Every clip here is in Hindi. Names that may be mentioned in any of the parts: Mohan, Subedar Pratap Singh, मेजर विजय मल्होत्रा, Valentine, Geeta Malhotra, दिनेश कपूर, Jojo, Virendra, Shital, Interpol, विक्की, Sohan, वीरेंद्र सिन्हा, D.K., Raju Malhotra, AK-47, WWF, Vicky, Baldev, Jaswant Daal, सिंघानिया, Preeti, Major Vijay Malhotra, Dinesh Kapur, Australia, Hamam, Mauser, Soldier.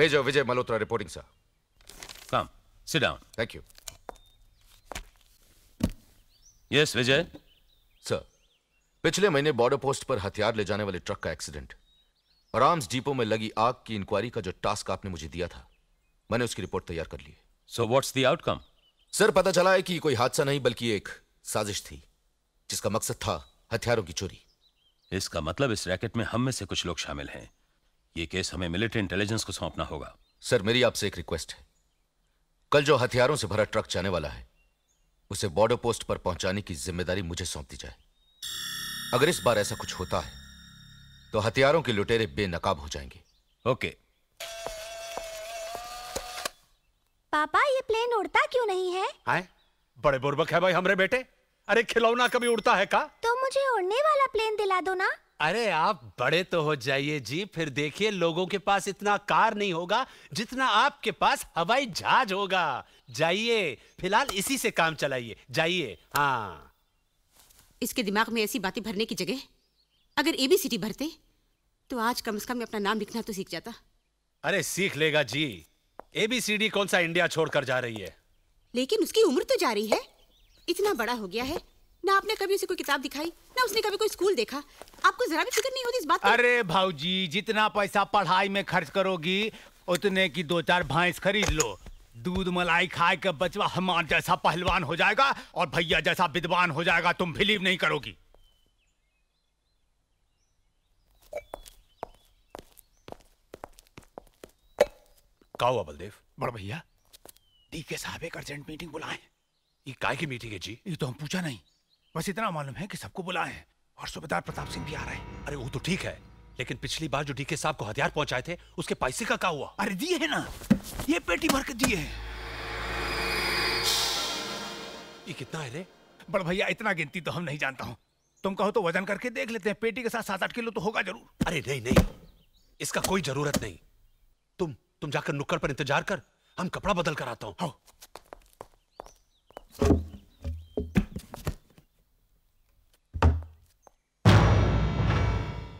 Major Vijay Malhotra reporting, sir. Come, sit down. Thank you. Yes, Vijay. Sir, पिछले महीने बॉर्डर पोस्ट पर हथियार ले जाने वाले ट्रक का एक्सीडेंट और आर्म्स डिपो में लगी आग की इंक्वायरी का जो टास्क आपने मुझे दिया था, मैंने उसकी रिपोर्ट तैयार कर ली है. So what's the outcome? Sir, पता चला है कि कोई हादसा नहीं बल्कि एक साजिश थी जिसका मकसद था हथियारों की चोरी. इसका मतलब इस रैकेट में हम में से कुछ लोग शामिल हैं. ये केस हमें मिलिट्री इंटेलिजेंस को सौंपना होगा. सर, मेरी आपसे एक रिक्वेस्ट है. कल जो हथियारों से भरा ट्रक जाने वाला है उसे बॉर्डर पोस्ट पर पहुंचाने की जिम्मेदारी मुझे सौंप दी जाए. अगर इस बार ऐसा कुछ होता है तो हथियारों के लुटेरे बेनकाब हो जाएंगे. ओके. पापा, ये प्लेन उड़ता क्यों नहीं है? आए? बड़े बुर्बक है भाई हमारे बेटे. अरे खिलौना कभी उड़ता है का? तो मुझे उड़ने वाला प्लेन दिला दो ना. अरे आप बड़े तो हो जाइए जी, फिर देखिए लोगों के पास इतना कार नहीं होगा जितना आपके पास हवाई जहाज होगा. जाइए, फिलहाल इसी से काम चलाइए. जाइए. हाँ, इसके दिमाग में ऐसी बातें भरने की जगह अगर एबीसीडी भरते तो आज कम से कम अपना नाम लिखना तो सीख जाता. अरे सीख लेगा जी. एबीसीडी कौन सा इंडिया छोड़कर जा रही है? लेकिन उसकी उम्र तो जा रही है, इतना बड़ा हो गया है ना. आपने कभी उसे कोई किताब दिखाई, ना उसने कभी कोई स्कूल देखा. आपको जरा भी फिक्र नहीं होती इस बात पर? अरे भाऊजी, जितना पैसा पढ़ाई में खर्च करोगी उतने की दो चार भैंस खरीद लो. दूध मलाई खाए के बचवा हमार जैसा पहलवान हो जाएगा और भैया जैसा विद्वान हो जाएगा. तुम बिलीव नहीं करोगी. क्या हुआ बलदेव? बड़ा भैया, डीके साहब एक अर्जेंट मीटिंग बुलाए. ये काय की मीटिंग है जी? ये तो हम पूछा नहीं, बस इतना मालूम है कि सबको बुलाए हैं और सुबेदार प्रताप सिंह भी आ रहे हैं. अरे वो तो ठीक है, लेकिन पिछली बार जो डीके साहब को हथियार पहुंचाए थे उसके पैसे का क्या हुआ? अरे दिए है ना, ये पेटी भर के दिए हैं. ये कितना है रे? बड़ भैया, इतना गिनती तो हम नहीं जानता हूँ. तुम कहो तो वजन करके देख लेते हैं. पेटी के साथ 7-8 किलो तो होगा जरूर. अरे नहीं, इसका कोई जरूरत नहीं. तुम जाकर नुक्कड़ पर इंतजार कर, हम कपड़ा बदल कर आता हूँ.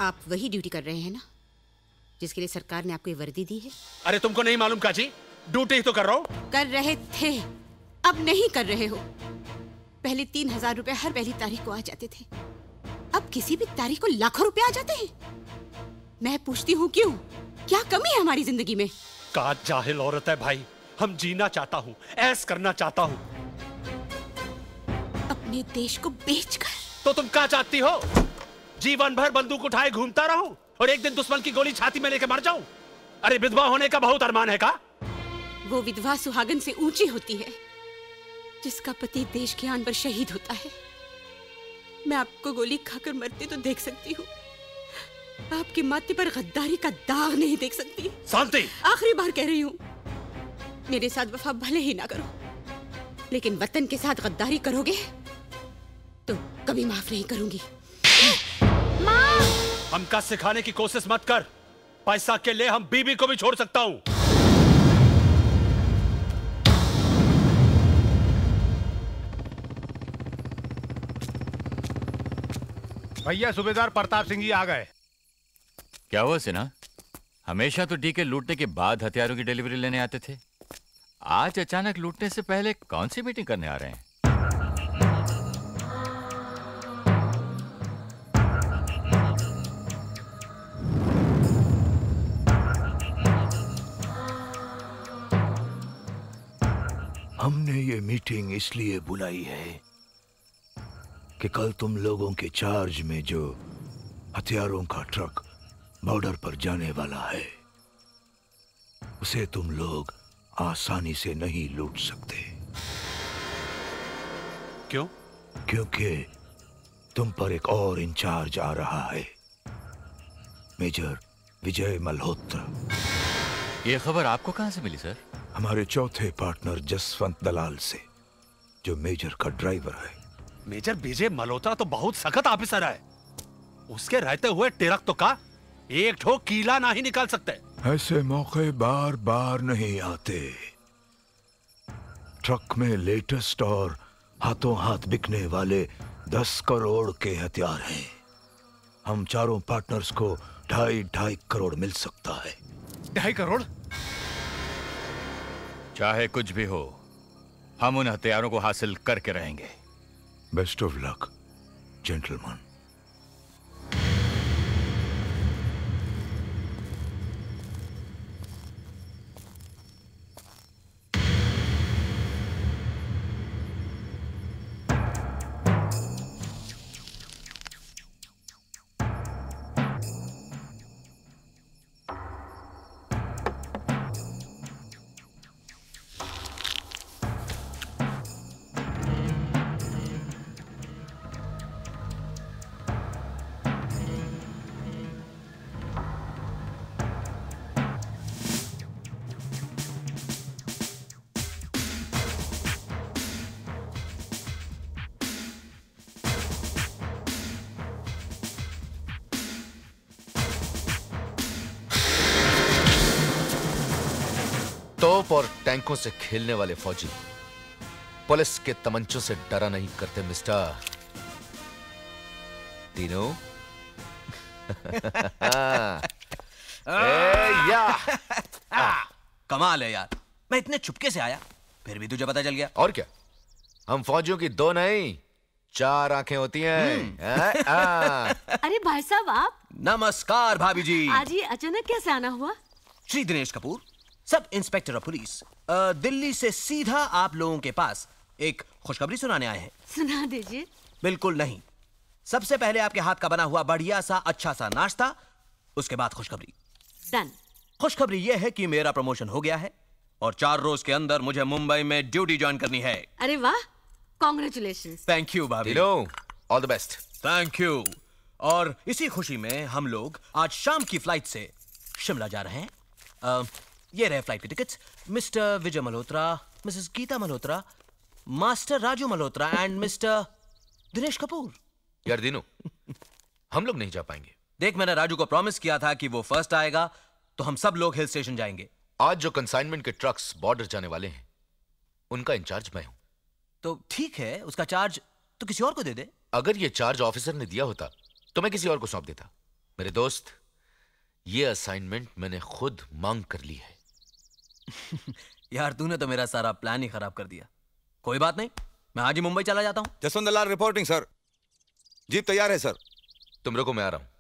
आप वही ड्यूटी कर रहे हैं ना जिसके लिए सरकार ने आपको ये वर्दी दी है? अरे तुमको नहीं मालूम काजी, ड्यूटी तो कर रहा हूँ। कर रहे थे, अब नहीं कर रहे हो। पहले 3000 रुपए हर पहली तारीख को आ जाते थे, अब किसी भी तारीख को लाखों रुपए आ जाते हैं। मैं पूछती हूँ क्यों? क्या कमी है हमारी जिंदगी में? का जाहिल औरत है भाई, हम जीना चाहता हूँ, ऐश करना चाहता हूँ। अपने देश को बेचकर? तो तुम क्या चाहती हो? जीवन भर बंदूक उठाए घूमता रहूं और एक दिन दुश्मन की गोली छाती में लेकर मर जाऊं? अरे विधवा होने का बहुत अरमान है का? वो विधवा सुहागन से ऊंची होती है जिसका पति देश के आन पर शहीद होता है। मैं आपको गोली खाकर मरते तो देख सकती हूँ, आपके माथे पर गद्दारी का दाग नहीं देख सकती। शांति! आखिरी बार कह रही हूँ, मेरे साथ वफा भले ही ना करो, लेकिन वतन के साथ गद्दारी करोगे तो कभी माफ नहीं करूंगी। माँ! हमका सिखाने की कोशिश मत कर, पैसा के लिए हम बीबी को भी छोड़ सकता हूँ। भैया सूबेदार प्रताप सिंह जी आ गए। क्या हुआ सिन्हा? हमेशा तो डीके लूटने के बाद हथियारों की डिलीवरी लेने आते थे, आज अचानक लूटने से पहले कौन सी मीटिंग करने आ रहे हैं? हमने ये मीटिंग इसलिए बुलाई है कि कल तुम लोगों के चार्ज में जो हथियारों का ट्रक बॉर्डर पर जाने वाला है, उसे तुम लोग आसानी से नहीं लूट सकते। क्यों? क्योंकि तुम पर एक और इंचार्ज आ रहा है, मेजर विजय मल्होत्रा। ये खबर आपको कहां से मिली सर? हमारे चौथे पार्टनर जसवंत दलाल से, जो मेजर का ड्राइवर है। मेजर विजय मल्होत्रा तो बहुत सख्त ऑफिसर है, उसके रहते हुए टेरक तो का एक ठो कीला ना ही निकाल सकते। ऐसे मौके बार बार नहीं आते। ट्रक में लेटेस्ट और हाथों हाथ बिकने वाले 10 करोड़ के हथियार हैं। हम चारों पार्टनर्स को 2.5-2.5 करोड़ मिल सकता है। 2.5 करोड़? चाहे कुछ भी हो, हम उन हथियारों को हासिल करके रहेंगे। Best of luck gentleman. और टैंकों से खेलने वाले फौजी पुलिस के तमंचों से डरा नहीं करते मिस्टर दिनो। कमाल है यार, मैं इतने चुपके से आया फिर भी तुझे पता चल गया। और क्या, हम फौजियों की 2 नहीं 4 आंखें होती हैं। अरे भाई साहब आप। नमस्कार भाभी जी। आज ये अचानक कैसे आना हुआ? Shri दिनेश कपूर, sub inspector of police, Delhi से सीधा आप लोगों के पास एक खुशखबरी सुनाने आए हैं। सुना दीजिए। बिल्कुल नहीं, सबसे पहले आपके हाथ का बना हुआ बढ़िया सा अच्छा सा नाश्ता, उसके बाद खुशखबरी। डन। खुशखबरी यह है कि मेरा प्रमोशन हो गया है और 4 रोज के अंदर मुझे मुंबई में ड्यूटी ज्वाइन करनी है। अरे वाह, कांग्रेचुलेशंस। थैंक यू भाभी। All the best. Thank you. और इसी खुशी में हम लोग आज शाम की फ्लाइट से शिमला जा रहे हैं। ये रहे फ्लाइट के tickets. Mister Vijay Malhotra, Mrs Geeta Malhotra, master Raju Malhotra and mister दिनेश कपूर। यार दिनो, हम लोग नहीं जा पाएंगे। देख, मैंने राजू को प्रॉमिस किया था कि वो फर्स्ट आएगा तो हम सब लोग हिल स्टेशन जाएंगे। आज जो कंसाइनमेंट के ट्रक्स बॉर्डर जाने वाले हैं, उनका इंचार्ज मैं हूं। तो ठीक है, उसका चार्ज तो किसी और को दे दे। अगर ये चार्ज ऑफिसर ने दिया होता तो मैं किसी और को सौंप देता। मेरे दोस्त, ये असाइनमेंट मैंने खुद मांग कर ली है। यार तूने तो मेरा सारा प्लान ही खराब कर दिया। कोई बात नहीं, मैं आज ही मुंबई चला जाता हूँ। Jaswant Dalal reporting sir, jeep तैयार है सर। तुम रुको, मैं आ रहा हूँ।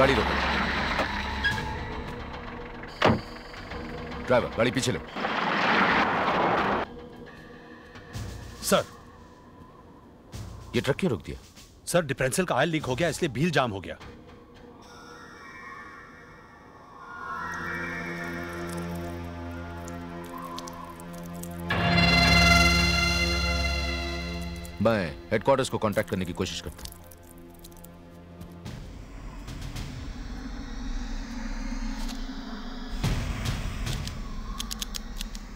गाड़ी रोको। ड्राइवर, गाड़ी पीछे लो। सर, ये ट्रक क्यों रोक दिया? सर, डिफरेंशियल का आयल लीक हो गया, इसलिए व्हील जाम हो गया। मैं हेडक्वार्टर्स को कांटेक्ट करने की कोशिश करता हूं।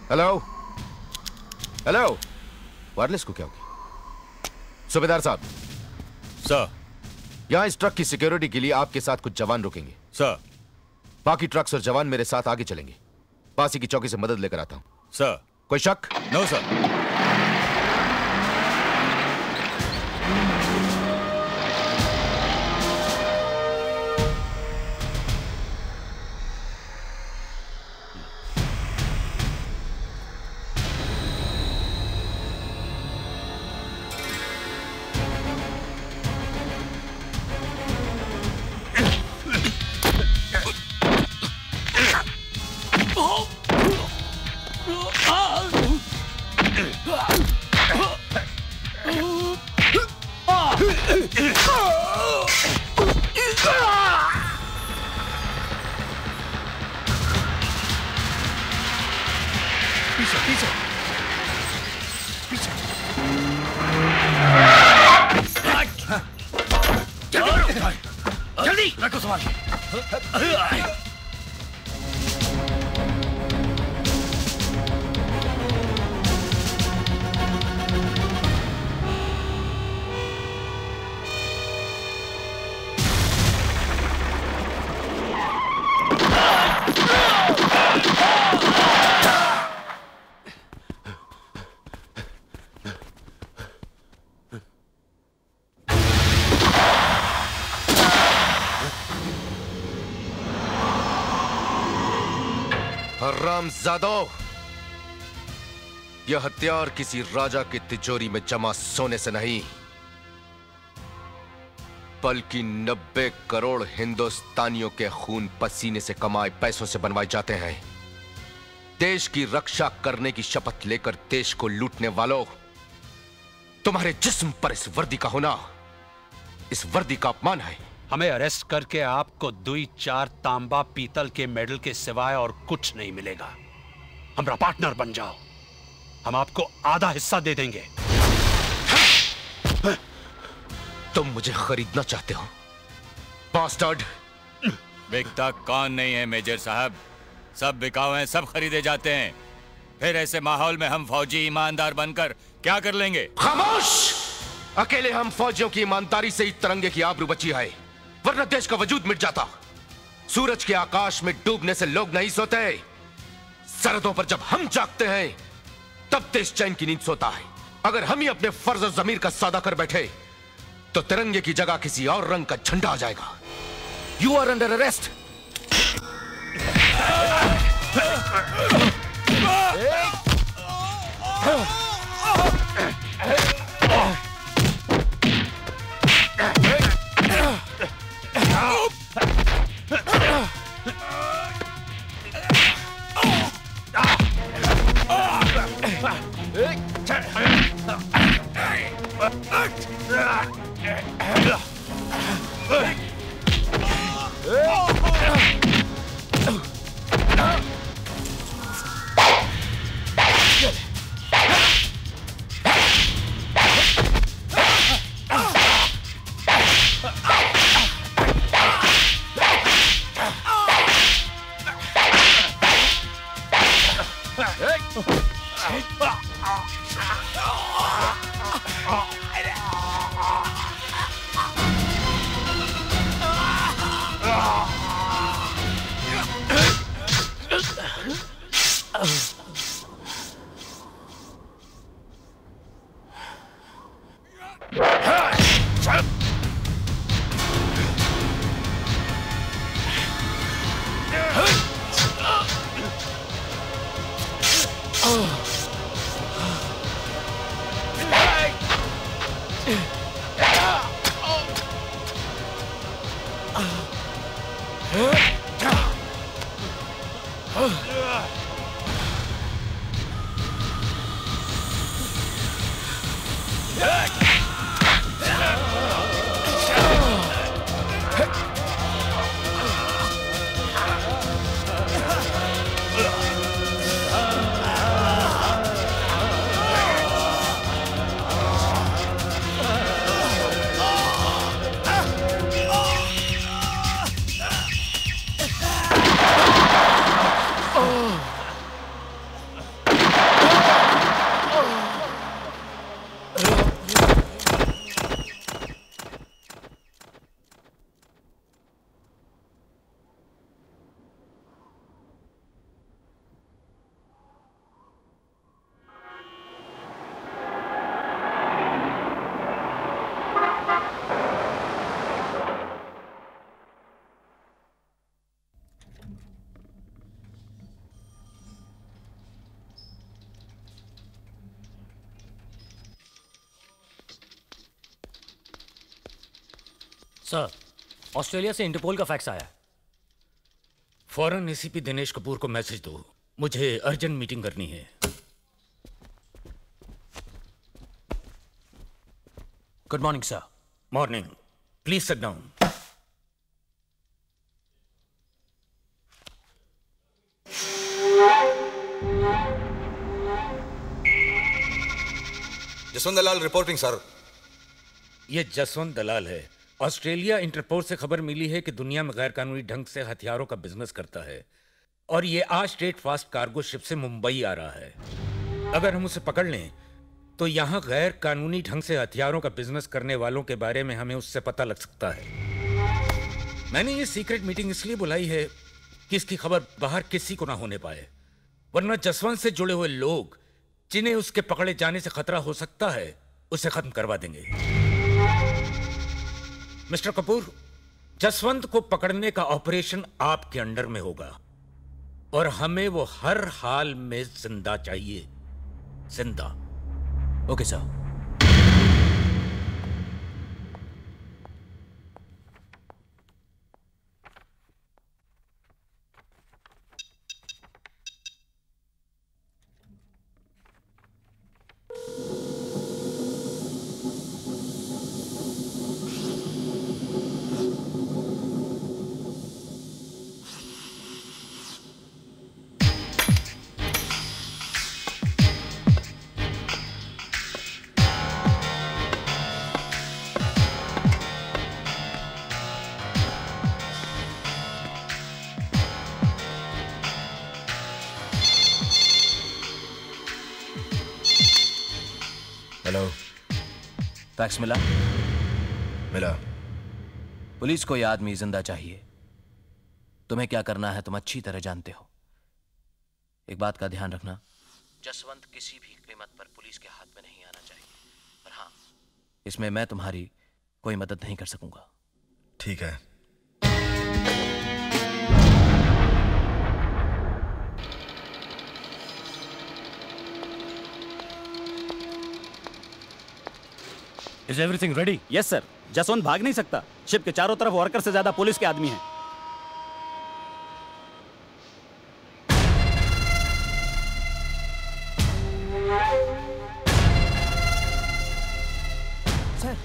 हेलो हेलो, वायरलेस को क्या हो गया? सुबेदार साहब। सर, यहाँ इस ट्रक की सिक्योरिटी के लिए आपके साथ कुछ जवान रुकेंगे। सर, बाकी ट्रक्स और जवान मेरे साथ आगे चलेंगे। पासी की चौकी से मदद लेकर आता हूँ। सर, कोई शक? No sir. जादो, यह हथियार किसी राजा की तिजोरी में जमा सोने से नहीं, बल्कि 90 करोड़ हिंदुस्तानियों के खून पसीने से कमाए पैसों से बनवाए जाते हैं। देश की रक्षा करने की शपथ लेकर देश को लूटने वालों, तुम्हारे जिस्म पर इस वर्दी का होना, इस वर्दी का अपमान है। हमें अरेस्ट करके आपको 2-4 तांबा पीतल के मेडल के सिवाय और कुछ नहीं मिलेगा। हमारा पार्टनर बन जाओ, हम आपको आधा हिस्सा दे देंगे। तुम मुझे खरीदना चाहते हो, बास्टर्ड? बिकता कौन नहीं है मेजर साहब, सब बिकाऊ हैं, सब खरीदे जाते हैं। फिर ऐसे माहौल में हम फौजी ईमानदार बनकर क्या कर लेंगे? खामोश! अकेले हम फौजियों की ईमानदारी से ही तिरंगे की आबरू बची है, वरना देश का वजूद मिट जाता। सूरज के आकाश में डूबने से लोग नहीं सोते, सरहदों पर जब हम जागते हैं तब देश चैन की नींद सोता है। अगर हम ही अपने फर्ज और जमीर का सादा कर बैठे तो तिरंगे की जगह किसी और रंग का झंडा आ जाएगा। You are under arrest. Sir, Australia से इंटरपोल का फैक्स आया। फौरन एसीपी दिनेश कपूर को मैसेज दो, मुझे अर्जेंट मीटिंग करनी है। Good morning sir. Morning. Please sit down. Jaswant Dalal reporting sir. ये जसवंत दलाल है। ऑस्ट्रेलिया इंटरपोल से खबर मिली है कि दुनिया में गैरकानूनी ढंग से हथियारों का बिजनेस करता है और ये आज स्ट्रेट फास्ट कार्गो शिप से मुंबई आ रहा है। अगर हम उसे पकड़ लें तो यहाँ गैरकानूनी ढंग से हथियारों का बिजनेस करने वालों के बारे में हमें उससे पता लग सकता है। मैंने ये सीक्रेट मीटिंग इसलिए बुलाई है कि इसकी खबर बाहर किसी को ना होने पाए, वरना जसवंत से जुड़े हुए लोग जिन्हें उसके पकड़े जाने से खतरा हो सकता है उसे खत्म करवा देंगे। मिस्टर कपूर, जसवंत को पकड़ने का ऑपरेशन आपके अंडर में होगा और हमें वो हर हाल में जिंदा चाहिए। जिंदा। Okay sir. फैक्स मिला? मिला। पुलिस को यह आदमी जिंदा चाहिए। तुम्हें क्या करना है तुम अच्छी तरह जानते हो। एक बात का ध्यान रखना, जसवंत किसी भी कीमत पर पुलिस के हाथ में नहीं आना चाहिए। पर हाँ, इसमें मैं तुम्हारी कोई मदद नहीं कर सकूंगा। ठीक है। Is everything ready? Yes sir. Jaswant भाग नहीं सकता। शिप के चारों तरफ वर्कर से ज्यादा पुलिस के आदमी हैं। सर,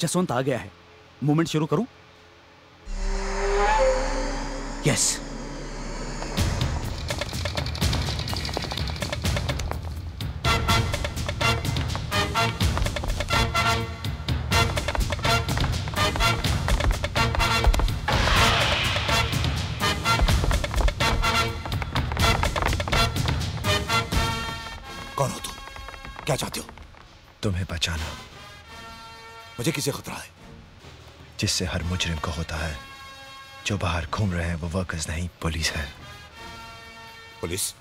जसवंत आ गया है। मूवमेंट शुरू करूं? Yes. तुम्हें बचाना। मुझे किसे खतरा है? जिससे हर मुजरिम को होता है जो बाहर घूम रहे हैं वो वर्कर्स नहीं, पुलिस है। पुलिस?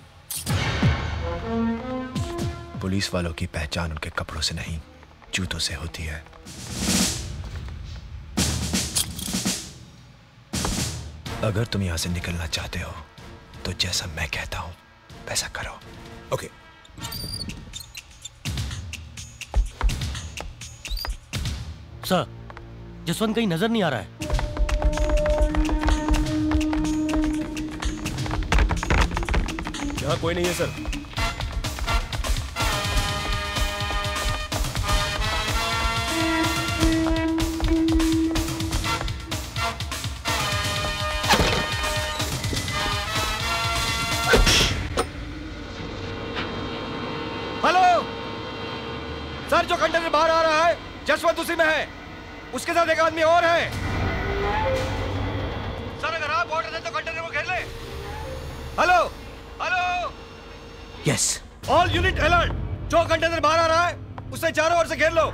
पुलिस वालों की पहचान उनके कपड़ों से नहीं, जूतों से होती है। अगर तुम यहाँ से निकलना चाहते हो तो जैसा मैं कहता हूँ वैसा करो। ओके। सर, जसवंत कहीं नजर नहीं आ रहा है। यहाँ कोई नहीं है सर। बाहर आ रहा है, जसवंत उसी में है, उसके साथ एक आदमी और है। सर अगर आप ऑर्डर दें तो कंटेनर को घेर ले। Hello hello. Yes. All unit alert, जो कंटेनर बाहर आ रहा है उसे चारों ओर से घेर लो।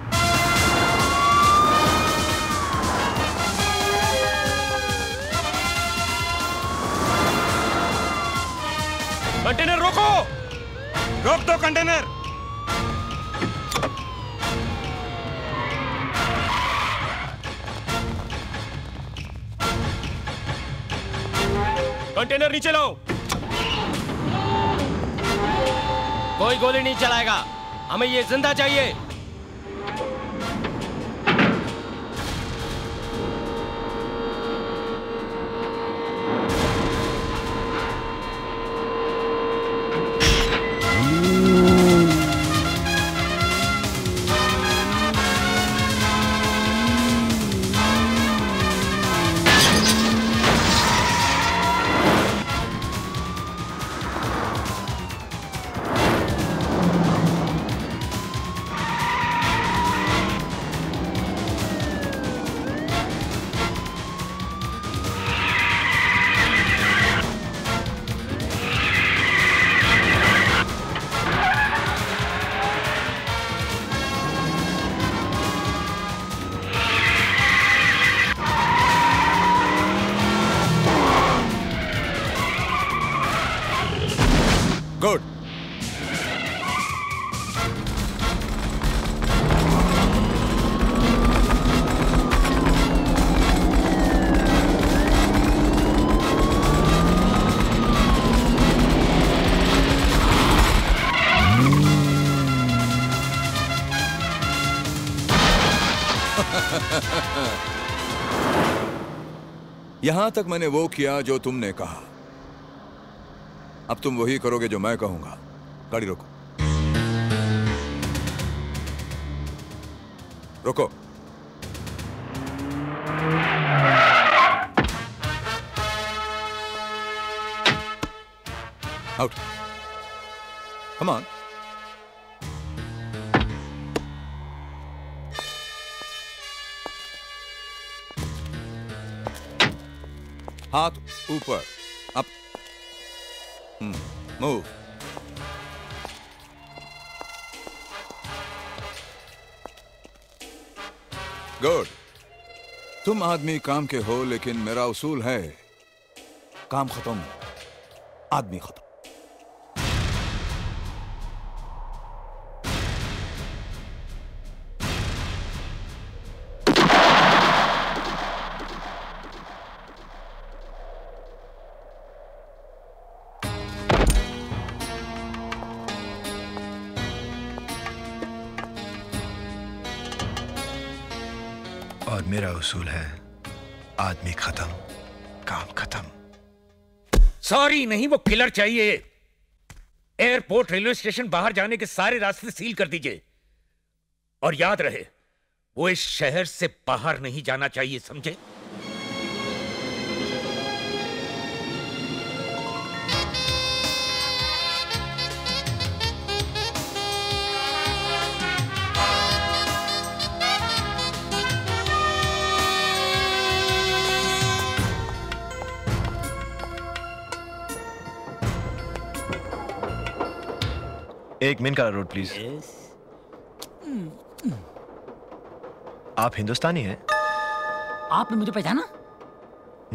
कंटेनर रोको। रोक दो कंटेनर। कंटेनर नीचे लाओ। कोई गोली नहीं चलाएगा, हमें ये जिंदा चाहिए। यहां तक मैंने वो किया जो तुमने कहा, अब तुम वही करोगे जो मैं कहूंगा। गाड़ी रोको, रोको। आउट। Come on. हाथ ऊपर। अप। मूव। गुड। तुम आदमी काम के हो, लेकिन मेरा उसूल है काम खत्म आदमी खत्म। मेरा उसूल है आदमी खत्म काम खत्म। सॉरी नहीं, वो किलर चाहिए। एयरपोर्ट, रेलवे स्टेशन, बाहर जाने के सारे रास्ते सील कर दीजिए। और याद रहे, वो इस शहर से बाहर नहीं जाना चाहिए, समझे? एक मिनट का रोड प्लीज। Yes. आप हिंदुस्तानी हैं? आपने मुझे पहचाना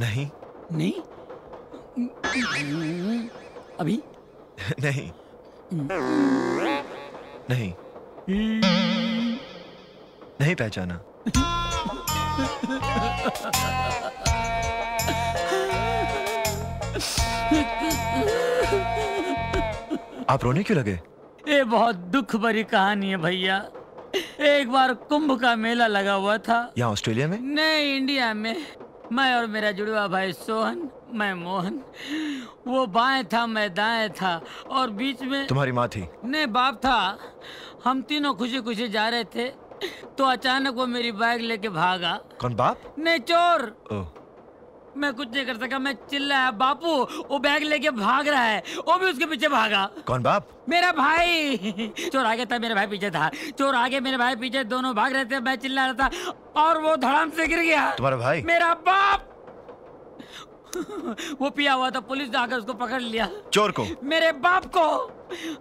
नहीं? नहीं अभी नहीं नहीं नहीं पहचाना। आप रोने क्यों लगे? ये बहुत दुख भरी कहानी है भैया। एक बार कुंभ का मेला लगा हुआ था। यहाँ ऑस्ट्रेलिया में? नहीं, इंडिया में। मैं और मेरा जुड़वा भाई सोहन, मैं मोहन, वो बाएं था मैं दाएं था और बीच में तुम्हारी माँ थी? नहीं, बाप था। हम तीनों खुशी खुशी जा रहे थे तो अचानक वो मेरी बैग लेके भागा। कौन, बाप? नहीं, चोर। मैं कुछ नहीं कर सका, मैं चिल्लाया बापू वो बैग लेके भाग रहा है। वो भी उसके पीछे भागा। कौन, बाप? मेरा भाई। चोर आगे था, मेरा भाई पीछे था। चोर आगे मेरे भाई पीछे, दोनों भाग रहे थे। मैं चिल्ला रहा था और वो धड़ाम से गिर गया। तुम्हारा भाई? मेरा बाप। वो पिया हुआ था, पुलिस ने आकर उसको पकड़ लिया। चोर को? मेरे बाप को।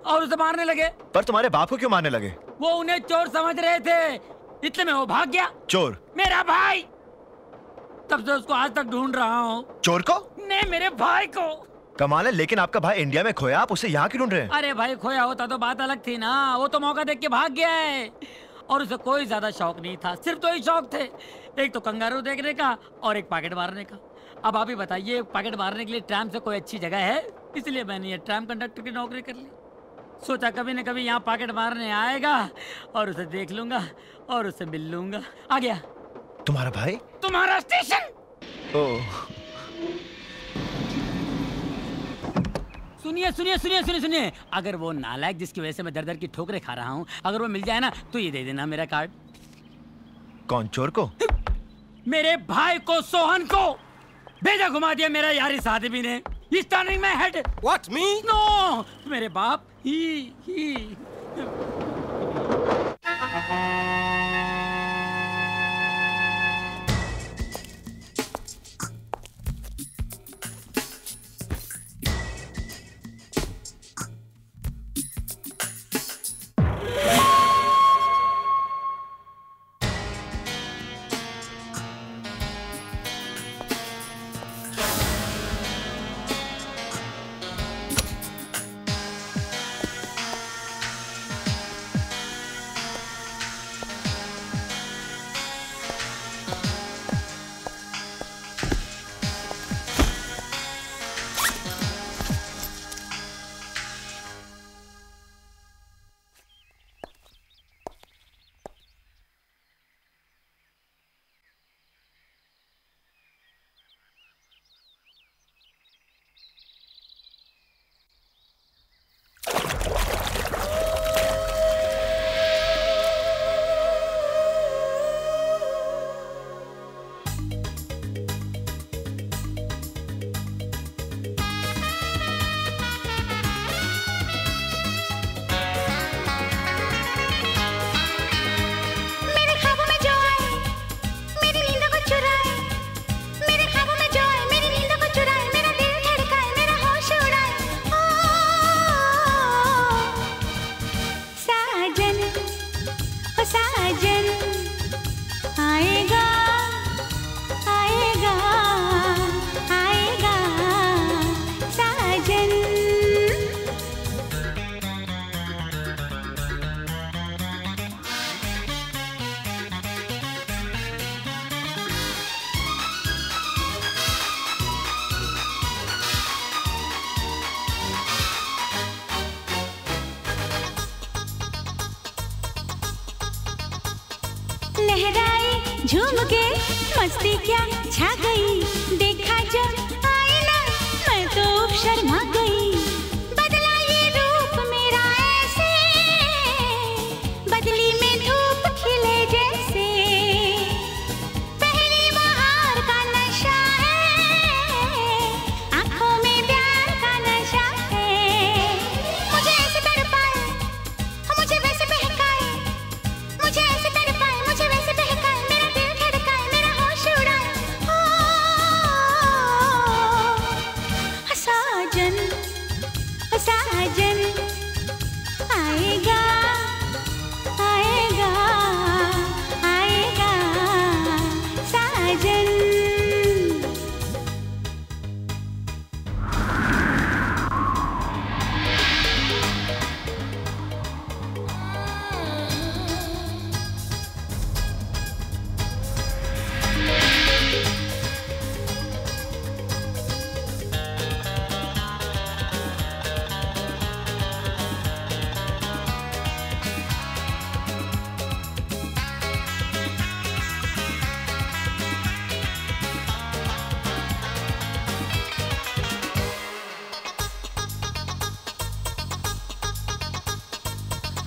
और उसे मारने लगे। पर तुम्हारे बाप को क्यों मारने लगे? वो उन्हें चोर समझ रहे थे, इतने में वो भाग गया। चोर? मेरा भाई। तब से उसको आज तक ढूंढ रहा हूँ। चोर को? नहीं, मेरे भाई को। कमाल है, लेकिन आपका भाई इंडिया में खोया, आप उसे यहाँ क्यों ढूंढ रहे हैं? अरे भाई, खोया होता तो बात अलग थी ना। वो तो मौका देख के भाग गया है और उसे कोई ज्यादा शौक नहीं था। सिर्फ दो ही शौक थे, एक तो कंगारू देखने का और एक पॉकेट मारने का। अब आप ही बताइए, पॉकेट मारने के लिए ट्राम से कोई अच्छी जगह है? इसलिए मैंने ये ट्राम कंडक्टर की नौकरी कर ली। सोचा कभी न कभी यहाँ पॉकेट मारने आएगा और उसे देख लूंगा और उसे मिल लूंगा। आ गया। तुम्हारा भाई? तुम्हारा स्टेशन। सुनिए सुनिए सुनिए सुनिए सुनिए, अगर वो नालायक जिसकी वजह से मैं दर दर की ठोकरें खा रहा हूँ, अगर वो मिल जाए ना तो ये दे देना मेरा कार्ड। कौन, चोर को? मेरे भाई को, सोहन को। भेजा घुमा दिया मेरा यारी साधवी ने। इस टर्निंग में हेड। What me? नो, मेरे बाप।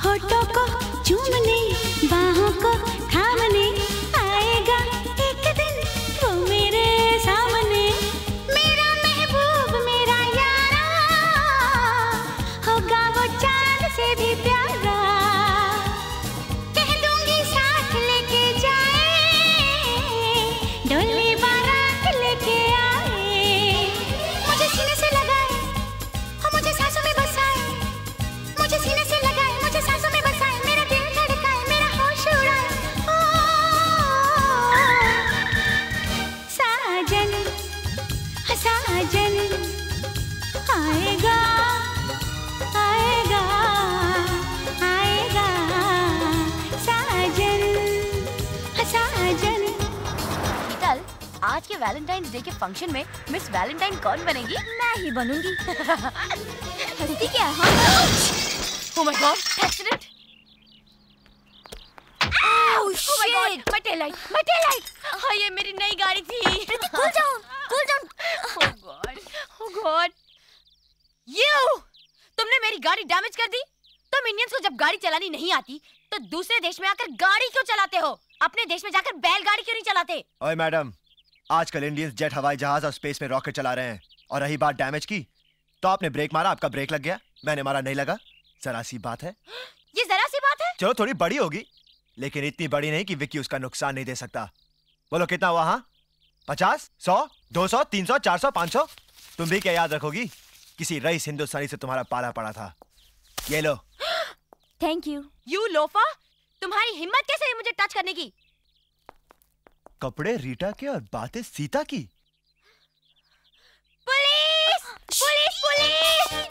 होठों को चूमने, बाहों को थामने, आएगा एक दिन वो मेरे सामने। मेरा महबूब मेरा यारा, होगा वो चांद से भी प्यारा। कह दूंगी साथ लेके जाए, डोली बारात लेके आए। मुझे सीने से लगाए और मुझे सांसों में बसाए, मुझे सीने से लगाए, मुझे सांसों में बसाए। मेरा दिल धड़काए, मेरा होश उड़ाए। साजन साजन आएगा आएगा आएगा, साजन साजन। शीतल, आज के वैलेंटाइंस डे के फंक्शन में मिस वैलेंटाइन कौन बनेगी? मैं ही बनूंगी। हंसती क्या? Oh my God! Accident! Oh shit! My tail light! My tail light! हाँ, ये मेरी नई गाड़ी थी। Preeti, cool down! Cool down! Oh God! Oh God! You! तुमने मेरी गाड़ी डैमेज कर दी। तुम इंडियंस को जब गाड़ी चलानी नहीं आती, तो दूसरे देश में आकर गाड़ी क्यों चलाते हो? अपने देश में जाकर बैलगाड़ी क्यों नहीं चलाते? ओए मैडम, आजकल इंडियंस जेट, हवाई जहाज और स्पेस में रॉकेट चला रहे हैं। और रही बात डैमेज की, तो आपने ब्रेक मारा, आपका ब्रेक लग गया। मैंने मारा, नहीं लगा। जरा सी बात है। ये जरा सी बात है? चलो थोड़ी बड़ी होगी, लेकिन इतनी बड़ी नहीं कि विक्की उसका नुकसान नहीं दे सकता। बोलो कितना हुआ? हाँ, 50, 100, 200, 300, 400, 500। तुम भी क्या याद रखोगी? किसी रईस हिंदुस्तानी से तुम्हारा पाला पड़ा था। ये लो। Thank you. यू लोफा, तुम्हारी हिम्मत कैसे है मुझे टच करने की? कपड़े रीटा के और बातें सीता की। Police police police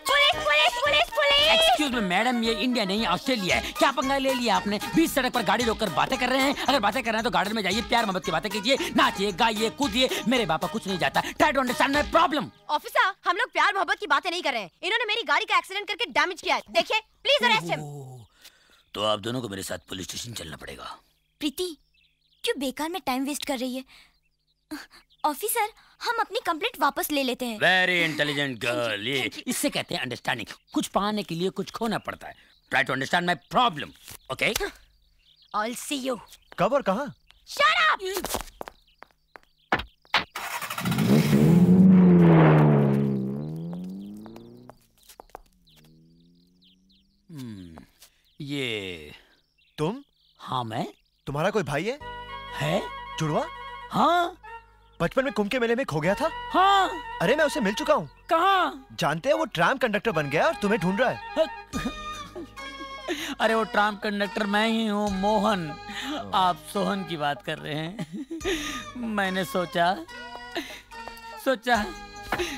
police police police police. Excuse me madam, ये इंडिया नहीं ऑस्ट्रेलिया है। क्या पंगा ले लिया आपने? 20 सड़क पर गाड़ी रोककर बातें कर रहे हैं। अगर बातें कर रहे हैं तो गार्डन में जाइए, प्यार मोहब्बत की बातें कीजिए, नाचिए, गाइए, कूदिए। मेरे पापा कुछ नहीं जाता। Try to understand my problem. Officer, हम लोग प्यार मोहब्बत की बातें नहीं कर रहे हैं। इन्होंने मेरी गाड़ी का एक्सीडेंट करके डैमेज किया है। देखिए, प्लीज अरेस्ट हिम। तो आप दोनों को मेरे साथ पुलिस स्टेशन चलना पड़ेगा। प्रीति, क्यों बेकार में टाइम वेस्ट कर रही है? ऑफिसर, हम अपनी कंप्लेंट वापस ले लेते हैं। वेरी इंटेलिजेंट गर्ल, ये इससे कहते हैं अंडरस्टैंडिंग। कुछ पाने के लिए कुछ खोना पड़ता है। Try to understand my problem, okay? I'll see you. कब और कहाँ? Shut up! ये तुम? हाँ मैं। तुम्हारा कोई भाई है? है? जुड़वा? हाँ। बचपन में कुंभ के मेले में खो गया था। हाँ। अरे मैं उसे मिल चुका हूँ। कहाँ? जानते हैं, वो ट्राम कंडक्टर बन गया और तुम्हें ढूंढ रहा है। अरे वो ट्राम कंडक्टर मैं ही हूँ, मोहन। आप सोहन की बात कर रहे हैं। मैंने सोचा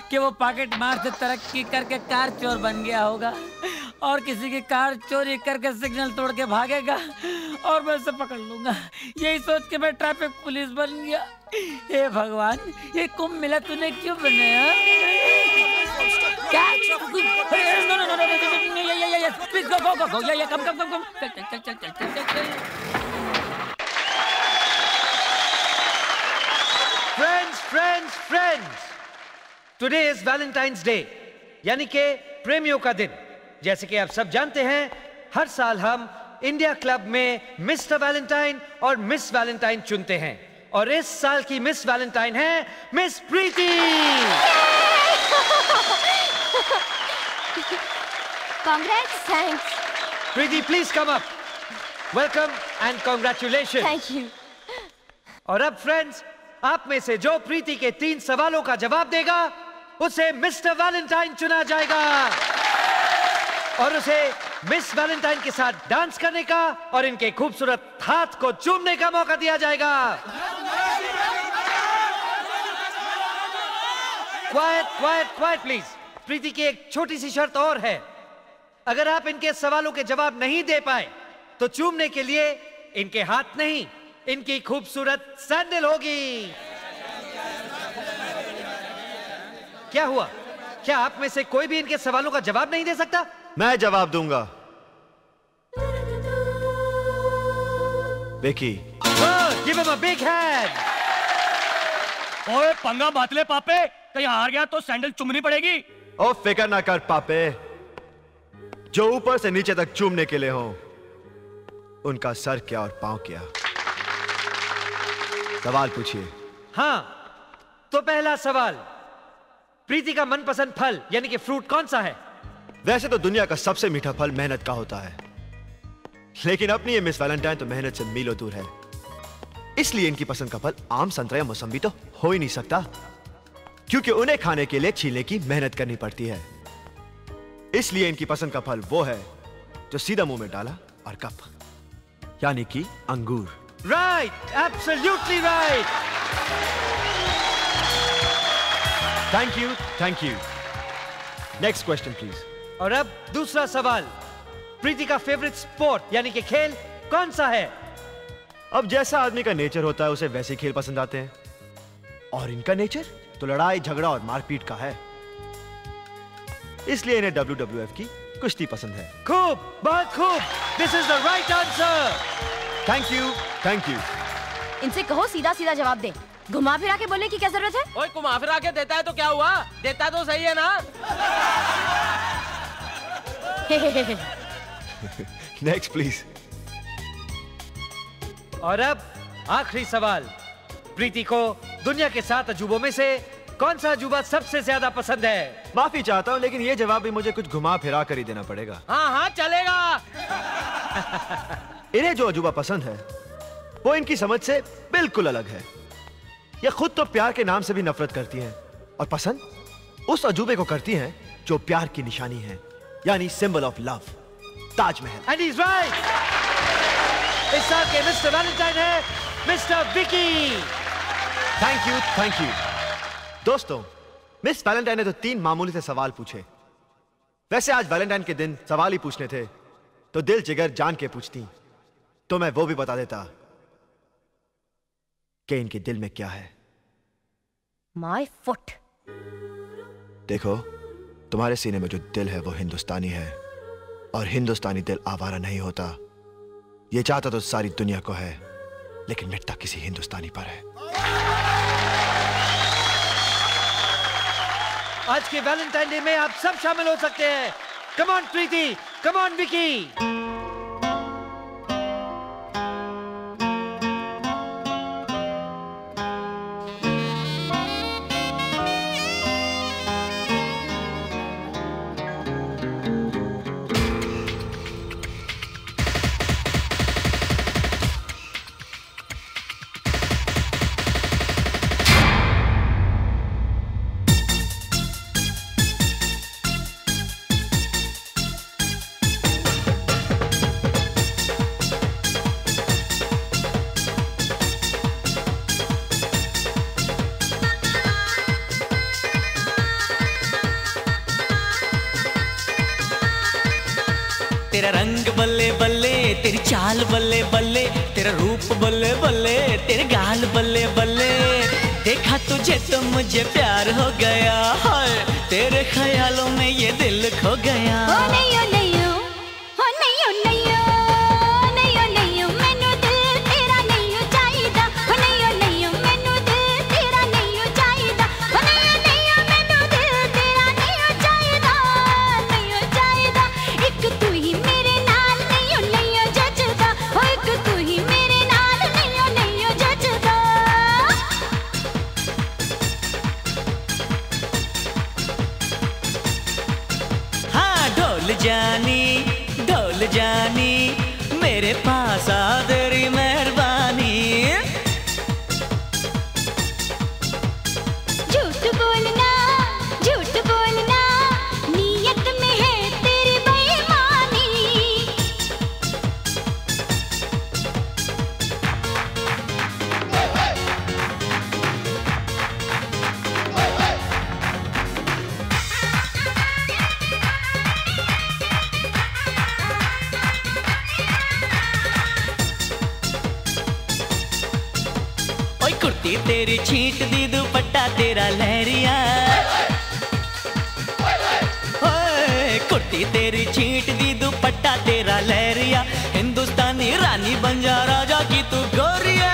कि वो पॉकेट मार से तरक्की करके कार चोर बन गया होगा और किसी की कार चोरी करके सिग्नल तोड़ के भागेगा और मैं उसे पकड़ लूंगा। यही सोच के मैं ट्रैफिक पुलिस बन गया। हे भगवान, ये कुंभ मेला तूने क्यों बनाया? Friends, today is Valentine's day, यानी के प्रेमियों का दिन। जैसे कि आप सब जानते हैं, हर साल हम इंडिया क्लब में मिस्टर वैलेंटाइन और मिस वैलेंटाइन चुनते हैं और इस साल की मिस वैलेंटाइन है miss Preeti. Congrats, thanks. Preeti, please come up. Welcome and congratulation. Thank you. और अब फ्रेंड्स, आप में से जो प्रीति के 3 सवालों का जवाब देगा उसे मिस्टर वैलेंटाइन चुना जाएगा और उसे मिस वैलेंटाइन के साथ डांस करने का और इनके खूबसूरत हाथ को चूमने का मौका दिया जाएगा। Quiet quiet quiet please. Preeti की एक छोटी सी शर्त और है, अगर आप इनके सवालों के जवाब नहीं दे पाए तो चूमने के लिए इनके हाथ नहीं, इनकी खूबसूरत सैंडल होगी। क्या हुआ? क्या आप में से कोई भी इनके सवालों का जवाब नहीं दे सकता? मैं जवाब दूंगा। Vicky. Give him a big hand. ओए पंगा मत ले पापे, कहीं हार गया तो सैंडल चुमनी पड़ेगी। ओ फिक्र ना कर पापे, जो ऊपर से नीचे तक चूमने के लिए हो। उनका सर क्या और पांव क्या? सवाल पूछिए। हाँ, तो पहला सवाल, प्रीति का मनपसंद फल यानी कि फ्रूट कौन सा है? वैसे तो दुनिया का सबसे मीठा फल मेहनत का होता है, लेकिन अपनी ये मिस वैलेंटाइन तो मेहनत से मीलों दूर है, इसलिए इनकी पसंद का फल आम, संतरा या मौसम्बी तो हो ही नहीं सकता, क्योंकि उन्हें खाने के लिए छीलने की मेहनत करनी पड़ती है। इसलिए इनकी पसंद का फल वो है जो सीधा मुंह में डाला और कप, यानी कि अंगूर। Right, absolutely right. Thank you, thank you. Next question please. और अब दूसरा सवाल, प्रीति का फेवरेट स्पोर्ट यानी कि खेल कौन सा है? अब जैसा आदमी का नेचर होता है उसे वैसे खेल पसंद आते हैं, और इनका नेचर तो लड़ाई, झगड़ा और मारपीट का है, इसलिए इन्हें WWF की कुश्ती पसंद है। खूब, बहुत खूब। This is the right answer. Thank you, thank you. इनसे कहो सीधा सीधा जवाब दे, घुमा फिरा के बोलने की क्या जरूरत है? ओए, घुमा फिरा के देता है तो क्या हुआ, देता तो सही है ना। Next please. और अब आखिरी सवाल, प्रीति को दुनिया के 7 अजूबों में से कौन सा अजूबा सबसे ज्यादा पसंद है? माफी चाहता हूँ, लेकिन ये जवाब भी मुझे कुछ घुमा फिरा कर ही देना पड़ेगा। हाँ हाँ, चलेगा। इन्हें जो अजूबा पसंद है वो इनकी समझ से बिल्कुल अलग है। ये खुद तो प्यार के नाम से भी नफरत करती हैं, और पसंद उस अजूबे को करती हैं जो प्यार की निशानी है, यानी symbol of love, Taj Mahal. And he is right. इस साल के मिस्टर वैलेंटाइन है mister Vicky. Thank you, thank you. दोस्तों, मिस वैलेंटाइन ने तो 3 मामूली से सवाल पूछे। वैसे आज वैलेंटाइन के दिन सवाल ही पूछने थे, तो दिल जिगर जान के पूछती तो मैं वो भी बता देता कि इनके दिल में क्या है। My foot. देखो, तुम्हारे सीने में जो दिल है वो हिंदुस्तानी है, और हिंदुस्तानी दिल आवारा नहीं होता। ये चाहता तो सारी दुनिया को है, लेकिन मिटता किसी हिंदुस्तानी पर है। आज के वैलेंटाइन डे में आप सब शामिल हो सकते हैं। Come on Preeti, come on Vicky. तेरी चाल बल्ले बल्ले, तेरा रूप बल्ले बल्ले, तेरे गाल बल्ले बल्ले। देखा तुझे तो मुझे प्यार हो गया है, तेरे ख्यालों में ये दिल खो गया। ओ नहीं ओ नहीं ओ नहीं ओ नहीं ओ नहीं ओ नहीं, मैनू दिल तेरा नहीं चाहिदा। ओ नहीं ओ नहीं, मैनू दिल तेरा नहीं चाहिदा। ओ नहीं ओ नहीं, मैनू दिल तेरा नहीं चाहिदा, नहीं चाहिदा। एक तू ही जानी मेरे पास आ, तेरी मेहरबानी। झूठ बोलना नियत में है तेरी बेईमानी। तेरी छींट दी दुपट्टा तेरा लहरिया, ओए कुर्ती तेरी छींट दी दुपट्टा तेरा लहरिया। हिंदुस्तानी रानी बन जा, राजा की तू गोरिया।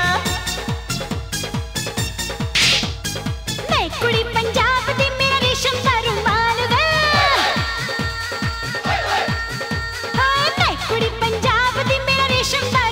मैं कुड़ी पंजाब दी, मेरा रेशम दा रुमाल वे। मैं कुड़ी पंजाब दी, मेरा रेशम दा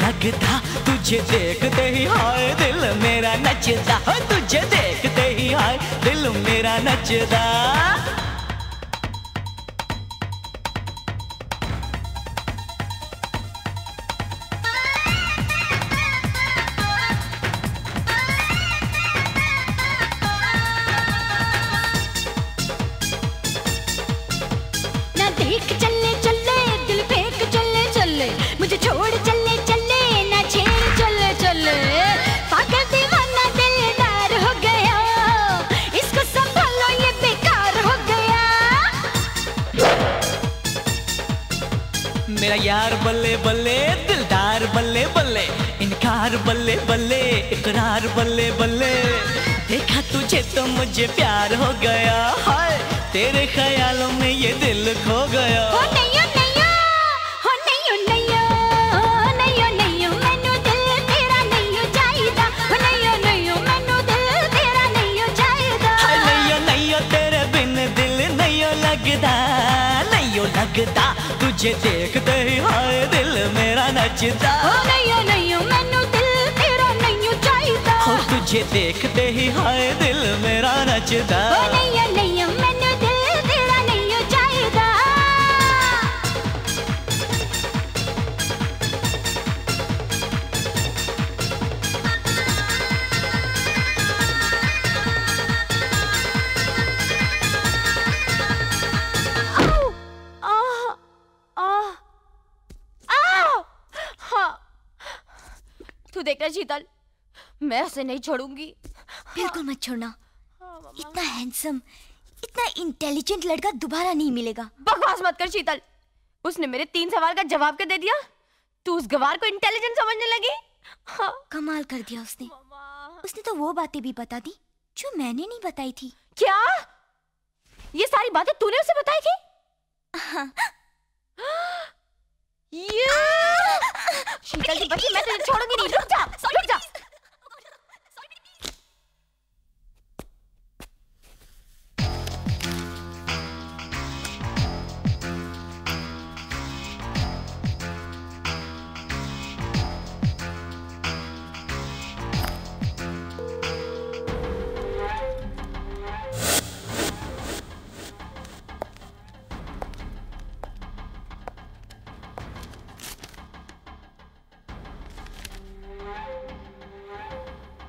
लगता तुझे देखते ही हाय दिल मेरा नचता, तुझे देखते ही हाय दिल मेरा नचता। ना देख चले चले दिल फेंक चले चले मुझे छोड़ चले मेरा यार बल्ले बल्ले दिलदार बल्ले बल्ले इनकार बल्ले बल्ले इकरार बल्ले बल्ले। देखा तुझे तो मुझे प्यार हो गया हाय तेरे ख्यालों में ये दिल खो गया। हो नहीं हो नहीं हो नहीं हो नहीं हो नहीं हो मैनू दिल तेरा नहीं हो चाहिदा, हो नहीं हो मैनू दिल तेरा नहीं हो चाहिदा। नहीं हो तेरे बिन दिल नहीं हो लगदा, नहीं हो लगदा तुझे देखते ही हाय दिल मेरा नचता। नहीं नहीं मैनू दिल तेरा नहीं चाहिदा, हो तुझे देखते ही हाय दिल मेरा नचता। नहीं मैनू दिल तेरा नहीं चाहिदा। देख रहा शीतल, मैं उसे नहीं छोड़ूंगी। बिल्कुल मत छोड़ना, इतना हैंडसम, इतना इंटेलिजेंट लड़का दोबारा नहीं मिलेगा। बकवास मत कर शीतल, उसने मेरे 3 सवाल का जवाब क्या दे दिया, तू उस गवार को इंटेलिजेंट समझने लगी। हाँ। कमाल कर दिया उसने, तो वो बातें भी बता दी जो मैंने नहीं बताई थी। क्या ये सारी बातें तूने उसे बताई थी? हाँ। शीतल की बच्ची, मैं तुझे छोड़ूंगी नहीं, रुक जा, रुक जा।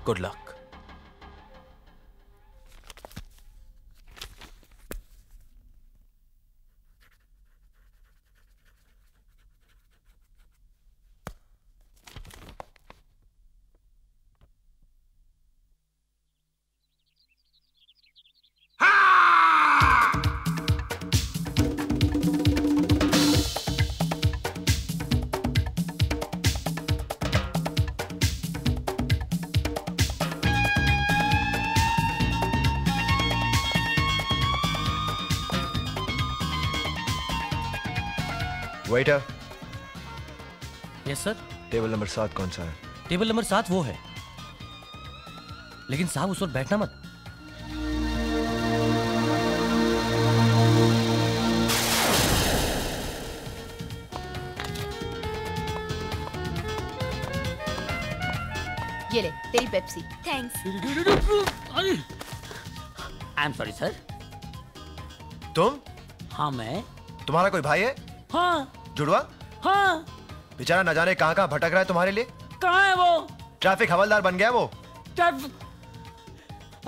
Good luck. Waiter. Yes sir. Table number 7 कौन सा है? टेबल नंबर 7 वो है, लेकिन साहब उस पर बैठना मत। ये ले तेरी Pepsi. Thanks. I am sorry sir. तुम? हाँ मैं। तुम्हारा कोई भाई है? हाँ। जुड़वा? हाँ। बेचारा न जाने कहाँ कहाँ भटक रहा है तुम्हारे लिए। कहाँ है वो? ट्रैफिक हवलदार बन गया वो।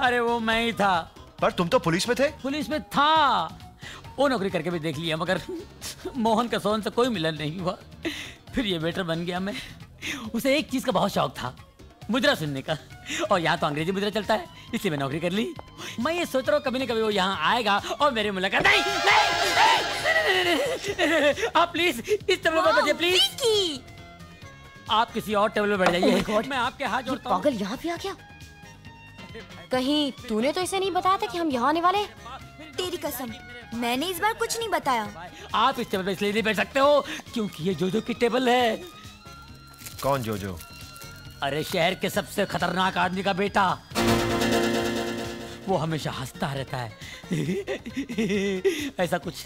अरे वो मैं ही था। पर तुम तो पुलिस में थे। पुलिस में था, वो नौकरी करके भी देख लिया मगर मोहन का सोहन से कोई मिलन नहीं हुआ, फिर ये वेटर बन गया मैं। उसे एक चीज का बहुत शौक था, मुजरा सुनने का, और यहाँ तो अंग्रेजी मुजरा चलता है, इसलिए मैं नौकरी कर ली। मैं ये सोच रहा हूँ कभी न कभी वो यहाँ आएगा और मेरी मुलाकात। आप प्लीज इस टेबल पर बैठिए प्लीज। आप किसी और टेबल पर बैठ जाइए। मैं आपके हाथ जोड़ता हूं। पागल यहाँ भी आ गया? कहीं तूने तो इसे नहीं बताया था कि हम यहाँ आने वाले? तेरी कसम मैंने इस बार कुछ नहीं बताया। आप इस टेबल पर इसलिए नहीं बैठ सकते हो क्योंकि ये जोजो की टेबल है। कौन जोजो? अरे शहर के सबसे खतरनाक आदमी का बेटा, वो हमेशा हंसता रहता है। ऐसा कुछ।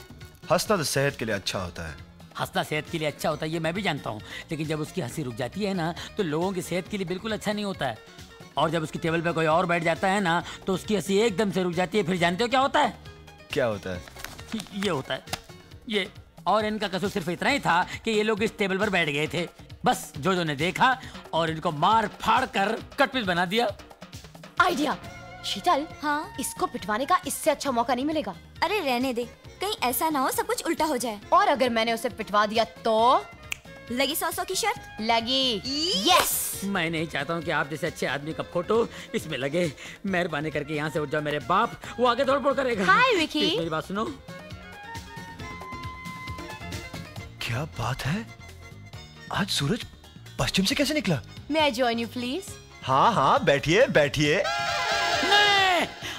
हंसना तो सेहत के लिए अच्छा होता है। हंसना सेहत के लिए अच्छा होता है ये मैं भी जानता हूँ, लेकिन जब उसकी हंसी रुक जाती है ना तो लोगों की सेहत के लिए बिल्कुल अच्छा नहीं होता है। और जब उसकी टेबल पे कोई और बैठ जाता है ना तो उसकी हंसी एकदम से रुक जाती है, फिर जानते हो क्या होता है? क्या होता है? ये होता है ये। और इनका कसूर सिर्फ इतना ही था कि ये लोग इस टेबल पर बैठ गए थे, बस जोजो ने देखा और इनको मार फाड़ कर कटपीस बना दिया। आइडिया। शीतल, हाँ, इसको पिटवाने का इससे अच्छा मौका नहीं मिलेगा। अरे रहने दे, कहीं ऐसा ना हो सब कुछ उल्टा हो जाए। और अगर मैंने उसे पिटवा दिया तो? लगी 100 की शर्त लगी। यस। मैं नहीं चाहता हूँ कि आप जैसे अच्छे आदमी का फोटो इसमें लगे। मेहरबानी करके यहाँ से उठ जाओ मेरे बाप, वो आगे दौड़ फोड़ करेगा। हाय विकी, मेरी बात सुनो। क्या बात है, आज सूरज पश्चिम से कैसे निकला? May I join you please? हाँ हाँ बैठिए बैठिए।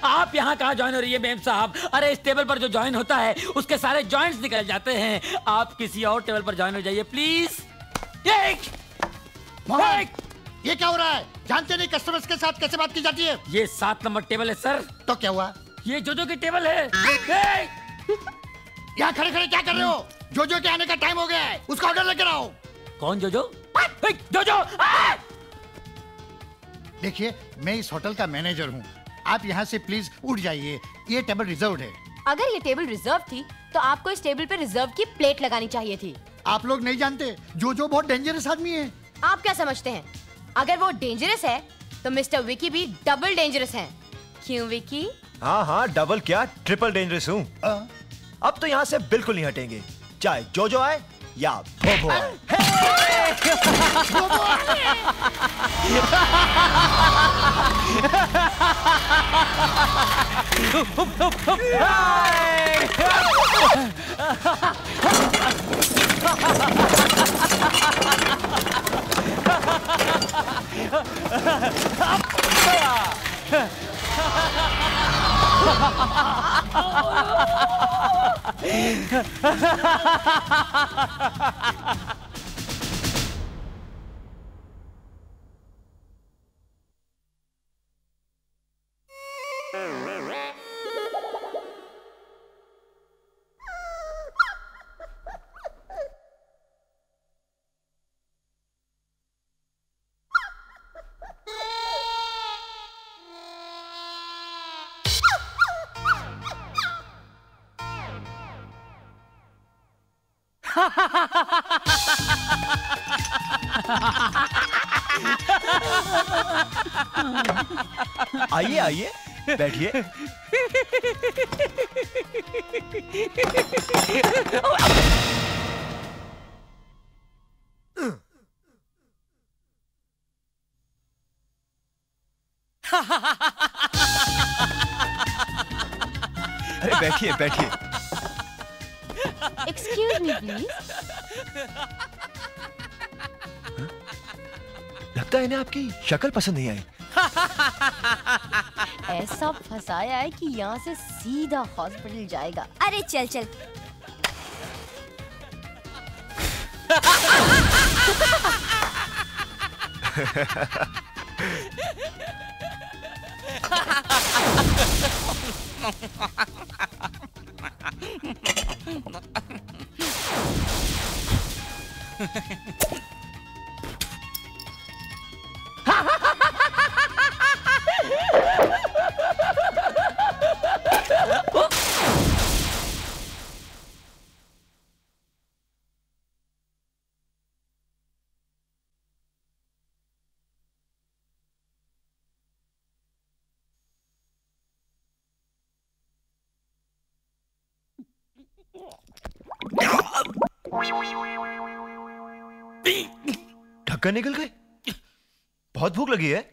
आप यहाँ कहाँ ज्वाइन हो रही है मैम साहब? अरे इस टेबल पर जो ज्वाइन होता है उसके सारे जॉइंट्स निकल जाते हैं। आप किसी और टेबल पर ज्वाइन हो जाइए प्लीज। ये क्या हो रहा है? जानते नहीं कस्टमर्स के साथ कैसे बात की जाती है? ये 7 नंबर टेबल है सर। तो क्या हुआ? ये जोजो की टेबल है। यहाँ खड़े खड़े क्या कर रहे हो? जोजो के आने का टाइम हो गया है, उसका ऑर्डर लेकर आओ। कौन जोजो? जोजो। देखिए मैं इस होटल का मैनेजर हूँ, आप यहाँ से प्लीज उठ जाइए, ये टेबल रिजर्व्ड है। अगर ये टेबल रिजर्व थी तो आपको इस टेबल पे रिजर्व की प्लेट लगानी चाहिए थी। आप लोग नहीं जानते, जोजो बहुत डेंजरस आदमी है। आप क्या समझते हैं? अगर वो डेंजरस है तो मिस्टर विकी भी डबल डेंजरस हैं। क्यों विकी? हाँ हाँ डबल क्या ट्रिपल डेंजरस हूँ। अब तो यहाँ से बिल्कुल नहीं हटेंगे, चाहे जोजो आए या भोभो आइए आइए बैठिए। अरे बैठिए बैठिए। Excuse me please. लगता है ना आपकी शक्ल पसंद नहीं आई। ऐसा फंसाया है कि यहाँ से सीधा हॉस्पिटल जाएगा। अरे चल चल। ढक्कन निकल गए। बहुत भूख लगी है।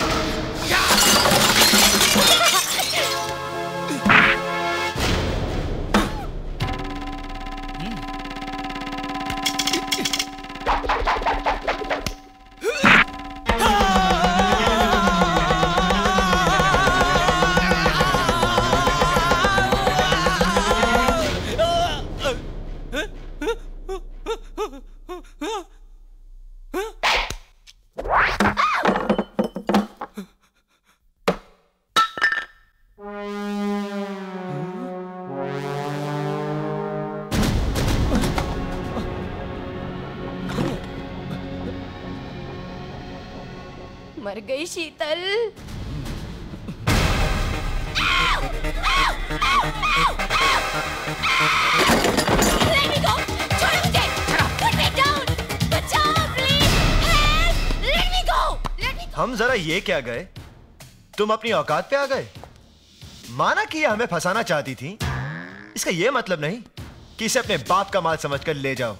मर गई शीतल। हम जरा ये क्या गए, तुम अपनी औकात पे आ गए। माना कि ये हमें फंसाना चाहती थी, इसका ये मतलब नहीं कि इसे अपने बाप का माल समझकर ले जाओ।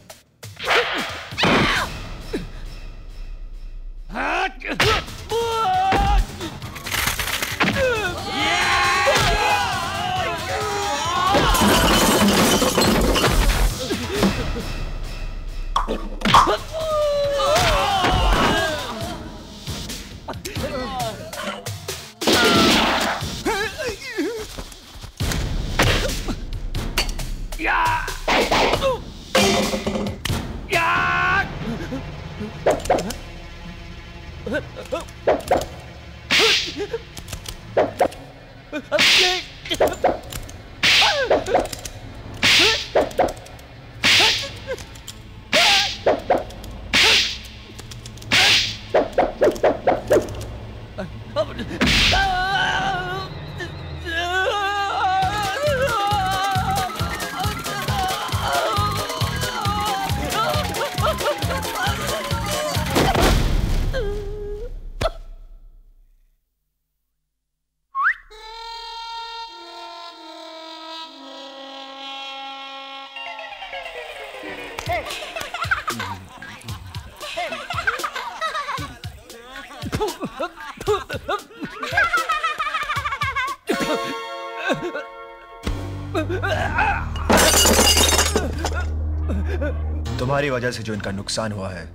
तुम्हारी वजह से जो इनका नुकसान हुआ है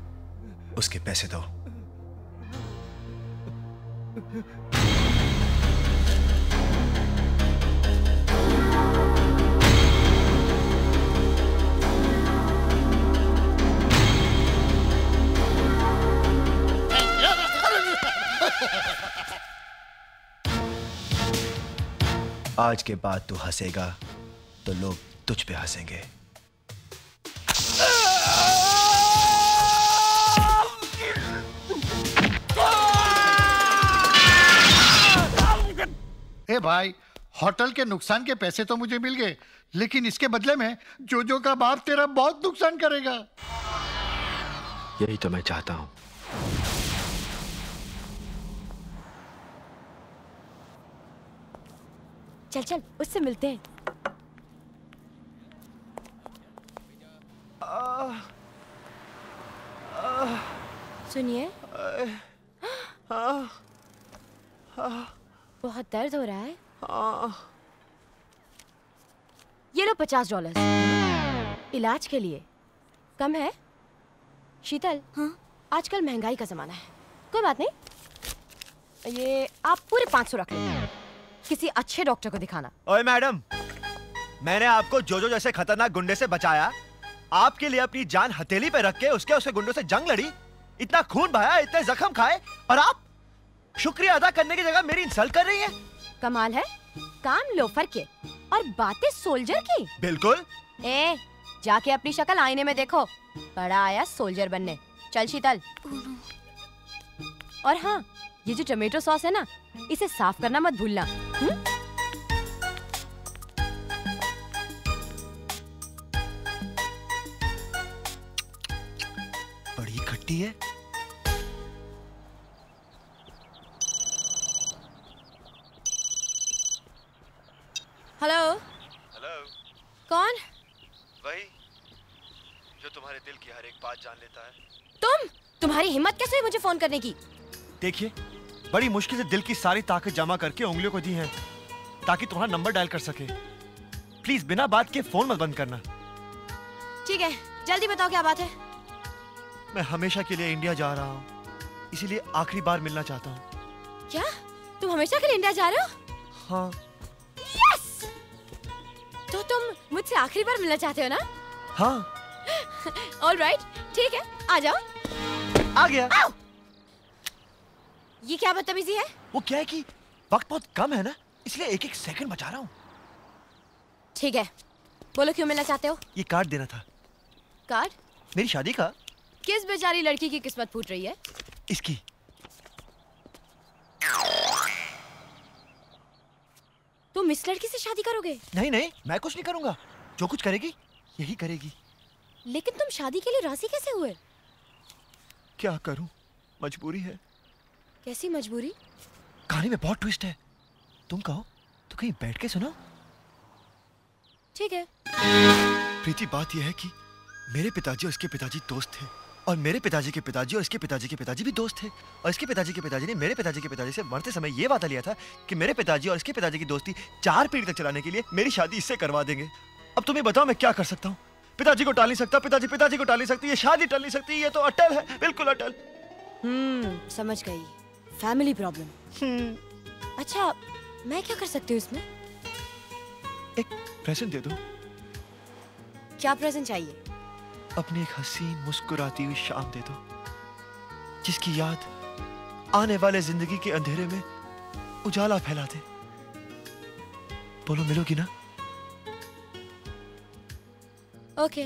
उसके पैसे दो। आज के बाद तू हंसेगा तो लोग तुझ पे हंसेंगे। ए भाई, होटल के नुकसान के पैसे तो मुझे मिल गए, लेकिन इसके बदले में जोजो का बाप तेरा बहुत नुकसान करेगा। यही तो मैं चाहता हूं। चल चल, उससे मिलते हैं। सुनिए, बहुत दर्द हो रहा है। ये लो $50 इलाज के लिए। कम है शीतल? हाँ? आजकल महंगाई का जमाना है। कोई बात नहीं, ये आप पूरे 500 रख लें, किसी अच्छे डॉक्टर को दिखाना। ओए मैडम, मैंने आपको जोजो जैसे खतरनाक गुंडे से बचाया, आपके लिए अपनी जान हथेली पे रख के उसके गुंडों से जंग लड़ी, इतना खून बहाया, इतने जख्म खाए, और आप शुक्रिया अदा करने की जगह मेरी इंसल्ट कर रही है। कमाल है, काम लोफर के और बातें सोल्जर की। बिल्कुल। ए, जाके अपनी शक्ल आईने में देखो, बड़ा आया सोल्जर बनने। चल शीतल। और हाँ, ये जो टमेटो सॉस है ना, इसे साफ करना मत भूलना। बड़ी खट्टी है। हेलो। हेलो। कौन? वही जो तुम्हारे दिल की हर एक बात जान लेता है। तुम्हारी हिम्मत कैसे हुई मुझे फोन करने की? देखिए, बड़ी मुश्किल से दिल की सारी ताकत जमा करके उंगलियों को दी है ताकि तुम्हारा नंबर डायल कर सके। प्लीज बिना बात के फोन मत बंद करना। ठीक है, जल्दी बताओ क्या बात है। मैं हमेशा के लिए इंडिया जा रहा हूँ, इसीलिए आखिरी बार मिलना चाहता हूँ। क्या तुम हमेशा के लिए इंडिया जा रहे हो? हाँ। यस! तो तुम मुझसे आखिरी बार मिलना चाहते हो ना? हाँ। ऑलराइट, ठीक है, आ जाओ। आ गया। ये क्या बदतमीजी है? वो क्या है कि वक्त बहुत कम है ना, इसलिए एक एक सेकंड बचा रहा हूँ। ठीक है, बोलो क्यों मिलना चाहते हो? ये कार्ड देना था। कार्ड? मेरी शादी का। किस बेचारी लड़की की किस्मत फूट रही है? इसकी। तुम इस लड़की से शादी करोगे? नहीं नहीं, मैं कुछ नहीं करूँगा। जो कुछ करेगी यही करेगी। लेकिन तुम शादी के लिए राजी कैसे हुए? क्या करूँ, मजबूरी है। कैसी मजबूरी? कहानी में बहुत ट्विस्ट है। तुम कहो तो कहीं बैठ के सुनो। ठीक है। प्रीति, बात यह है कि मेरे पिताजी और इसके पिताजी दोस्त थे, और मेरे पिताजी के पिताजी और इसके पिताजी के पिताजी भी दोस्त थे, और इसके पिताजी के पिताजी ने मेरे पिताजी के पिताजी से मरते समय ये वादा लिया था कि मेरे पिताजी और इसके पिताजी की दोस्ती 4 पीढ़ी तक चलाने के लिए मेरी शादी इससे करवा देंगे। अब तुम्हें बताओ मैं क्या कर सकता हूँ? पिताजी को टाल नहीं सकता, पिताजी पिताजी को टाल नहीं सकती, ये शादी टल नहीं सकती, ये तो अटल है, बिल्कुल अटल। समझ गई, फैमिली प्रॉब्लम। अच्छा, मैं क्या कर सकती हूँ इसमें? एक प्रेजेंट दे दो। क्या प्रेजेंट चाहिए? अपनी एक हसीन मुस्कुराती हुई शाम दे दो, जिसकी याद आने वाले जिंदगी के अंधेरे में उजाला फैला दे। बोलो, मिलोगी ना? ओके।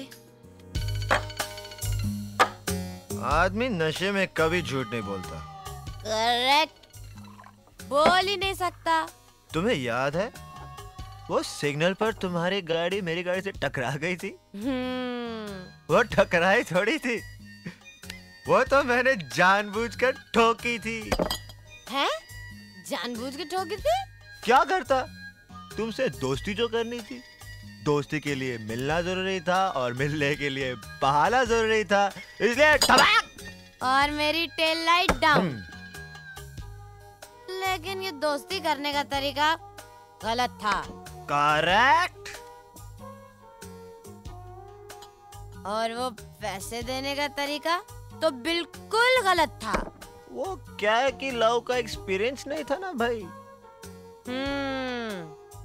आदमी नशे में कभी झूठ नहीं बोलता। करेक्ट, बोल ही नहीं सकता। तुम्हें याद है वो सिग्नल पर तुम्हारी गाड़ी मेरी गाड़ी से टकरा गई थी? वो टकराई थोड़ी थी, वो तो मैंने जानबूझकर ठोकी थी। हैं? जानबूझ के ठोकी थी? क्या करता, तुमसे दोस्ती जो करनी थी, दोस्ती के लिए मिलना जरूरी था और मिलने के लिए बहाना जरूरी था, इसलिए टबाक और मेरी टेल लाइट डाउन। लेकिन ये दोस्ती करने का तरीका गलत था। करेक्ट। और वो पैसे देने का तरीका तो बिल्कुल गलत था। वो क्या है कि लव का एक्सपीरियंस नहीं था ना भाई।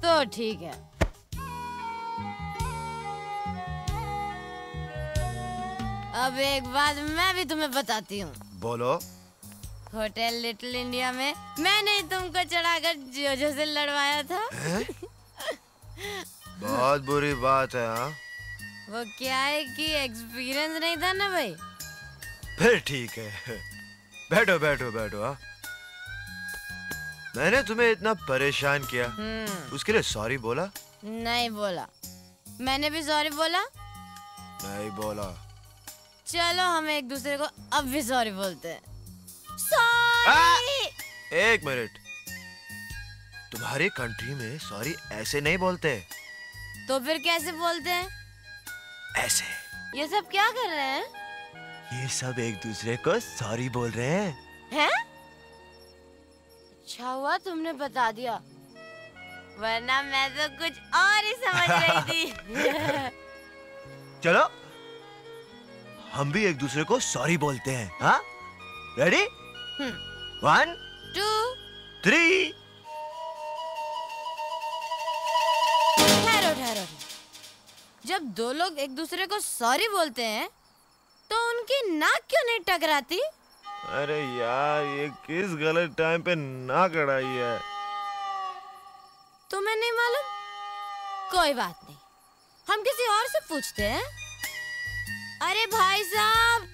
तो ठीक है। अब एक बात मैं भी तुम्हें बताती हूँ। बोलो। होटल लिटिल इंडिया में मैंने तुमको चढ़ाकर जोजो से लड़वाया था। बहुत बुरी बात है। हाँ, वो क्या है कि एक्सपीरियंस नहीं था ना भाई। फिर ठीक है, बैठो बैठो बैठो। हाँ, मैंने तुम्हें इतना परेशान किया, उसके लिए सॉरी बोला? नहीं बोला। मैंने भी सॉरी बोला? नहीं बोला। चलो हम एक दूसरे को अब भी सॉरी बोलते हैं। सॉरी। एक मिनट, तुम्हारी कंट्री में सॉरी ऐसे नहीं बोलते। तो फिर कैसे बोलते हैं? ऐसे। ये सब क्या कर रहे हैं? ये सब एक दूसरे को सॉरी बोल रहे हैं। हैं? अच्छा हुआ तुमने बता दिया, वरना मैं तो कुछ और ही समझ रही थी। चलो हम भी एक दूसरे को सॉरी बोलते हैं। हाँ, रेडी? 1 2 3। ठहरो ठहरो, जब दो लोग एक दूसरे को सॉरी बोलते हैं तो उनकी नाक क्यों नहीं टकराती? अरे यार, ये किस गलत टाइम पे नाक अड़ाई है। तुम्हें नहीं मालूम? कोई बात नहीं, हम किसी और से पूछते हैं। अरे भाई साहब,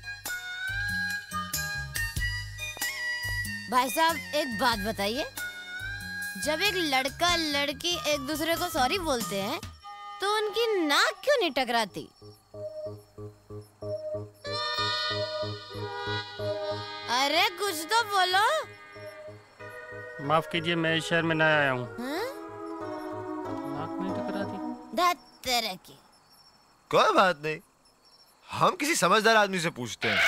भाई साहब एक बात बताइए, जब एक लड़का लड़की एक दूसरे को सॉरी बोलते हैं तो उनकी नाक क्यों नहीं टकराती? अरे कुछ तो बोलो। माफ कीजिए, मैं शहर में नया आया हूँ। नाक नहीं टकराती? धत्तर की। कोई बात नहीं, हम किसी समझदार आदमी से पूछते हैं।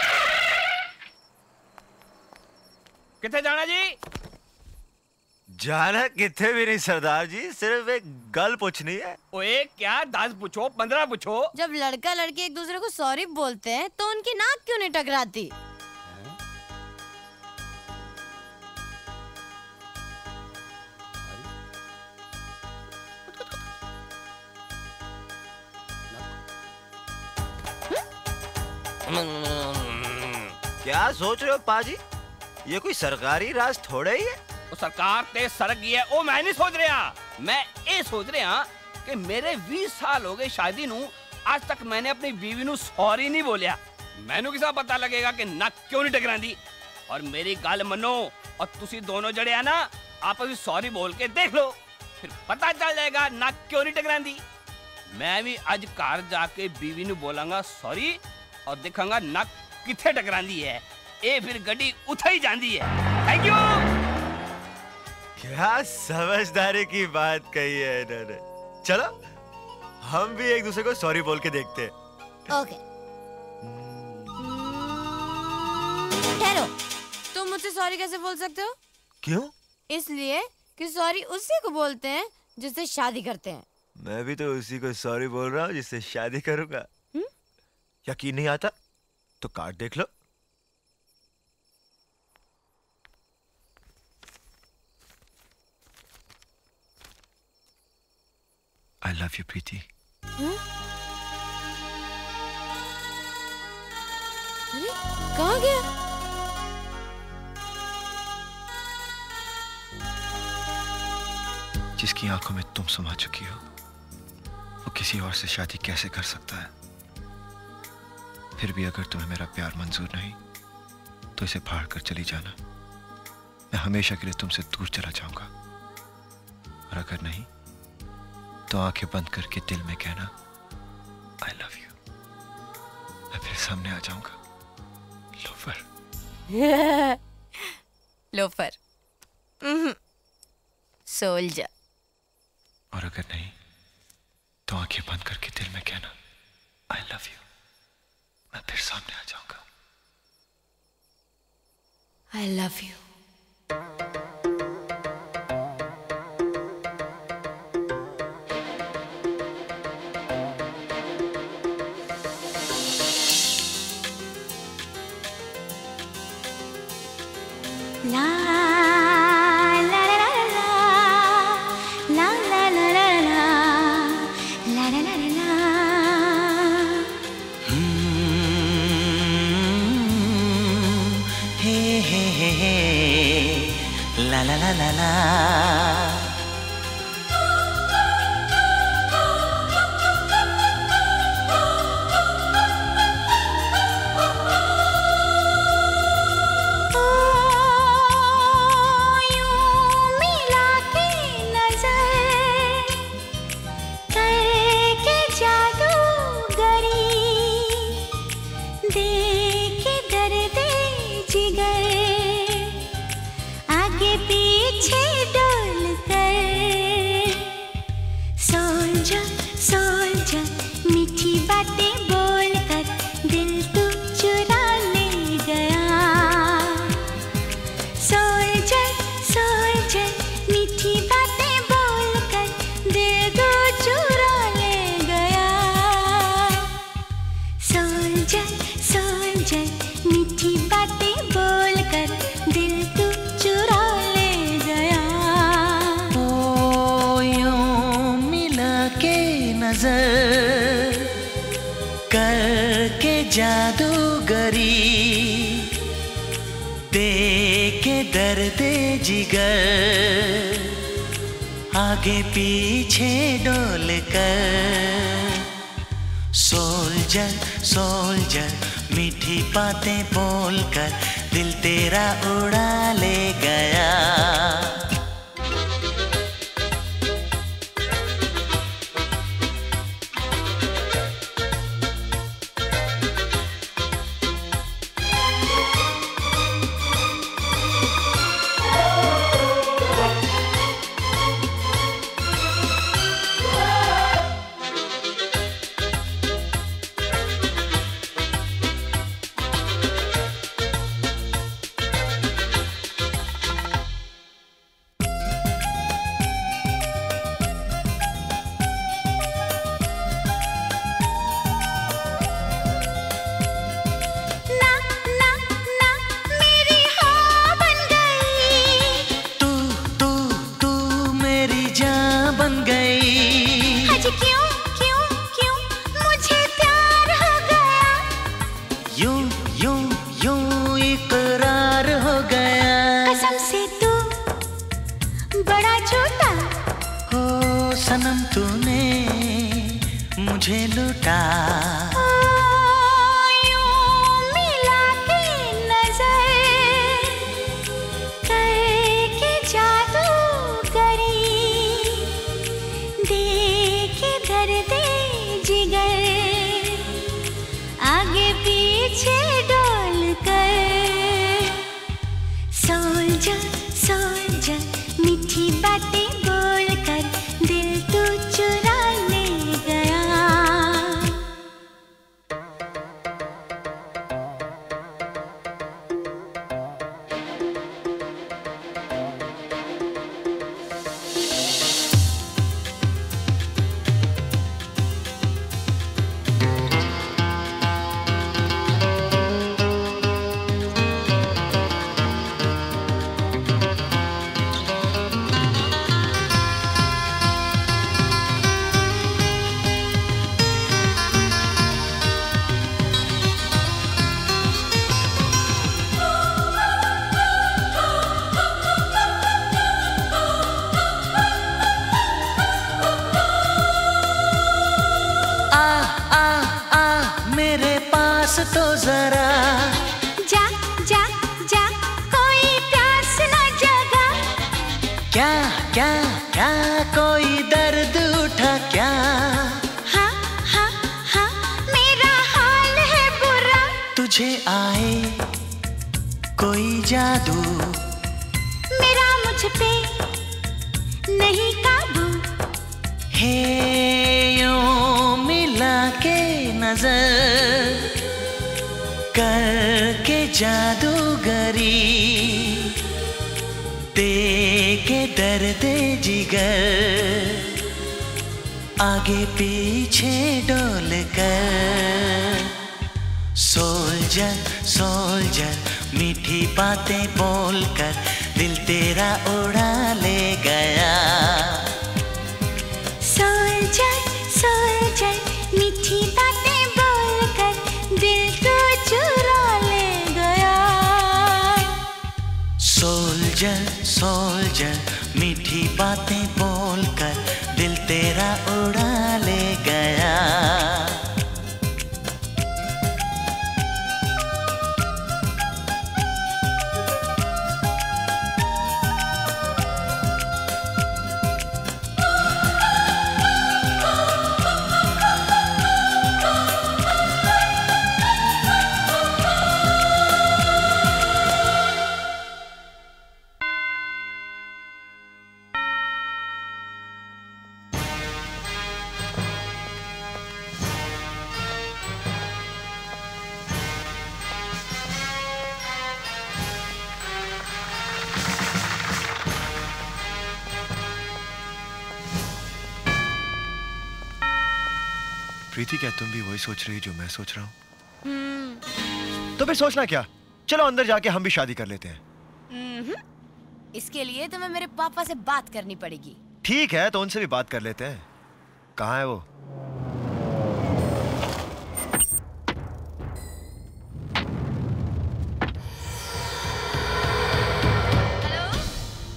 किथे जाना जी? जाना किथे भी नहीं सरदार जी, सिर्फ एक गल पूछनी है। ओए क्या 10 पूछो 15 पूछो। जब लड़का लड़की एक दूसरे को सॉरी बोलते हैं तो उनकी नाक क्यों नहीं टकराती? क्या सोच रहे हो पाजी, ये कोई सरकारी राज थोड़ा ही है। सरकार ते सरक गई है। ओ मैं नहीं सोच रहा, मैं ये सोच रहा कि मेरे 20 साल हो गए शादी नू, आज तक मैंने अपनी बीवी नू सॉरी नहीं बोलिया। मैनू किसा पता लगेगा कि नाक क्यों नहीं टकरांदी। और मेरी गल मनो और तुसी दोनों जड़े आ ना, आपस में सॉरी बोल के देख लो। फिर पता चल जाएगा ना क्यों नहीं टकरांदी। मैं भी आज घर जाके बीवी नू बोलांगा सॉरी और दिखांगा ना किथे टकरांदी है, ए फिर गड्डी उठा ही जांदी है। Thank you. क्या समझदारी की बात कही है इन्होंने। चलो हम भी एक दूसरे को सॉरी बोल के देखते हैं। ओके। ठहरो, तुम मुझसे सॉरी कैसे बोल सकते हो? क्यों? इसलिए कि सॉरी उसी को बोलते हैं जिससे शादी करते हैं। मैं भी तो उसी को सॉरी बोल रहा हूँ जिससे शादी करूंगा। यकीन नहीं आता तो कार्ड देख लो। I love you, Preeti. Hmm? अरे कहाँ गया? जिसकी आंखों में तुम समा चुकी हो वो किसी और से शादी कैसे कर सकता है? फिर भी अगर तुम्हें मेरा प्यार मंजूर नहीं तो इसे फाड़ कर चली जाना। मैं हमेशा के लिए तुमसे दूर चला जाऊंगा। और अगर नहीं तो आंखें बंद करके दिल में कहना आई लव यू। मैं फिर सामने आ जाऊंगा। लोफर। लोफर। सोल्जर। और अगर नहीं तो आंखें बंद करके दिल में कहना आई लव यू। मैं फिर सामने आ जाऊंगा। I love you. क्या क्या क्या कोई दर्द उठा क्या? हाँ हाँ हाँ मेरा हाल है बुरा। तुझे आए कोई जादू मेरा मुझ पे नहीं काबू। हे यूं मिला के नजर करके जादूगरी दे के दर्द जिगर आगे पीछे डोल कर। सोल्जर सोल्जर मीठी बातें बोलकर दिल तेरा उड़ा ले गया। सोल्जर सोल्जर मीठी बातें बोलकर दिल को चुरा ले गया। सोल्जर सोल्जर मीठी बातें बोलकर दिल तेरा उड़ा ले गया। प्रीति, क्या तुम भी वही सोच रही जो मैं सोच रहा हूँ? तो फिर सोचना क्या, चलो अंदर जाके हम भी शादी कर लेते हैं। इसके लिए तुम्हें मेरे पापा से बात करनी पड़ेगी। ठीक है, तो उनसे भी बात कर लेते हैं। कहाँ है वो?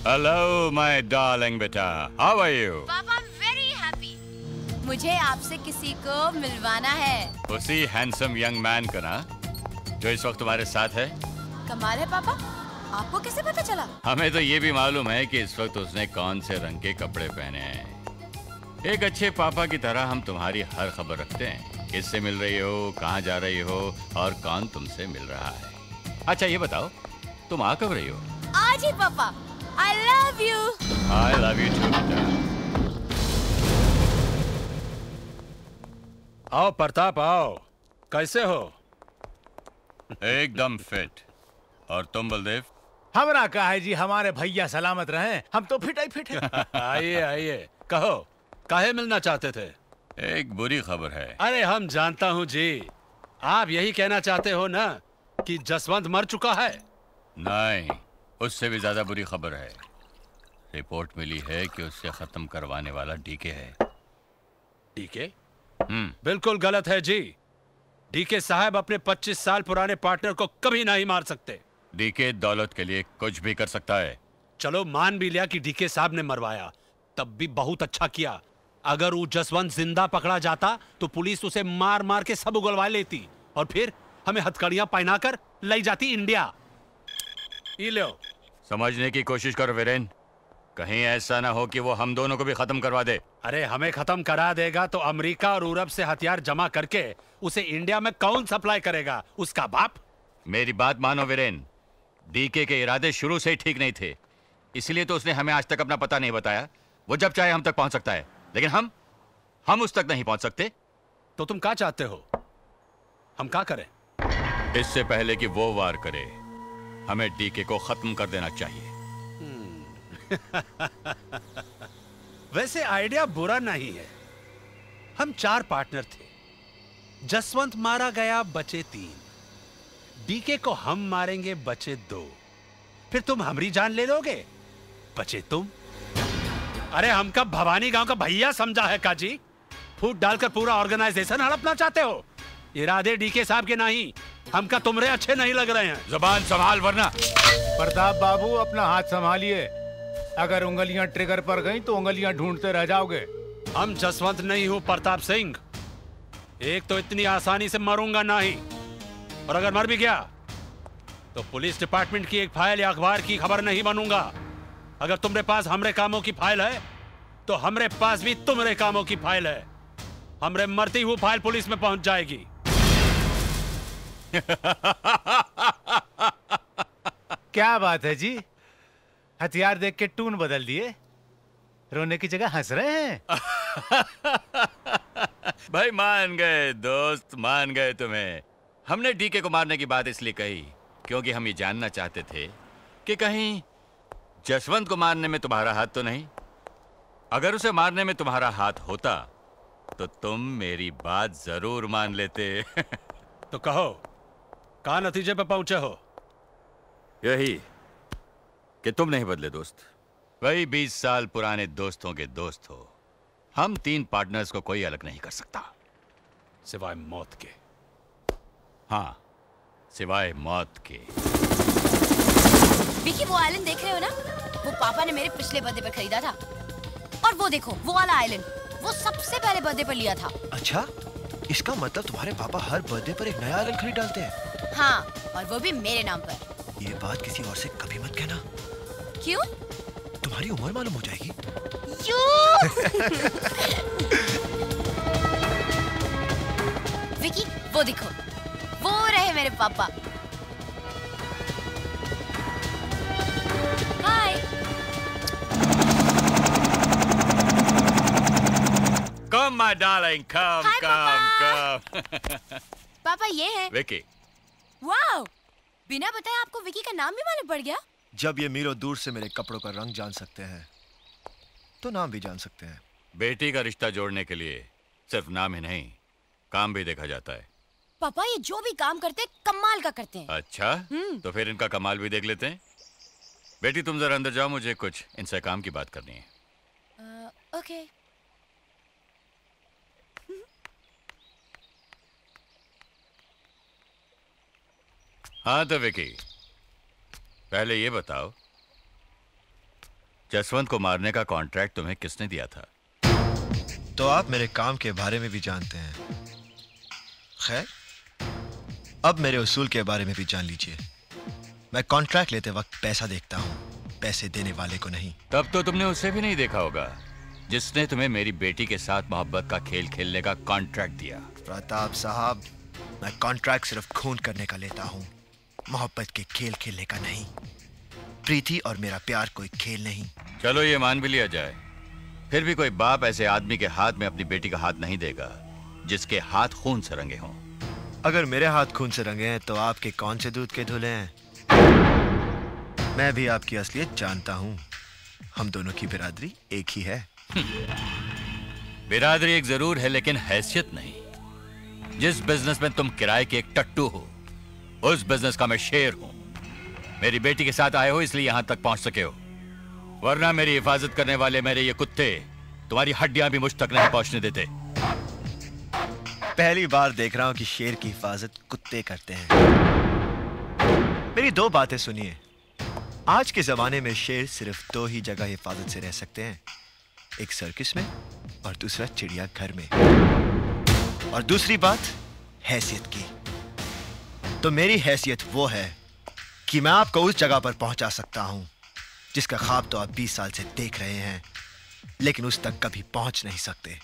हेलो माय डार्लिंग बेटा, हाउ आर यू? मुझे आपसे किसी को मिलवाना है। उसी हैंडसम यंग मैन का ना जो इस वक्त तुम्हारे साथ है? कमाल है पापा, आपको कैसे पता चला? हमें तो ये भी मालूम है कि इस वक्त उसने कौन से रंग के कपड़े पहने हैं। एक अच्छे पापा की तरह हम तुम्हारी हर खबर रखते हैं। किससे मिल रही हो, कहाँ जा रही हो और कौन तुमसे मिल रहा है। अच्छा ये बताओ, तुम आ कब रही हो? आज ही पापा। आई लव यू टू बेटा। आओ प्रताप आओ, कैसे हो? एकदम फिट। और तुम बलदेव? हमरा का है जी, हमारे भैया सलामत रहें, हम तो फिट ही फिट हैं। आइए आइए, कहो काहे मिलना चाहते थे? एक बुरी खबर है। अरे हम जानता हूँ जी, आप यही कहना चाहते हो ना कि जसवंत मर चुका है? नहीं, उससे भी ज्यादा बुरी खबर है। रिपोर्ट मिली है कि उससे खत्म करवाने वाला डीके है। डीके? बिल्कुल गलत है जी। डीके साहब अपने 25 साल पुराने पार्टनर को कभी नहीं मार सकते। डीके दौलत के लिए कुछ भी कर सकता है। चलो मान भी लिया कि डीके साहब ने मरवाया, तब भी बहुत अच्छा किया। अगर वो जसवंत जिंदा पकड़ा जाता तो पुलिस उसे मार मार के सब उगलवा लेती और फिर हमें हथकड़ियां पहना कर ले जाती इंडिया। ये लो। समझने की कोशिश करो वीरेंद्र, कहीं ऐसा ना हो कि वो हम दोनों को भी खत्म करवा दे। अरे हमें खत्म करा देगा तो अमेरिका और यूरोप से हथियार जमा करके उसे इंडिया में कौन सप्लाई करेगा, उसका बाप? मेरी बात मानो वीरेन, डीके के इरादे शुरू से ही ठीक नहीं थे, इसलिए तो उसने हमें आज तक अपना पता नहीं बताया। वो जब चाहे हम तक पहुंच सकता है, लेकिन हम उस तक नहीं पहुंच सकते। तो तुम क्या चाहते हो, हम क्या करें? इससे पहले कि वो वार करे, हमें डीके को खत्म कर देना चाहिए। वैसे आइडिया बुरा नहीं है। हम 4 पार्टनर थे, जसवंत मारा गया बचे 3, डीके को हम मारेंगे बचे 2, फिर तुम हमारी जान ले लोगे बचे तुम। अरे हम का भवानी गांव का भैया समझा है काजी? फूट डालकर पूरा ऑर्गेनाइजेशन हड़पना चाहते हो? इरादे डीके साहब के नहीं, हम का तुमरे अच्छे नहीं लग रहे हैं। जुबान संभाल वरना। प्रताप बाबू अपना हाथ संभालिए, अगर उंगलियां ट्रिगर पर गईं तो उंगलियां ढूंढते रह जाओगे। हम जसवंत नहीं हूं प्रताप सिंह, एक तो इतनी आसानी से मरूंगा नहीं, और अगर मर भी गया तो पुलिस डिपार्टमेंट की एक फाइल या अखबार की खबर नहीं बनूंगा। अगर तुम्हारे पास हमरे कामों की फाइल है तो हमरे पास भी तुम्हारे कामों की फाइल है। हमरे मरती हुई फाइल पुलिस में पहुंच जाएगी। क्या बात है जी, हथियार देख के टून बदल दिए, रोने की जगह हंस रहे हैं। भाई मान गए दोस्त, मान गए तुम्हें। हमने डीके को मारने की बात इसलिए कही क्योंकि हम ये जानना चाहते थे कि कहीं जसवंत को मारने में तुम्हारा हाथ तो नहीं। अगर उसे मारने में तुम्हारा हाथ होता तो तुम मेरी बात जरूर मान लेते। तो कहो कहाँ नतीजे पे पहुंचे हो? यही कि तुम नहीं बदले दोस्त, वही 20 साल पुराने दोस्तों के दोस्त हो। हम तीन पार्टनर्स को कोई अलग नहीं कर सकता सिवाय मौत के। हाँ, सिवाय मौत के। विकी, वो आइलैंड देख रहे हो ना, वो पापा ने मेरे पिछले बर्थडे पर खरीदा था। और वो देखो, वो वाला आइलैंड, वो सबसे पहले बर्थडे पर लिया था। अच्छा, इसका मतलब तुम्हारे पापा हर बर्थडे पर एक नया आइलैंड खरीद डालते हैं? हाँ, और वो भी मेरे नाम पर। ये बात किसी और से कभी मत कहना। क्यों? तुम्हारी उम्र मालूम हो जाएगी। विकी, वो देखो, वो रहे मेरे पापा। हाय। Come my darling, come, Hi, come, पापा। come. पापा ये है विकी। वाओ, बिना बताए आपको विकी का नाम भी मालूम पड़ गया। जब ये मीरों दूर से मेरे कपड़ों का रंग जान सकते हैं तो नाम भी जान सकते हैं। बेटी का रिश्ता जोड़ने के लिए सिर्फ नाम ही नहीं काम भी देखा जाता है। पापा ये जो भी काम करते हैं कमाल का करते हैं। अच्छा, तो फिर इनका कमाल भी देख लेते हैं। बेटी तुम जरा अंदर जाओ, मुझे कुछ इनसे काम की बात करनी है। ओके। हाँ तो विकी, पहले ये बताओ जसवंत को मारने का कॉन्ट्रैक्ट तुम्हें किसने दिया था? तो आप मेरे काम के बारे में भी जानते हैं, खैर अब मेरे उसूल के बारे में भी जान लीजिए। मैं कॉन्ट्रैक्ट लेते वक्त पैसा देखता हूँ, पैसे देने वाले को नहीं। तब तो तुमने उसे भी नहीं देखा होगा जिसने तुम्हें मेरी बेटी के साथ मोहब्बत का खेल खेलने का कॉन्ट्रैक्ट दिया। प्रताप साहब, मैं कॉन्ट्रैक्ट सिर्फ खून करने का लेता हूँ, मोहब्बत के खेल खेलने का नहीं। प्रीति और मेरा प्यार कोई खेल नहीं। चलो ये मान भी लिया जाए, फिर भी कोई बाप ऐसे आदमी के हाथ में अपनी बेटी का हाथ नहीं देगा जिसके हाथ खून से रंगे हों। अगर मेरे हाथ खून से रंगे हैं तो आपके कौन से दूध के धुले हैं? मैं भी आपकी असलियत जानता हूँ, हम दोनों की बिरादरी एक ही है। बिरादरी एक जरूर है लेकिन हैसियत नहीं। जिस बिजनेस में तुम किराए के एक टट्टू हो उस बिजनेस का मैं शेर हूँ। मेरी बेटी के साथ आए हो इसलिए यहाँ तक पहुँच सके हो, वरना मेरी हिफाजत करने वाले मेरे ये कुत्ते तुम्हारी हड्डियां भी मुझ तक नहीं पहुँचने देते। पहली बार देख रहा हूँ कि शेर की हिफाजत कुत्ते करते हैं। मेरी दो बातें सुनिए, आज के जमाने में शेर सिर्फ दो ही जगह हिफाजत से रह सकते हैं, एक सर्कस में और दूसरा चिड़ियाघर में। और दूसरी बात हैसियत की, तो मेरी हैसियत वो है कि मैं आपको उस जगह पर पहुंचा सकता हूं जिसका ख्वाब तो आप 20 साल से देख रहे हैं लेकिन उस तक कभी पहुंच नहीं सकते।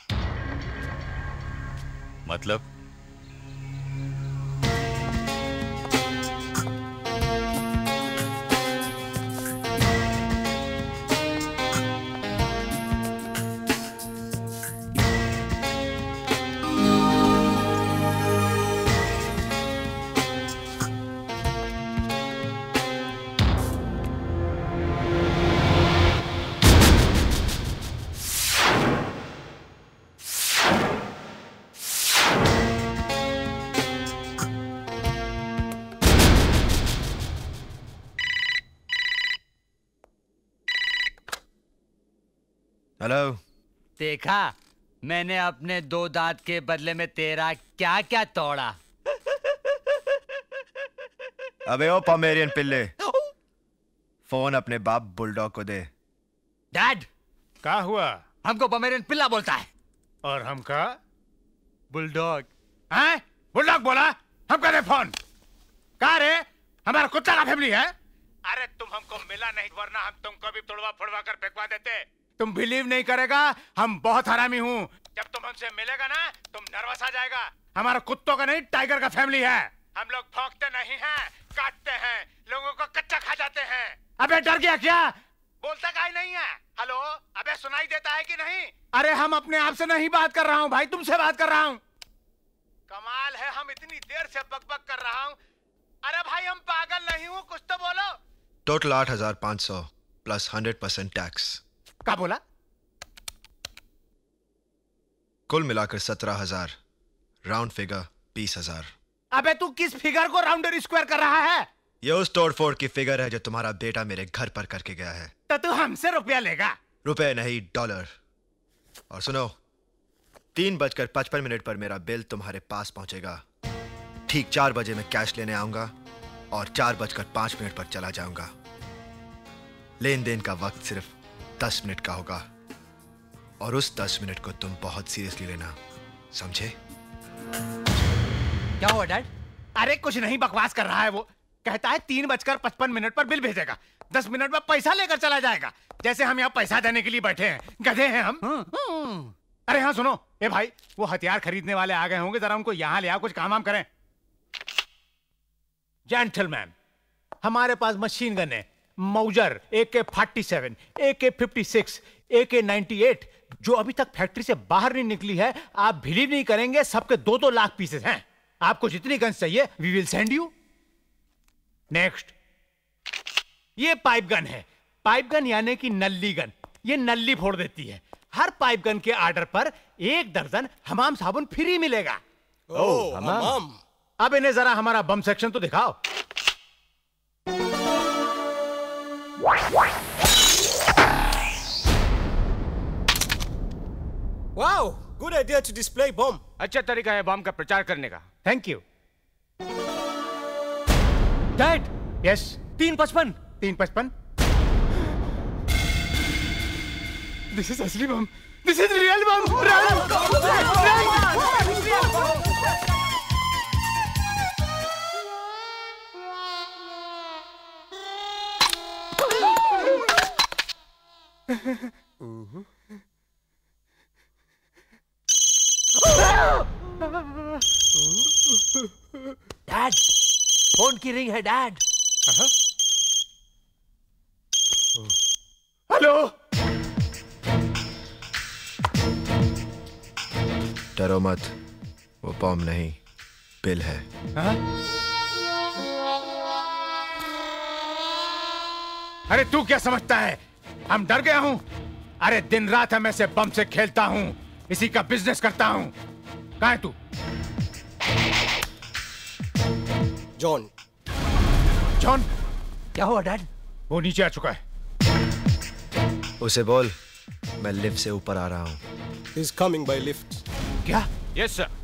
मतलब? हेलो, देखा मैंने अपने 2 दांत के बदले में तेरा क्या क्या तोड़ा। अबे ओ पमेरियन पिल्ले, फोन अपने बाप बुलडॉग को दे। डैड, क्या हुआ? हमको पमेरियन पिल्ला बोलता है और हमका बुलडॉग। हैं? बुलडॉग बोला हमका दे फोन। कहा रे, हमारा कुत्ता का फैमिली है। अरे तुम हमको मिला नहीं वरना हम तुमको भी तोड़वा फोड़वा कर फेंकवा देते। तुम बिलीव नहीं करेगा हम बहुत हरामी हूँ। जब तुम हमसे मिलेगा ना तुम नर्वस आ जाएगा। हमारा कुत्तों का नहीं टाइगर का फैमिली है। हम लोग भौंकते नहीं हैं, काटते हैं, लोगों को कच्चा खा जाते हैं। अबे डर गया क्या? बोलता का ही नहीं है। हेलो, अबे सुनाई देता है कि नहीं? अरे हम अपने आप से नहीं बात कर रहा हूँ भाई, तुमसे बात कर रहा हूँ। कमाल है, हम इतनी देर से बकबक कर रहा हूँ। अरे भाई हम पागल नहीं हूँ, कुछ तो बोलो। Total 8,500 plus 100% tax. क्या बोला? कुल मिलाकर 17,000, राउंड फिगर 20,000। अबे तू किस फिगर को राउंडर स्क्वायर कर रहा है? ये उस तोड़फोड़ की फिगर है जो तुम्हारा बेटा मेरे घर पर करके गया है। तो तू हमसे रुपया लेगा? रुपये नहीं, डॉलर। और सुनो, 3:55 पर मेरा बिल तुम्हारे पास पहुंचेगा। ठीक 4 बजे मैं कैश लेने आऊंगा और 4:05 पर चला जाऊंगा। लेन देन का वक्त सिर्फ 10 मिनट का होगा और उस 10 मिनट को तुम बहुत सीरियसली लेना, समझे? क्या हुआ डैड? अरे कुछ नहीं, बकवास कर रहा है। वो कहता है 3:55 पर बिल भेजेगा, 10 मिनट में पैसा लेकर चला जाएगा। जैसे हम यहाँ पैसा देने के लिए बैठे हैं, गधे हैं हम। अरे हाँ सुनो, ए भाई वो हथियार खरीदने वाले आ गए होंगे, जरा उनको यहाँ ले आओ, कुछ काम करें। जेंटलमैन, हमारे पास मशीन गन है, मौजर, AK-47, AK-56, AK-98 जो अभी तक फैक्ट्री से बाहर नहीं निकली है। आप बिलीव नहीं करेंगे, सबके 2-2 लाख पीसेस हैं। आपको जितनी गन चाहिए we will send you. Next, ये पाइप गन है, पाइप गन यानी कि नली गन। ये नली फोड़ देती है। हर पाइप गन के ऑर्डर पर 1 दर्जन हमाम साबुन फ्री मिलेगा। ओह हमाम। अब इन्हें जरा हमारा बम सेक्शन तो दिखाओ। Wow, good idea to display bomb. अच्छा तरीका है बम का प्रचार करने का। Thank you dad. Yes, 3:55। This is असली bomb, this is real bomb. Dad, phone की रिंग है डैड। हेलो, डरो मत, वो बम नहीं बिल है। अरे तू क्या समझता है हम डर गया हूँ? अरे दिन रात हम ऐसे बम से खेलता हूँ, इसी का बिजनेस करता हूँ। कहाँ है तू? जॉन। जॉन, क्या हुआ डैड? वो नीचे आ चुका है। उसे बोल मैं लिफ्ट से ऊपर आ रहा हूँ। He is coming by lift. क्या? Yes sir.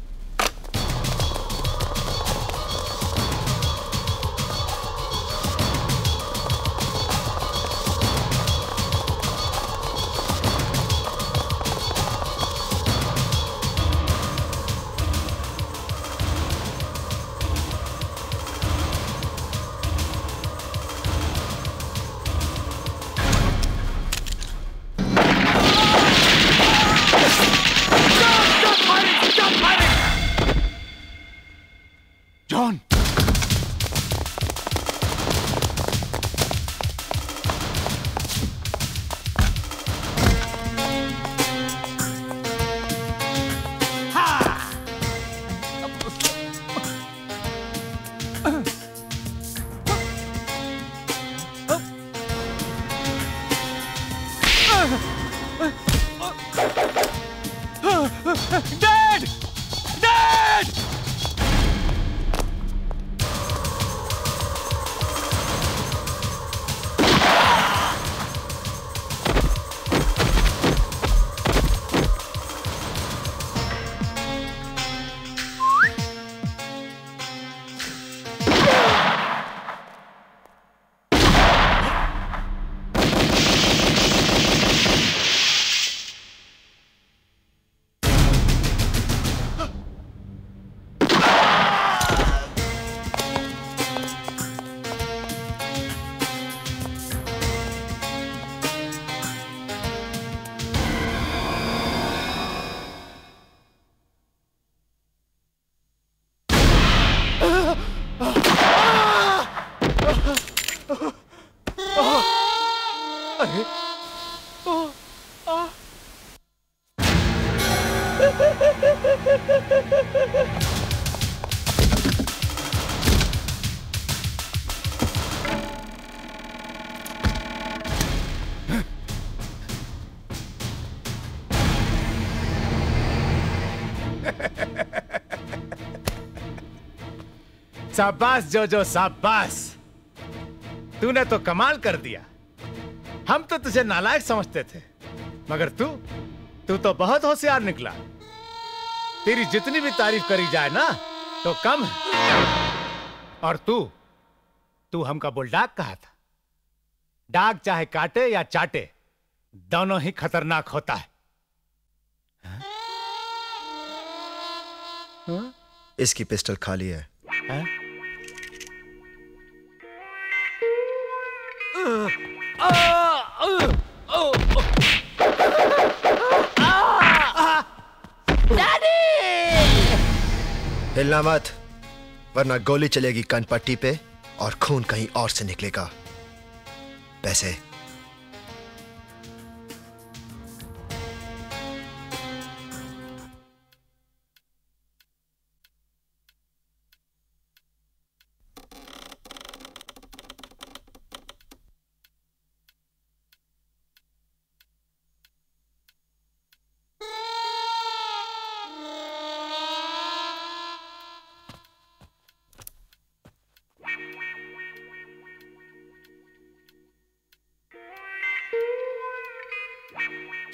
अरे शाबाश जोजो, शाबाश, तूने तो कमाल कर दिया। हम तो तुझे नालायक समझते थे, मगर तू तो बहुत होशियार निकला। तेरी जितनी भी तारीफ करी जाए ना तो कम है। और तू हमका बुलडाग कहा था। डाग चाहे काटे या चाटे, दोनों ही खतरनाक होता है। हा? हा? इसकी पिस्टल खाली है। हा? हिलना मत, वरना गोली चलेगी कानपट्टी पे और खून कहीं और से निकलेगा। पैसे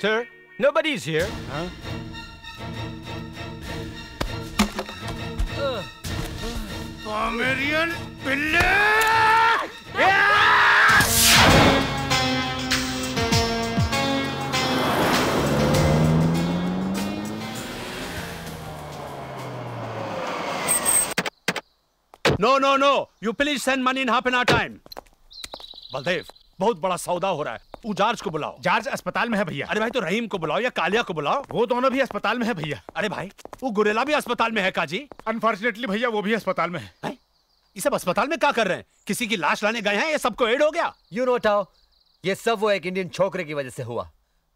Sir, nobody's here. Huh? Pomerian Billy! No. You please send money in half an hour time. Baldev, बहुत बड़ा सौदा हो रहा है। जार्ज को बुलाओ। जार्ज अस्पताल में है भैया। अरे भाई तो रहीम को बुलाओ या कालिया को बुलाओ। वो दोनों भी अस्पताल में है भैया। अरे भाई वो गुरेला भी अस्पताल में है काजी। अनफॉर्चुनेटली भैया वो भी अस्पताल में है। भाई ये सब अस्पताल में क्या कर रहे हैं? किसी की लाश लाने गए हैं? ये सबको एड हो गया। यू नो टाओ, ये सब वो एक इंडियन छोकरे की वजह से हुआ।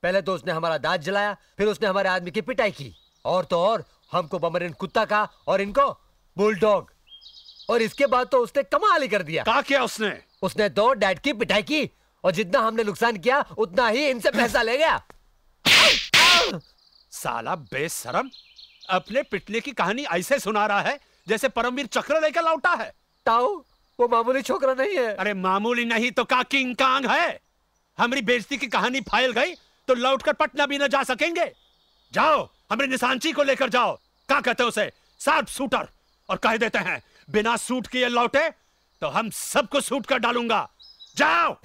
पहले तो उसने हमारा दांत जलाया, फिर उसने हमारे आदमी की पिटाई की, और तो और हमको बमरियन कुत्ता का और इनको बुलडॉग, और इसके बाद तो उसने कमाल ही कर दिया। क्या किया उसने? उसने दो डैड की पिटाई की और जितना हमने नुकसान किया उतना ही इनसे पैसा ले गया। साला बेशरम अपने पिटने की कहानी ऐसे सुना रहा है जैसे परमवीर चक्र लेकर लौटा है। ताऊ वो मामूली छोकरा नहीं है। अरे मामूली नहीं तो का किंग कांग है। हमारी बेइज्जती की कहानी फैल गई तो लौटकर पटना भी न जा सकेंगे। जाओ हमारे निशांची को लेकर जाओ, क्या कहते उसे, शार्प शूटर, और कह देते हैं बिना सूट किए लौटे तो हम सबको सूट कर डालूंगा। जाओ।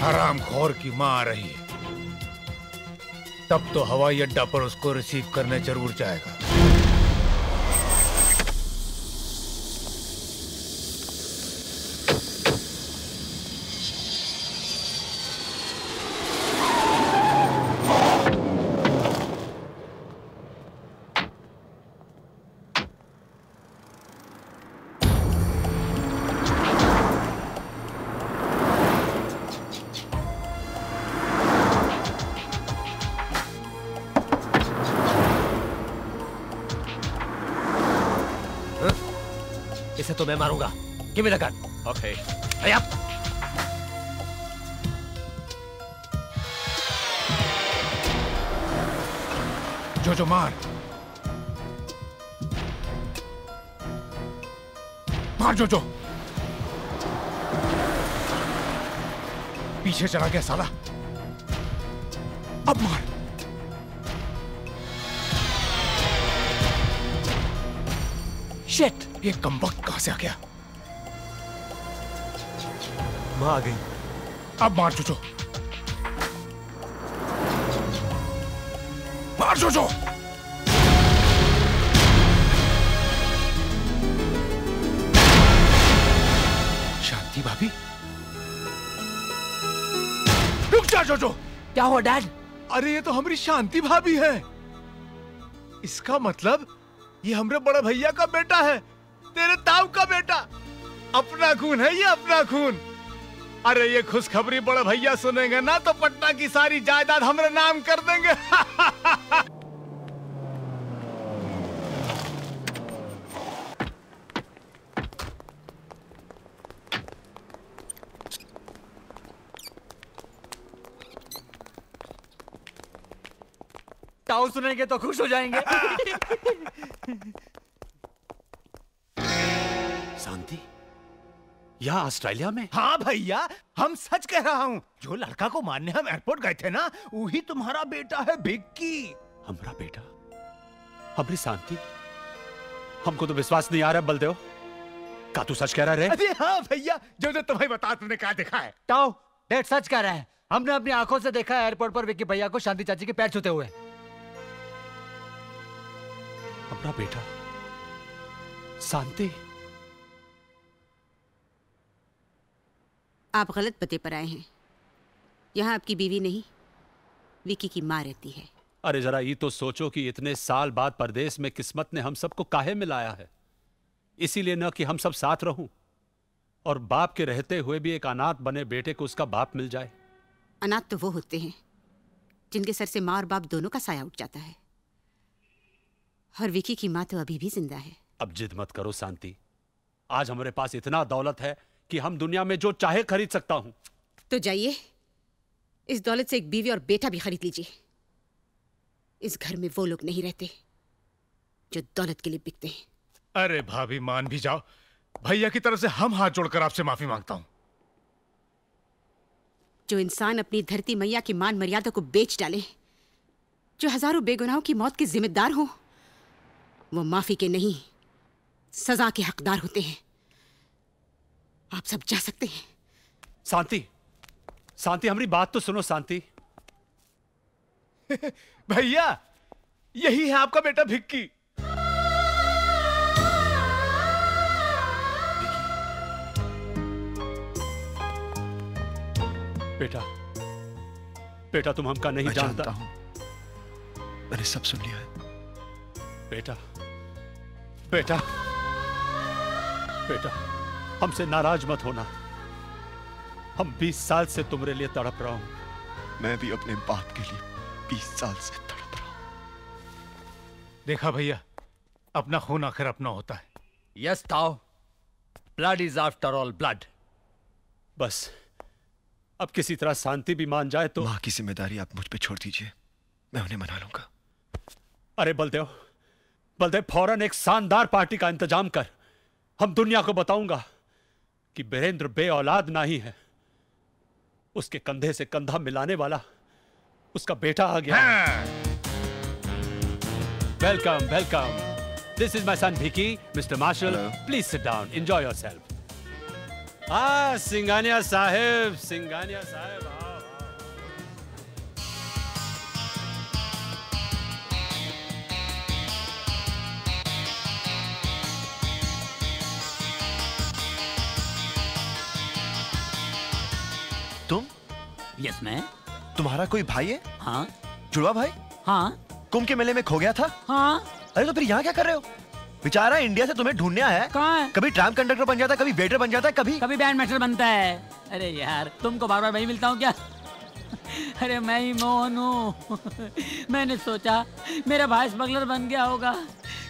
हरामखोर की मां आ रही है, तब तो हवाई अड्डा पर उसको रिसीव करने जरूर जाएगा। तो मैं मारूंगा। Give me the gun. Okay. Hey up. जोजो मार, मार जोजो। पीछे चला गया साला, अब मार। शिट, ये कमबख्त कहां से आ गया? वहां आ गई। अब मार जोजो, मार जोजो। शांति भाभी, रुक जा जोजो। क्या हुआ डैड? अरे ये तो हमारी शांति भाभी है। इसका मतलब ये हमारे बड़ा भैया का बेटा है, तेरे ताऊ का बेटा। अपना खून है ये, अपना खून। अरे ये खुशखबरी बड़ा भैया सुनेंगे ना तो पटना की सारी जायदाद हमारे नाम कर देंगे। ताऊ सुनेंगे तो खुश हो जाएंगे। शांति यहाँ ऑस्ट्रेलिया में? हाँ भैया, हम सच कह रहा हूँ। जो लड़का को मारने हम एयरपोर्ट गए थे ना, वही तुम्हारा बेटा है विक्की। हमारा बेटा? हमारी शांति? हमको तो विश्वास नहीं आ रहा बलदेव, का तू सच कह रहा है? अरे हाँ भैया, जो तुम्हें बता, तुमने क्या देखा है? ताऊ डैड सच कह रहा है, हमने अपनी आंखों से देखा एयरपोर्ट पर विक्की भैया को शांति चाची के पैर छूते हुए। अपना बेटा शांति? आप गलत पते पर आए हैं। यहाँ आपकी बीवी नहीं, विकी की माँ रहती है। अरे जरा ये तो सोचो कि इतने साल बाद परदेश में किस्मत ने हम सबको काहे मिलाया है। इसीलिए न कि हम सब साथ रहूं और बाप के रहते हुए भी एक अनाथ बने बेटे को उसका बाप मिल जाए। अनाथ तो वो होते हैं जिनके सर से माँ और बाप दोनों का साया उठ जाता है, और विकी की माँ तो अभी भी जिंदा है। अब जिद मत करो शांति, आज हमारे पास इतना दौलत है कि हम दुनिया में जो चाहे खरीद सकता हूं। तो जाइए, इस दौलत से एक बीवी और बेटा भी खरीद लीजिए। इस घर में वो लोग नहीं रहते जो दौलत के लिए बिकते हैं। अरे भाभी मान भी जाओ, भैया की तरफ से हम हाथ जोड़कर आपसे माफी मांगता हूं। जो इंसान अपनी धरती मैया की मान मर्यादा को बेच डाले, जो हजारों बेगुनाहों की मौत के जिम्मेदार हो, वो माफी के नहीं सजा के हकदार होते हैं। आप सब जा सकते हैं। शांति, शांति हमारी बात तो सुनो शांति। भैया यही है आपका बेटा विक्की। बेटा, बेटा तुम हमका नहीं जानता हूं। मैंने सब सुन लिया है। बेटा, बेटा, बेटा हमसे नाराज मत होना। हम 20 साल से तुम्हारे लिए तड़प रहा हूं। मैं भी अपने बाप के लिए 20 साल से तड़प रहा हूं। देखा भैया, अपना खून आखिर अपना होता है। यस ताऊ, blood is after all blood. बस अब किसी तरह शांति भी मान जाए तो। मां की जिम्मेदारी आप मुझ पे छोड़ दीजिए, मैं उन्हें मना लूंगा। अरे बलदेव, बलदेव फौरन एक शानदार पार्टी का इंतजाम कर। हम दुनिया को बताऊंगा कि वीरेंद्र बे औलाद नहीं है, उसके कंधे से कंधा मिलाने वाला उसका बेटा आ गया। Welcome, welcome. This is my son Vicky. Mister martial please sit down, enjoy yourself. आ सिंघानिया साहेब, सिंघानिया साहेब। यस मैं। तुम्हारा कोई भाई है? हाँ। जुड़वा भाई? हाँ। कुंभ के मेले में खो गया था? हाँ। अरे तो फिर यहाँ क्या कर रहे हो? बेचारा इंडिया से तुम्हें ढूंढने आया है। कहाँ है? कभी ट्राम कंडक्टर बन जाता है, कभी वेटर बन जाता है, कभी बैंड मेटर बनता है। अरे यार तुमको बार बार वही मिलता हूँ क्या? अरे मैं ही मोहन हूँ। मैंने सोचा मेरा भाई स्मगलर बन गया होगा।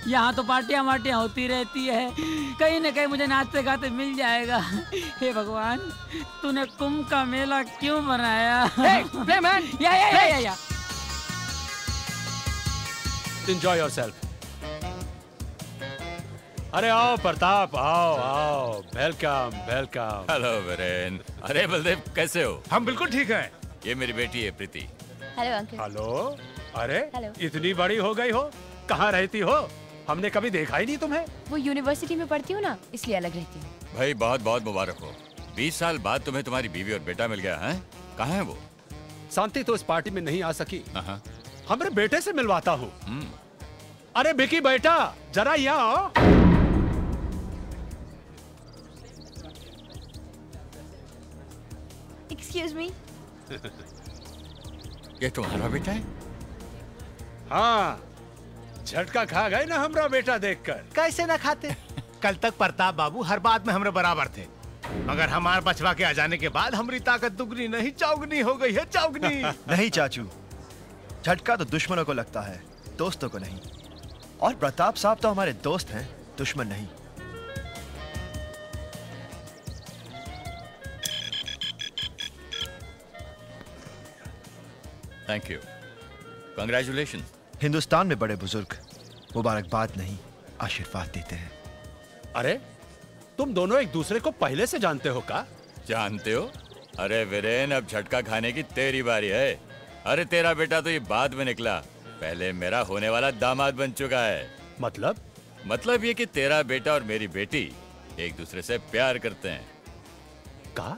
यहाँ तो पार्टियाँ वार्टियाँ होती रहती है, कहीं ना कहीं मुझे नाचते गाते मिल जाएगा। हे भगवान, तूने कुंभ का मेला क्यों बनाया? Play man, yeah. Enjoy yourself. अरे आओ प्रताप, आओ आओ। Welcome, welcome. हेलो वीरेन। अरे बलदेव कैसे हो? हम बिल्कुल ठीक हैं। ये मेरी बेटी है प्रीति। Hello uncle. हेलो। अरे Hello. इतनी बड़ी हो गई हो, कहाँ रहती हो? हमने कभी देखा ही नहीं तुम्हें। वो यूनिवर्सिटी में पढ़ती हूँ ना, इसलिए अलग रहती हूँ। भाई बहुत बहुत मुबारक हो। 20 साल बाद तुम्हें तुम्हारी बीवी और बेटा मिल गया है? कहाँ है वो? शांति तो इस पार्टी में नहीं आ सकी, हमारे बेटे से मिलवाता हूँ। अरे विकी बेटा जरा यहाँ आओ। Excuse me? ये तुम्हारा बेटा है? हाँ, झटका खा गए ना हमरा बेटा देखकर। कैसे ना खाते? कल तक प्रताप बाबू हर बात में हमरे बराबर थे, मगर हमारे बचवा के आ जाने के बाद हमारी ताकत दुगनी नहीं चौगनी हो गई है। चौगनी नहीं चाचू, झटका तो दुश्मनों को लगता है, दोस्तों को नहीं। और प्रताप साहब तो हमारे दोस्त हैं, दुश्मन नहीं। Thank you, congratulation. हिंदुस्तान में बड़े बुजुर्ग मुबारकबाद नहीं आशीर्वाद देते हैं। अरे तुम दोनों एक दूसरे को पहले से जानते हो का? जानते हो? अरे वीरेन अब झटका खाने की तेरी बारी है। अरे तेरा बेटा तो ये बाद में निकला, पहले मेरा होने वाला दामाद बन चुका है। मतलब? मतलब ये कि तेरा बेटा और मेरी बेटी एक दूसरे से प्यार करते हैं। का?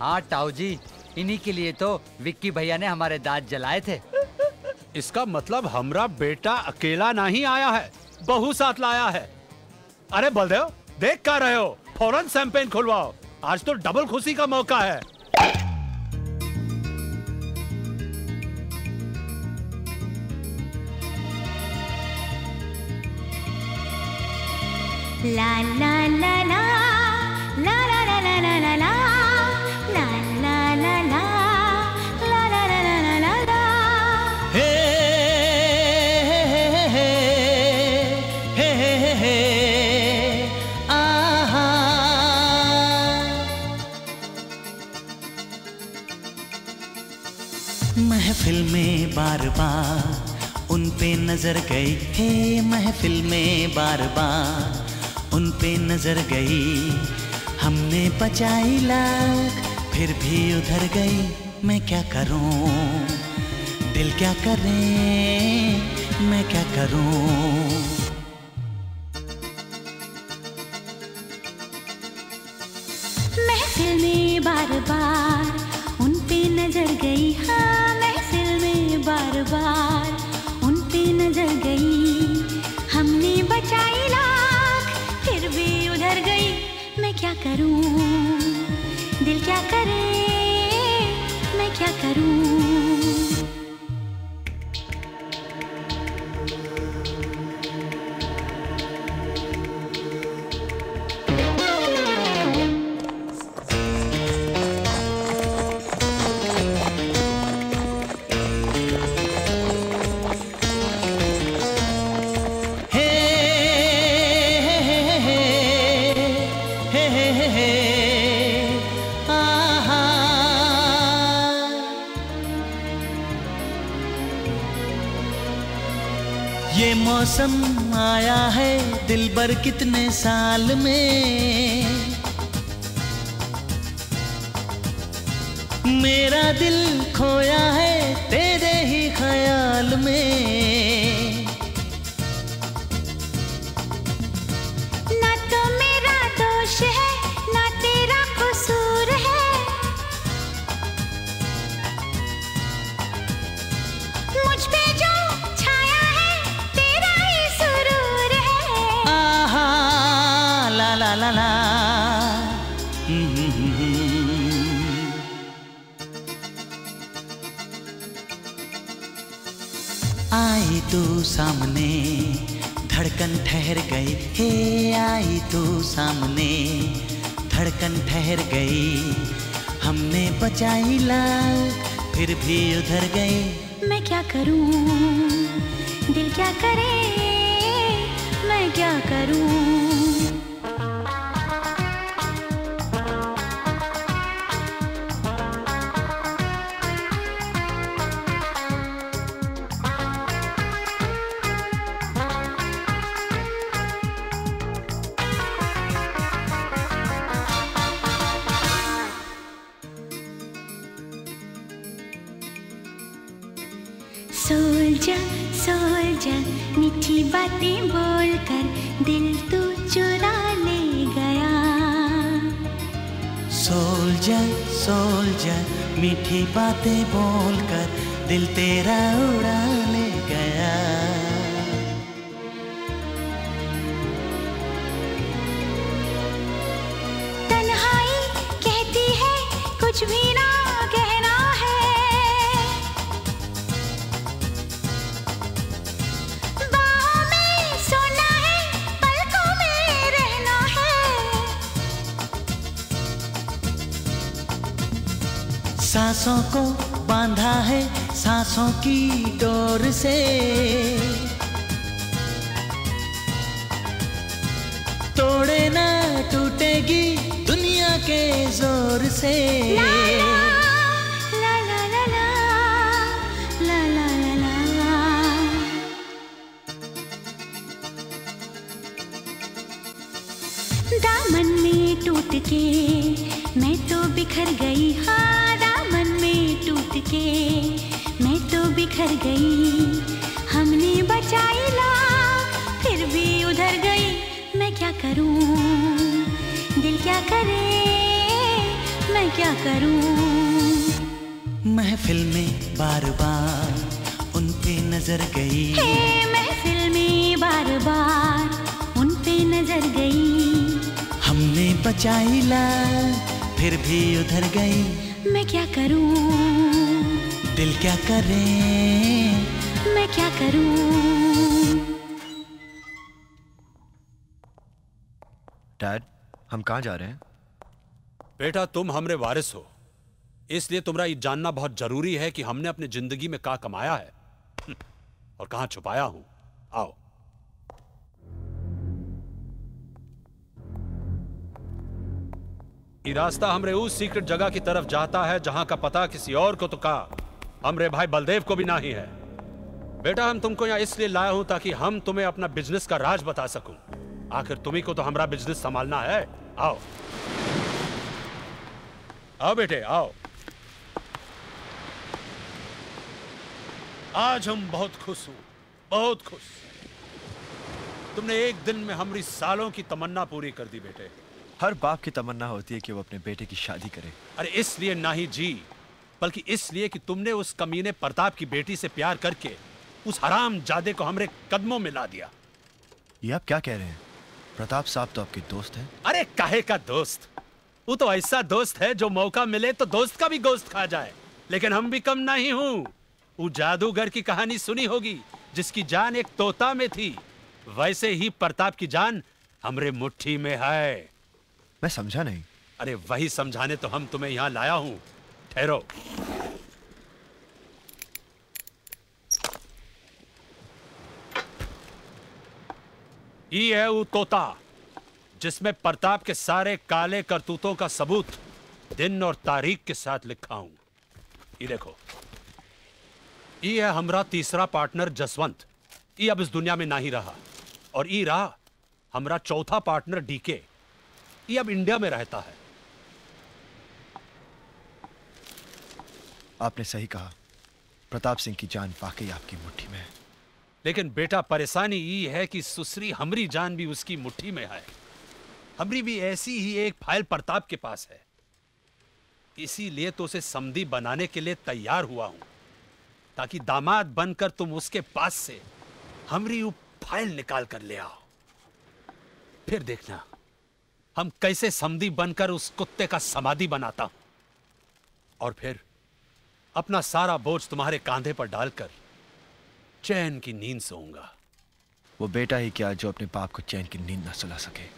हाँ ताऊ जी, इन्हीं के लिए तो विक्की भैया ने हमारे दांत जलाए थे। इसका मतलब हमरा बेटा अकेला नहीं आया है, बहू साथ लाया है। अरे बलदेव देख क्या रहे हो, फौरन शैंपेन खुलवाओ, आज तो डबल खुशी का मौका है। ला ला ला ला ला ला ला ला ला ला ला महफिल में बार बार उन पे नजर गई है, महफिल में बार बार उन पे नजर गई, हमने बचाई लाख फिर भी उधर गई। मैं क्या करूं दिल क्या करें, मैं क्या करूं। महफिल में बार बार उन पे नजर गई, हाँ महफिल में बार बार उन पे नजर गई, हमने बचाई लाख फिर भी उधर गई। मैं क्या करूं दिल क्या करे, मैं क्या करूं। मौसम आया है दिल भर कितने साल में, मेरा दिल खोया है तेरे ही ख्याल में। ना तो मेरा दोष है ना तेरा कसूर है, मुझ पे जो ला ला। आई तू सामने धड़कन ठहर गई हे, आई तू सामने धड़कन ठहर गई, हमने बचाई लाख फिर भी उधर गई। मैं क्या करूं दिल क्या करे, मैं क्या करूं। मीठी बातें बोलकर दिल तू चुरा ले गया। सोल्जर सोल्जर मीठी बातें बोलकर दिल तेरा उड़ा ले गया। तन्हाई कहती है कुछ भी ना कहना है, बाहों में सोना है, पलकों में रहना है। सांसों को बांधा है सांसों की डोर से, तोड़े ना टूटेगी दुनिया के जोर से। ला ला ला ला ला ला ला ला ला। दामन में टूट के मैं तो बिखर गई, हाँ दामन में टूट के मैं तो बिखर गई। हमने बचाई लाख फिर भी उधर गई। मैं क्या करूं दिल क्या करे, मैं क्या करूं। महफिल में बार बार उन पे नजर गई, महफिल में बार बार उन पे नजर गई। हमने बचाई लाख फिर भी उधर गई। मैं क्या करूं दिल क्या करे, मैं क्या करूं। डैड हम कहाँ जा रहे हैं? बेटा तुम हमरे वारिस हो, इसलिए तुम्हारा ये जानना बहुत जरूरी है कि हमने अपनी जिंदगी में क्या कमाया है और कहाँ छुपाया हूं। आओ। ये रास्ता हमरे उस सीक्रेट जगह की तरफ जाता है जहां का पता किसी और को तो का हमरे भाई बलदेव को भी ना ही है। बेटा हम तुमको यहाँ इसलिए लाया हूं ताकि हम तुम्हें अपना बिजनेस का राज बता सकूं। आखिर तुम्ही को तो हमारा बिजनेस संभालना है। आओ आओ बेटे आओ। आज हम बहुत खुश हूं, बहुत खुश। तुमने एक दिन में हमारी सालों की तमन्ना पूरी कर दी बेटे। हर बाप की तमन्ना होती है कि वो अपने बेटे की शादी करे। अरे इसलिए ना ही जी, बल्कि इसलिए कि तुमने उस कमीने प्रताप की बेटी से प्यार करके उस हराम जादे को हमरे कदमों में ला दिया। ये आप क्या कह रहे हैं? प्रताप साहब तो आपके दोस्त हैं। अरे काहे का दोस्त, वो तो ऐसा दोस्त है जो मौका मिले तो दोस्त का भी गोश्त खा जाए। लेकिन हम भी कम नहीं हूँ। वो जादूगर की कहानी सुनी होगी जिसकी जान एक तोता में थी, वैसे ही प्रताप की जान हमरे मुट्ठी में है। मैं समझा नहीं। अरे वही समझाने तो हम तुम्हें यहाँ लाया हूँ। ठहरो। ये है वो तोता जिसमें प्रताप के सारे काले करतूतों का सबूत दिन और तारीख के साथ लिखा हूं। ये देखो, ये है हमारा तीसरा पार्टनर जसवंत। ये अब इस दुनिया में नहीं रहा। और ये रहा हमारा चौथा पार्टनर डीके। ये अब इंडिया में रहता है। आपने सही कहा, प्रताप सिंह की जान वाकई आपकी मुट्ठी में है। लेकिन बेटा परेशानी ये है कि सुसरी हमरी जान भी उसकी मुट्ठी में है। हमरी भी ऐसी ही एक फाइल प्रताप के पास है, इसीलिए तो उसे समधी बनाने के लिए तैयार हुआ हूं ताकि दामाद बनकर तुम उसके पास से हमरी वो फाइल निकाल कर ले आओ। फिर देखना हम कैसे समधी बनकर उस कुत्ते का समाधि बनाता हूं और फिर अपना सारा बोझ तुम्हारे कांधे पर डालकर चैन की नींद सोऊंगा। वो बेटा ही क्या जो अपने बाप को चैन की नींद ना सुला सके।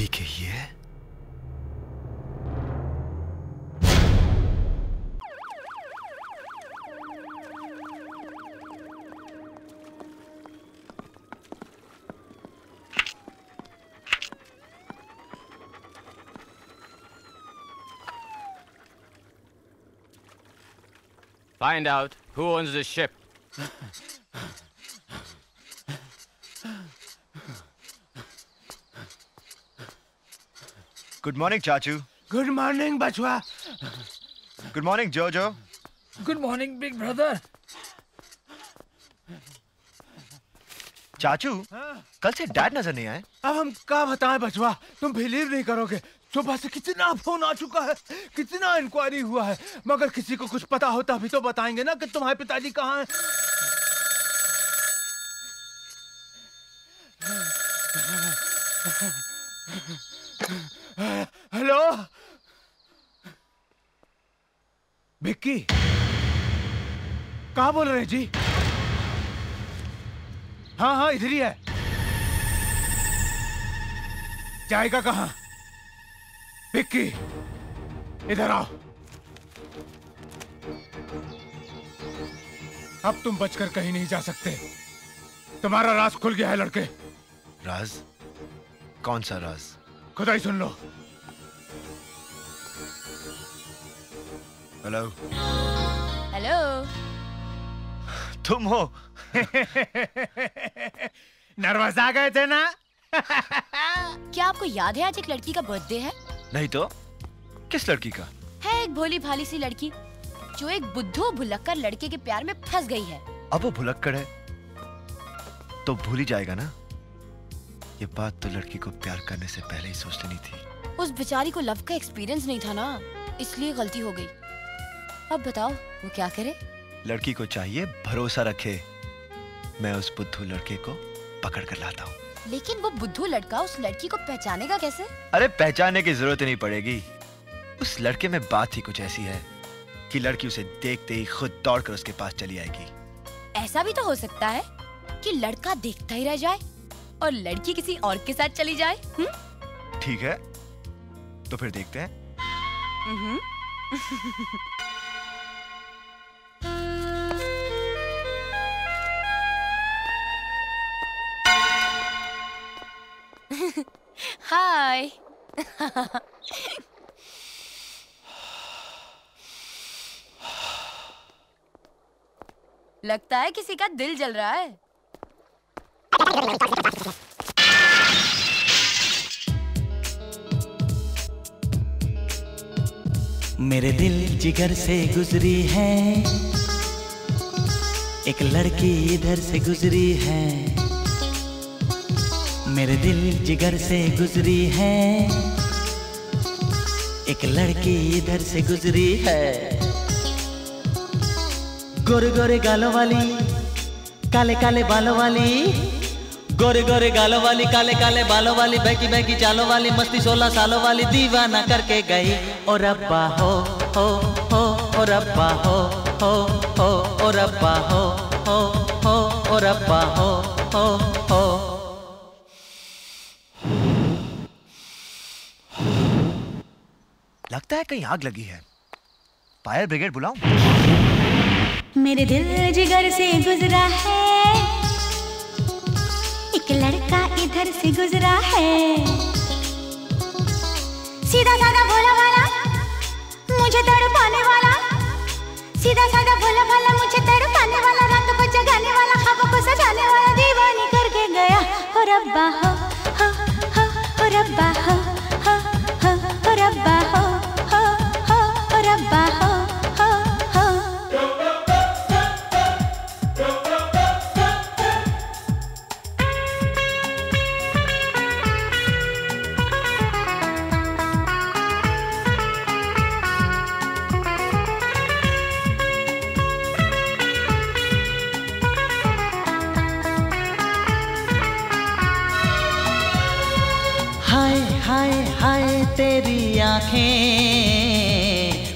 D.K. ही है। Find out who owns this ship. Good morning, Chachu. Good morning, Bachwa. Good morning, Jojo. Good morning, big brother. चाचू, कल से डैड नजर नहीं आए। अब हम क्या बताएं बचवा, तुम बिलीव नहीं करोगे। सुबह से कितना फोन आ चुका है, कितना इंक्वायरी हुआ है, मगर किसी को कुछ पता होता भी तो बताएंगे ना कि तुम्हारे पिताजी कहाँ हैं। हेलो विक्की, कहाँ बोल रहे जी? हाँ हाँ इधर ही है। जाएगा कहाँ? विक्की इधर आओ। अब तुम बचकर कहीं नहीं जा सकते, तुम्हारा राज खुल गया है लड़के। राज? कौन सा राज? खुदा ही सुन लो। हेलो हेलो, तुम हो? नर्वस आ गए थे ना? क्या आपको याद है आज एक लड़की का बर्थडे है? नहीं तो। किस लड़की का? है एक भोली भाली सी लड़की जो एक बुद्धू भुलक्कड़ लड़के के प्यार में फंस गई है। अब वो भुलक्कड़ है तो भूल ही जाएगा ना। ये बात तो लड़की को प्यार करने से पहले ही सोच लेनी थी। उस बेचारी को लव का एक्सपीरियंस नहीं था ना, इसलिए गलती हो गई। अब बताओ वो क्या करे? लड़की को चाहिए भरोसा रखे। मैं उस बुद्धू लड़के को पकड़ कर लाता हूँ। लेकिन वो बुद्धू लड़का उस लड़की को पहचानेगा कैसे? अरे पहचानने की जरूरत नहीं पड़ेगी। उस लड़के में बात ही कुछ ऐसी है कि लड़की उसे देखते ही खुद दौड़कर उसके पास चली आएगी। ऐसा भी तो हो सकता है कि लड़का देखता ही रह जाए और लड़की किसी और के साथ चली जाए। ठीक है, तो फिर देखते हैं। हाय। लगता है किसी का दिल जल रहा है। मेरे दिल जिगर से गुजरी है एक लड़की, इधर से गुजरी है। मेरे दिल जिगर से गुजरी है एक लड़की, इधर से गुजरी है। गोरे गोरे गालों वाली, काले काले बालों वाली। गोरे गोरे गालों वाली, काले काले बालों वाली, बहकी बहकी चालों वाली, मस्ती 16 सालों वाली दीवाना करके गई। ओ रब्बा हो, ओ रब्बा हो, ओ रब्बा हो, ओ रब्बा हो। लगता है कहीं आग लगी है, फायर ब्रिगेड बुलाऊं? मेरे दिल जिगर से गुजरा है एक लड़का, इधर से गुजरा है। सीधा साधा भोला वाला मुझे तड़पाने वाला, सीधा साधा भोला वाला मुझे तड़पाने वाला, रात को जगाने वाला, ख्वाबों को सजाने वाला दीवानी करके गया। ओ रब्बा हो, ओ रब्बा हो, रब्बा हो।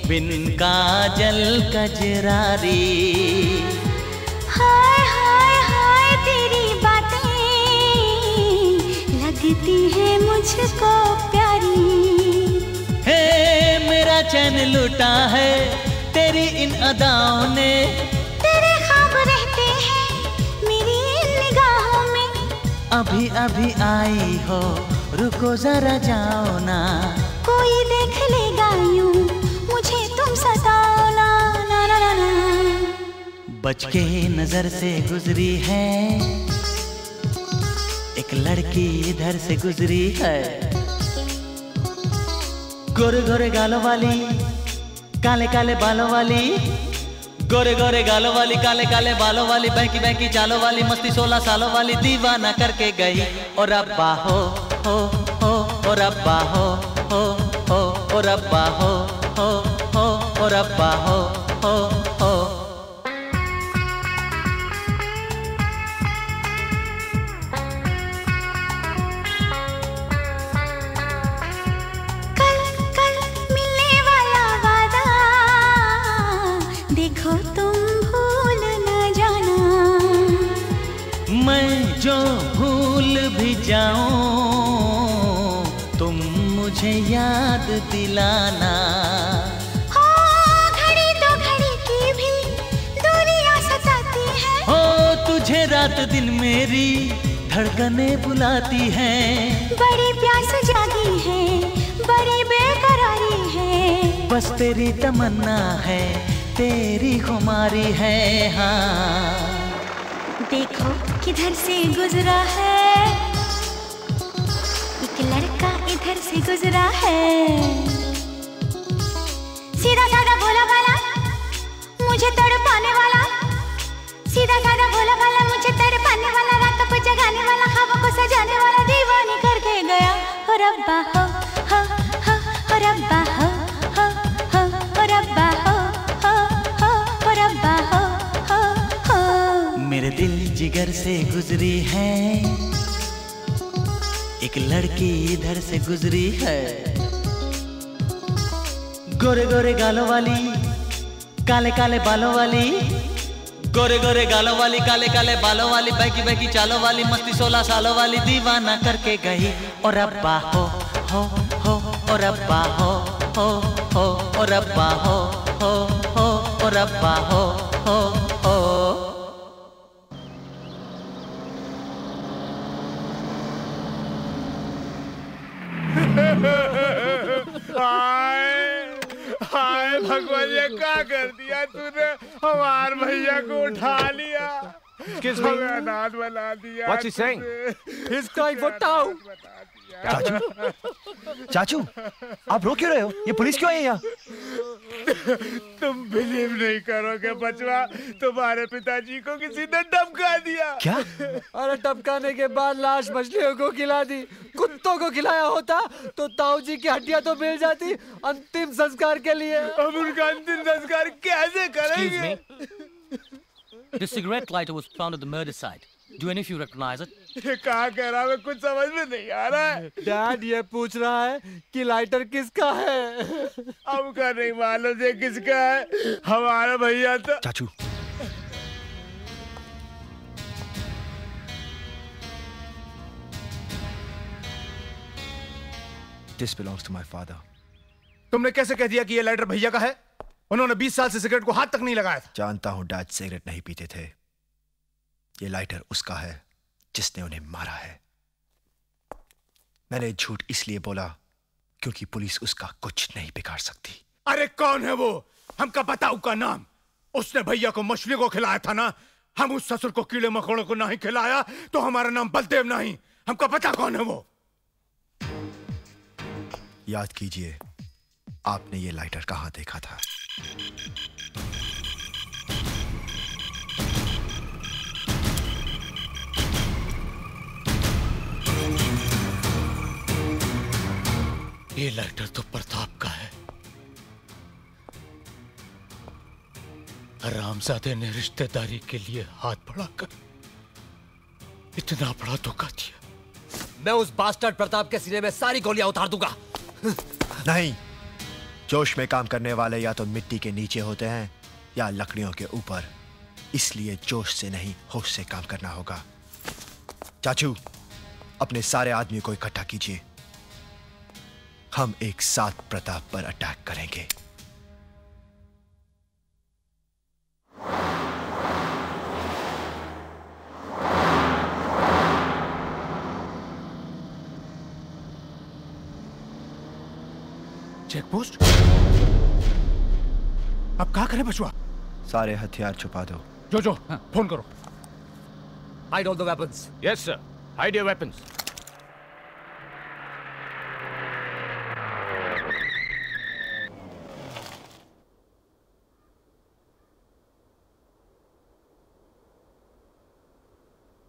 बिन काजल कजरारी, हाय हाय हाय तेरी बातें लग स्थिति है मुझको प्यारी। हे मेरा चैन लूटा है तेरी इन अदाओं ने, तेरे ख्वाब रहते हैं मेरी इन निगाहों में। अभी अभी आई हो रुको जरा जाओ ना, कोई देख लेगा यूं मुझे तुम सताओ ना, ना, ना, ना, ना। बचके नजर से गुजरी है एक लड़की इधर से गुजरी है, गोरे गोरे गालों वाली काले काले बालों वाली, गोरे गोरे गालों वाली काले काले बालों वाली, बहकी बहकी चालों वाली, मस्ती 16 सालों वाली, दीवाना करके गई। और अब्बा हो और अब्बा हो और अब्बा हो और अब्बा हो। जो भूल भी जाऊं तुम मुझे याद दिलाना, हो घड़ी दो घड़ी की भी दुनिया सताती है, हो तुझे रात दिन मेरी धड़कने बुलाती है। बड़ी प्यास जागी है बड़ी बेकरारी है, बस तेरी तमन्ना है तेरी खुमारी है। हाँ देखो किधर से गुजरा है एक लड़का इधर से गुजरा है, सीधा साधा भोला भाला मुझे तड़पाने वाला, सीधा साधा भोला भाला मुझे तड़पाने वाला, रातों को जगाने वाला, ख्वाबों को सजाने वाला, दीवानी करके गया। और अब्बा हो और अब्बा हो और अब्बा हो और अब्बा हो। मेरे दिल जिगर से गुजरी है एक लड़की इधर से गुजरी है, गोरे गोरे गालों वाली काले काले बालों वाली, गोरे गोरे गालों वाली काले काले बालों वाली, बहकी बहकी चालों वाली, मस्ती 16 सालों वाली, दीवाना करके गई। और अब्बा हो और अब्बा हो और अब्बा हो और अब्बा हो। हाय हाय भगवान ये क्या कर दिया तूने, हमारे भैया को उठा लिया, किसने अनाथ बना दिया। What's he saying? इसका ही बताओ। चाचू चाचू आप रो क्यों रहे हो, ये पुलिस क्यों है यहाँ? तुम बिलीव नहीं करोगे बचवा, तुम्हारे पिताजी को किसी ने डबका दिया। क्या? अरे डबकाने के बाद लाश मछलियों को खिला दी, कुत्तों को खिलाया होता तो ताऊजी की हड्डियाँ तो मिल जाती अंतिम संस्कार के लिए। अब उनका अंतिम संस्कार कैसे करेंगे? The cigarette lighter was found at the murder site. Do any of you recognize it? ये क्या कह रहा है, कुछ समझ में नहीं आ रहा है। डैड ये पूछ रहा है कि लाइटर किसका है। अब का नहीं मालूम ये किसका है, हमारा भैया तो। चाचू This belongs to my father. तुमने कैसे कह दिया कि ये लाइटर भैया का है? उन्होंने 20 साल से सिगरेट को हाथ तक नहीं लगाया था। जानता हूं डैड सिगरेट नहीं पीते थे, ये लाइटर उसका है जिसने उन्हें मारा है। मैंने झूठ इसलिए बोला क्योंकि पुलिस उसका कुछ नहीं बिगाड़ सकती। अरे कौन है वो, हमका बताओ का नाम? उसने भैया को मछली को खिलाया था ना, हम उस ससुर को कीड़े मकोड़ों को नहीं खिलाया तो हमारा नाम बलदेव नहीं। हमका पता कौन है वो। याद कीजिए आपने ये लाइटर कहां देखा था। ये लाइटर तो प्रताप का है, हरामजादे ने रिश्तेदारी के लिए हाथ बढ़ाकर इतना बड़ा धोखा दिया। मैं उस बास्टर्ड प्रताप के सीने में सारी गोलियां उतार दूंगा। नहीं, जोश में काम करने वाले या तो मिट्टी के नीचे होते हैं या लकड़ियों के ऊपर, इसलिए जोश से नहीं होश से काम करना होगा। चाचू अपने सारे आदमी को इकट्ठा कीजिए, हम एक साथ प्रताप पर अटैक करेंगे। चेकपोस्ट? अब क्या करें बचुआ? सारे हथियार छुपा दो। जोजो, हाँ। फोन करो। Hide all the weapons. Yes, sir. Hide your weapons.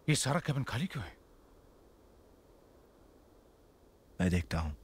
ये सारा कैबिन खाली क्यों है? मैं देखता हूं।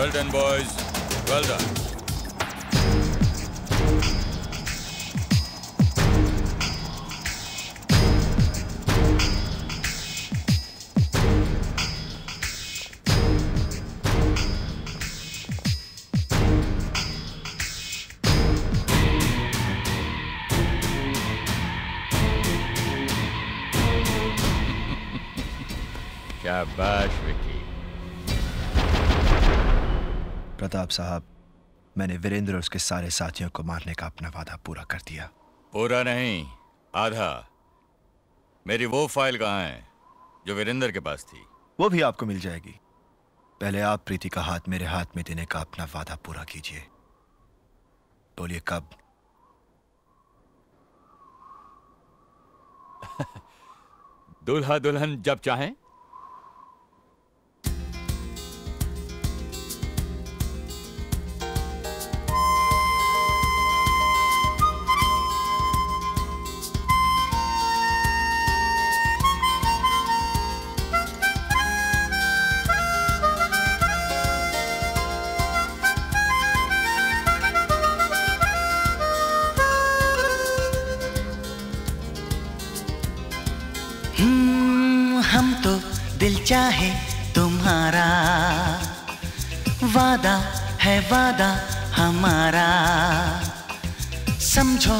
Well done, boys. Well done. Shabash, Vicky. Pratap साहब, मैंने वीरेंद्र और उसके सारे साथियों को मारने का अपना वादा पूरा कर दिया। पूरा नहीं, आधा। मेरी वो फाइल कहाँ है जो वीरेंद्र के पास थी? वो भी आपको मिल जाएगी। पहले आप प्रीति का हाथ मेरे हाथ में देने का अपना वादा पूरा कीजिए। बोलिए कब? दूल्हा दुल्हन जब चाहें। चाहे तुम्हारा वादा है वादा हमारा, समझो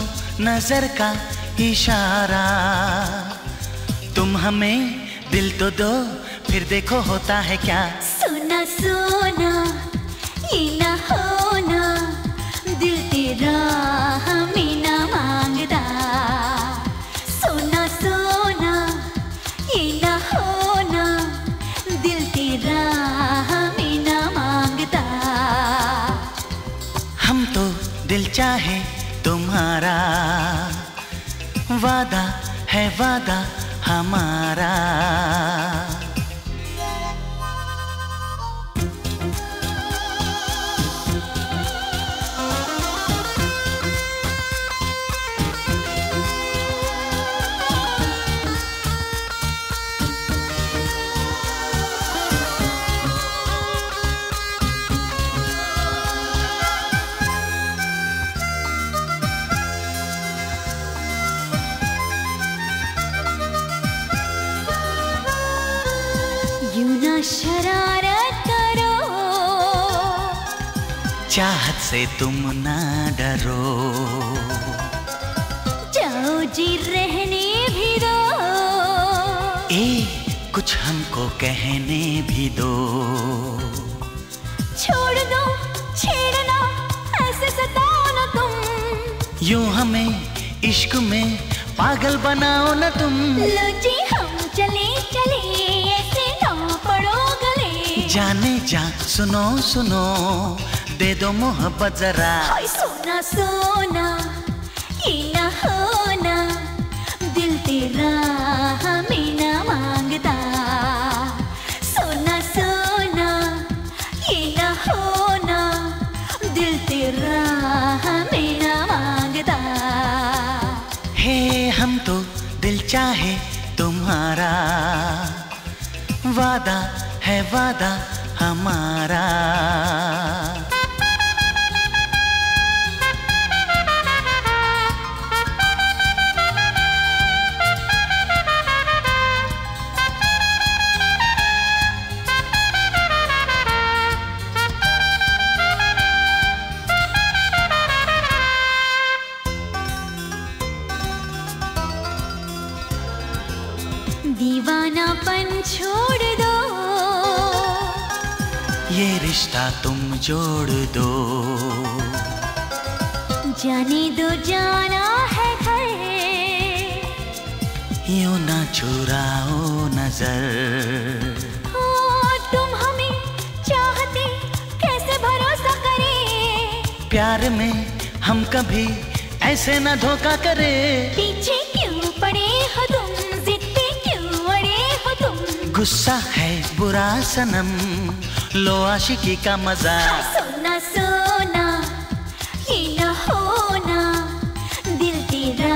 नजर का इशारा, तुम हमें दिल तो दो फिर देखो होता है क्या। सोना सोना ये ना होना, दिल तेरा हमें ना मांगता। सोना सोना ये ना होना, दिल तेरा हमें ना मांगता। हम तो दिल चाहे तुम्हारा, वादा है वादा हमारा। चाहत से तुम ना डरो, जाओ जी रहने भी दो, ए कुछ हमको कहने भी दो, छोड़ दो छेड़ यूं हमें इश्क में पागल बनाओ ना तुम। लो जी हम चले चले ऐसे ना पड़ो गले। जाने जा सुनो सुनो दे दो मोहब्बत जरा। हाय सोना सोना ये ना होना दिल तेरा हमें ना मांगता। सोना सोना ये ना होना दिल तेरा हमें ना मांगता। हे हम तो दिल चाहे तुम्हारा वादा है वादा हमारा। दीवानापन छोड़ दो ये रिश्ता तुम जोड़ दो। जाने दो जाना है घर यूं ना चुराओ नजर। ओ तुम हमें चाहते कैसे भरोसा करें। प्यार में हम कभी ऐसे ना धोखा करें। पीछे क्यों पड़े हो तुम गुस्सा है बुरा सनम लो आशिकी का मजा। सोना सोना ये ना होना दिल तेरा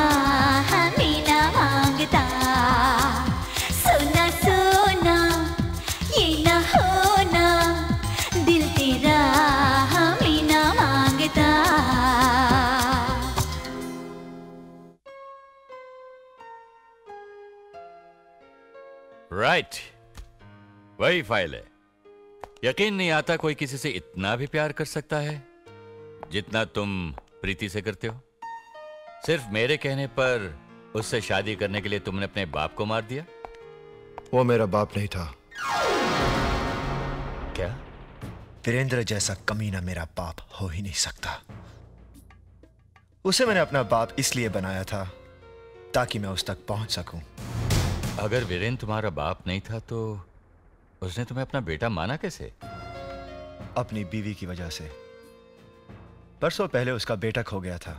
हमें ना मांगता। सोना सोना ये ना होना दिल तेरा हमें ना मांगता। राइट वही फाइल है। यकीन नहीं आता कोई किसी से इतना भी प्यार कर सकता है जितना तुम प्रीति से करते हो। सिर्फ मेरे कहने पर उससे शादी करने के लिए तुमने अपने बाप को मार दिया। वो मेरा बाप नहीं था। क्या? वीरेंद्र जैसा कमीना मेरा बाप हो ही नहीं सकता। उसे मैंने अपना बाप इसलिए बनाया था ताकि मैं उस तक पहुंच सकूं। अगर वीरेंद्र तुम्हारा बाप नहीं था तो उसने तुम्हें अपना बेटा माना कैसे? अपनी बीवी की वजह से। परसों पहले उसका बेटा खो गया था।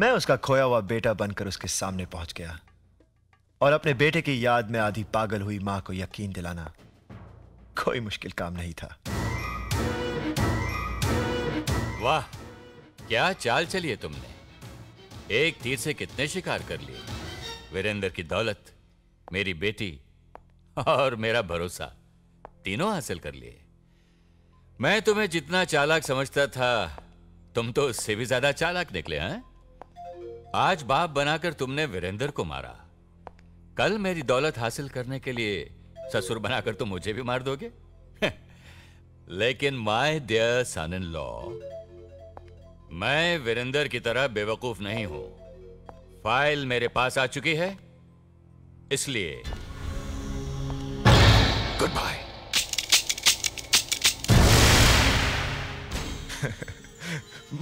मैं उसका खोया हुआ बेटा बनकर उसके सामने पहुंच गया और अपने बेटे की याद में आधी पागल हुई मां को यकीन दिलाना कोई मुश्किल काम नहीं था। वाह क्या चाल चली है तुमने। एक तीर से कितने शिकार कर लिए। वीरेंद्र की दौलत, मेरी बेटी और मेरा भरोसा तीनों हासिल कर लिए। मैं तुम्हें जितना चालाक समझता था तुम तो उससे भी ज्यादा चालाक निकले हैं। आज बाप बनाकर तुमने वीरेंद्र को मारा, कल मेरी दौलत हासिल करने के लिए ससुर बनाकर तुम मुझे भी मार दोगे। लेकिन my dear son in law मैं वीरेंद्र की तरह बेवकूफ नहीं हूं। फाइल मेरे पास आ चुकी है इसलिए good bye.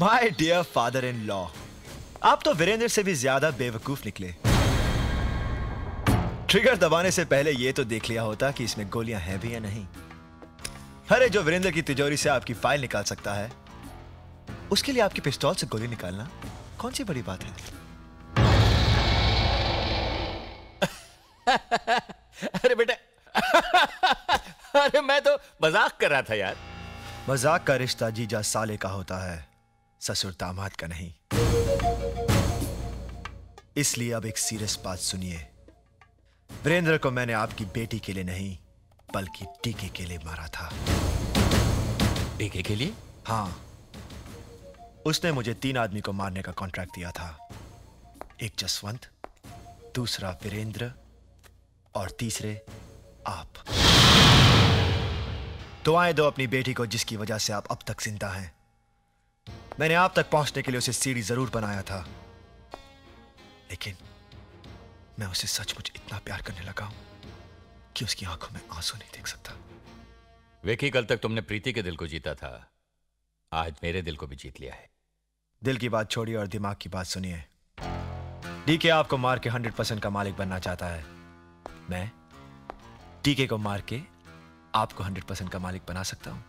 My dear father in law आप तो वीरेंद्र से भी ज्यादा बेवकूफ निकले। ट्रिगर दबाने से पहले यह तो देख लिया होता कि इसमें गोलियां हैं भी या नहीं। अरे जो वीरेंद्र की तिजोरी से आपकी फाइल निकाल सकता है उसके लिए आपकी पिस्तौल से गोली निकालना कौन सी बड़ी बात है। अरे बेटा अरे मैं तो मजाक कर रहा था यार। मजाक का रिश्ता जीजा साले का होता है, ससुर दामाद का नहीं। इसलिए अब एक सीरियस बात सुनिए। वीरेंद्र को मैंने आपकी बेटी के लिए नहीं बल्कि डीके के लिए मारा था। डीके के लिए? हाँ उसने मुझे 3 आदमी को मारने का कॉन्ट्रैक्ट दिया था। एक जसवंत, दूसरा वीरेंद्र और तीसरे आप। दुआएं दो अपनी बेटी को जिसकी वजह से आप अब तक जिंदा हैं। मैंने आप तक पहुंचने के लिए उसे सीढ़ी जरूर बनाया था लेकिन मैं उसे सचमुच इतना प्यार करने लगा हूं कि उसकी आंखों में आंसू नहीं देख सकता। विकी कल तक तुमने प्रीति के दिल को जीता था, आज मेरे दिल को भी जीत लिया है। दिल की बात छोड़िए और दिमाग की बात सुनिए। डीके आपको मार के 100% का मालिक बनना चाहता है। मैं डीके को मार के आपको 100% का मालिक बना सकता हूं।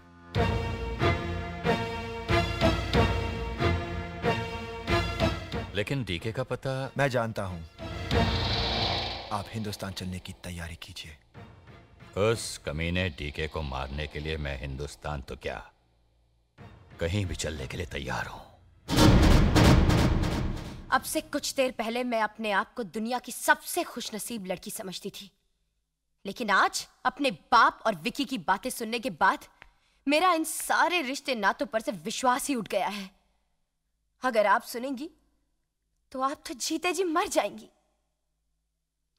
लेकिन डीके का पता मैं जानता हूं। आप हिंदुस्तान चलने की तैयारी कीजिए। उस कमीने डीके को मारने के लिए मैं हिंदुस्तान तो क्या, कहीं भी चलने के लिए तैयार हूं। अब से कुछ देर पहले मैं अपने आप को दुनिया की सबसे खुशनसीब लड़की समझती थी, लेकिन आज अपने बाप और विकी की बातें सुनने के बाद मेरा इन सारे रिश्ते नातों पर से विश्वास ही उठ गया है। अगर आप सुनेंगी तो आप तो जीते जी मर जाएंगी।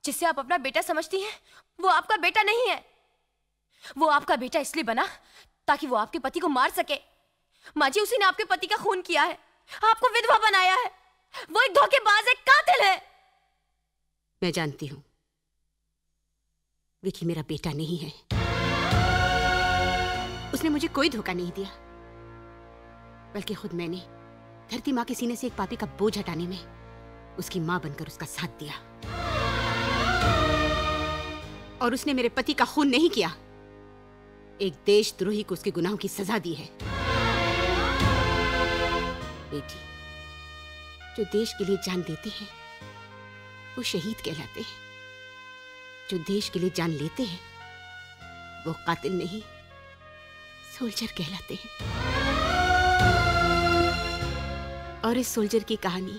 जिसे आप अपना बेटा समझती हैं वो आपका बेटा नहीं है। वो आपका बेटा इसलिए बना ताकि वो आपके पति को मार सके। माँ जी, उसी ने आपके पति का खून किया है, आपको विधवा बनाया है। वो एक धोखेबाज, एक कातिल है। मैं जानती हूं विकी मेरा बेटा नहीं है। उसने मुझे कोई धोखा नहीं दिया, बल्कि खुद मैंने धरती माँ के सीने से एक पापी का बोझ हटाने में उसकी माँ बनकर उसका साथ दिया। और उसने मेरे पति का खून नहीं किया, एक देशद्रोही को उसके गुनाहों की सजा दी है। बेटी, जो देश के लिए जान देते हैं वो शहीद कहलाते हैं, जो देश के लिए जान लेते हैं वो कातिल नहीं, सोल्जर कहलाते हैं। और इस सोल्जर की कहानी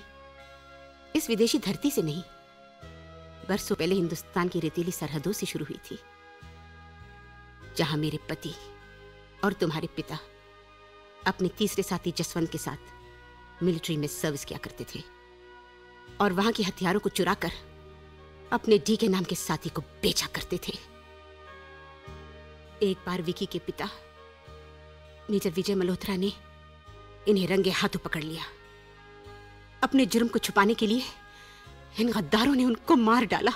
इस विदेशी धरती से नहीं, बरसों पहले हिंदुस्तान की रेतीली सरहदों से शुरू हुई थी, जहां मेरे पति और तुम्हारे पिता अपने तीसरे साथी जसवंत के साथ मिलिट्री में सर्विस किया करते थे और वहां के हथियारों को चुरा कर अपने डी के नाम के साथी को बेचा करते थे। एक बार विकी के पिता मेजर विजय मल्होत्रा ने इन्हें रंगे हाथों पकड़ लिया। अपने जुर्म को छुपाने के लिए इन गद्दारों ने उनको मार डाला।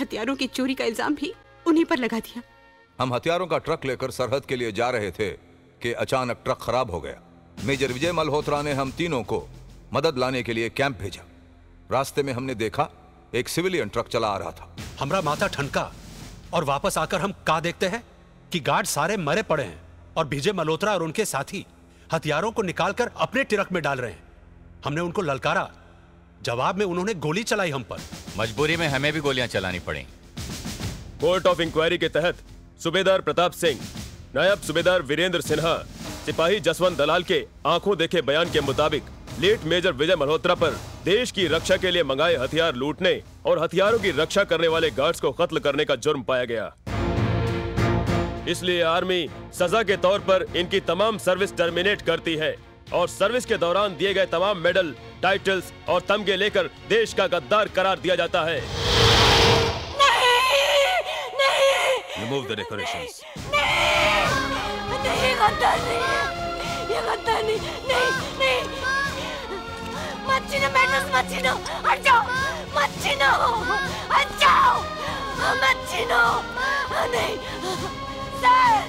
हथियारों की चोरी का इल्जाम भी उन्हीं पर लगा दिया। हम हथियारों का ट्रक लेकर सरहद के लिए जा रहे थे कि अचानक ट्रक खराब हो गया। मेजर विजय मल्होत्रा ने हम तीनों को मदद लाने के लिए कैंप भेजा। रास्ते में हमने देखा एक सिविलियन ट्रक चला आ रहा था। हमारा माथा ठनका और वापस आकर हम क्या देखते हैं कि गार्ड सारे मरे पड़े हैं और विजय मल्होत्रा और उनके साथी हथियारों को निकालकर अपने ट्रक में डाल रहे हैं। हमने उनको ललकारा, जवाब में उन्होंने गोली चलाई हम पर। मजबूरी में हमें भी गोलियां चलानी पड़ी। कोर्ट ऑफ इंक्वायरी के तहत सूबेदार प्रताप सिंह, नायब सूबेदार वीरेंद्र सिन्हा, सिपाही जसवंत दलाल के आंखों देखे बयान के मुताबिक लेट मेजर विजय मल्होत्रा पर देश की रक्षा के लिए मंगाए हथियार लूटने और हथियारों की रक्षा करने वाले गार्ड्स को कत्ल करने का जुर्म पाया गया। इसलिए आर्मी सजा के तौर पर इनकी तमाम सर्विस टर्मिनेट करती है और सर्विस के दौरान दिए गए तमाम मेडल, टाइटल्स और तमगे लेकर देश का गद्दार करार दिया जाता है। नहीं, रिमूव द डेकोरेशंस। नहीं, गद्दार नहीं, ये गद्दार नहीं, नहीं, नहीं, मत छीनो मेडल्स, मत छीनो, हट जाओ, मत छीनो, हट जाओ, मत छीनो, नहीं, सर,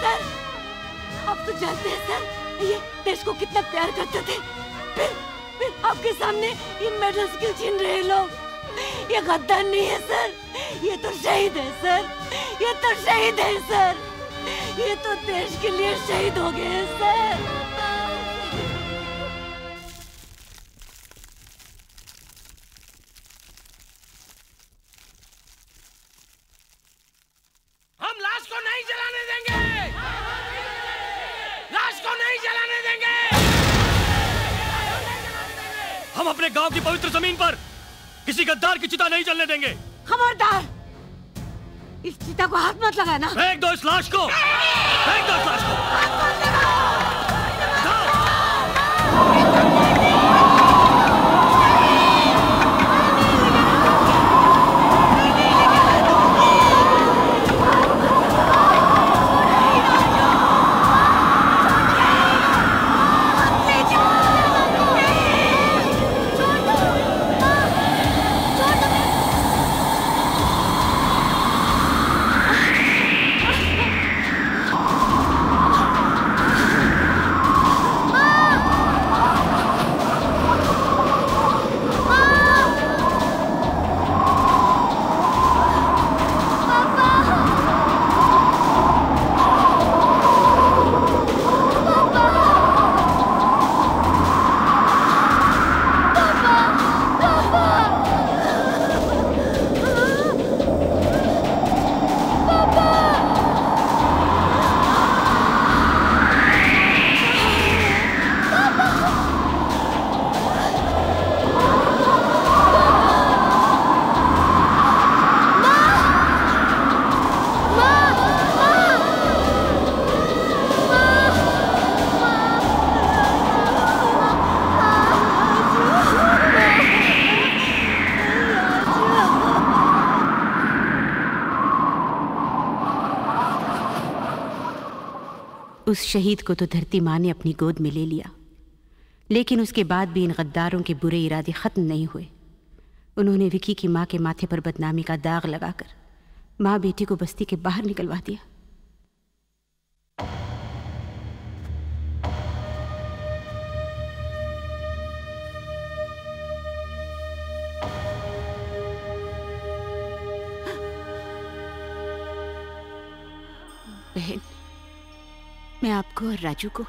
सर, आप तो जानते हैं सर ये देश को कितना प्यार करते थे, फिर आपके सामने ये मेडल्स क्यों छीन रहे लोग? ये गद्दार नहीं है सर, ये तो शहीद है सर, ये तो शहीद है सर, ये तो देश के लिए शहीद हो गए हैं सर। हम अपने गांव की पवित्र जमीन पर किसी गद्दार की चिता नहीं जलने देंगे। खबरदार, इस चिता को हाथ मत लगाना। फेंक दो इस लाश को, फेंक दो इस लाश को। हाथ मत लगाओ। उस शहीद को तो धरती माँ ने अपनी गोद में ले लिया, लेकिन उसके बाद भी इन गद्दारों के बुरे इरादे ख़त्म नहीं हुए। उन्होंने विकी की माँ के माथे पर बदनामी का दाग लगाकर माँ बेटी को बस्ती के बाहर निकलवा दिया। बहन, मैं आपको और राजू को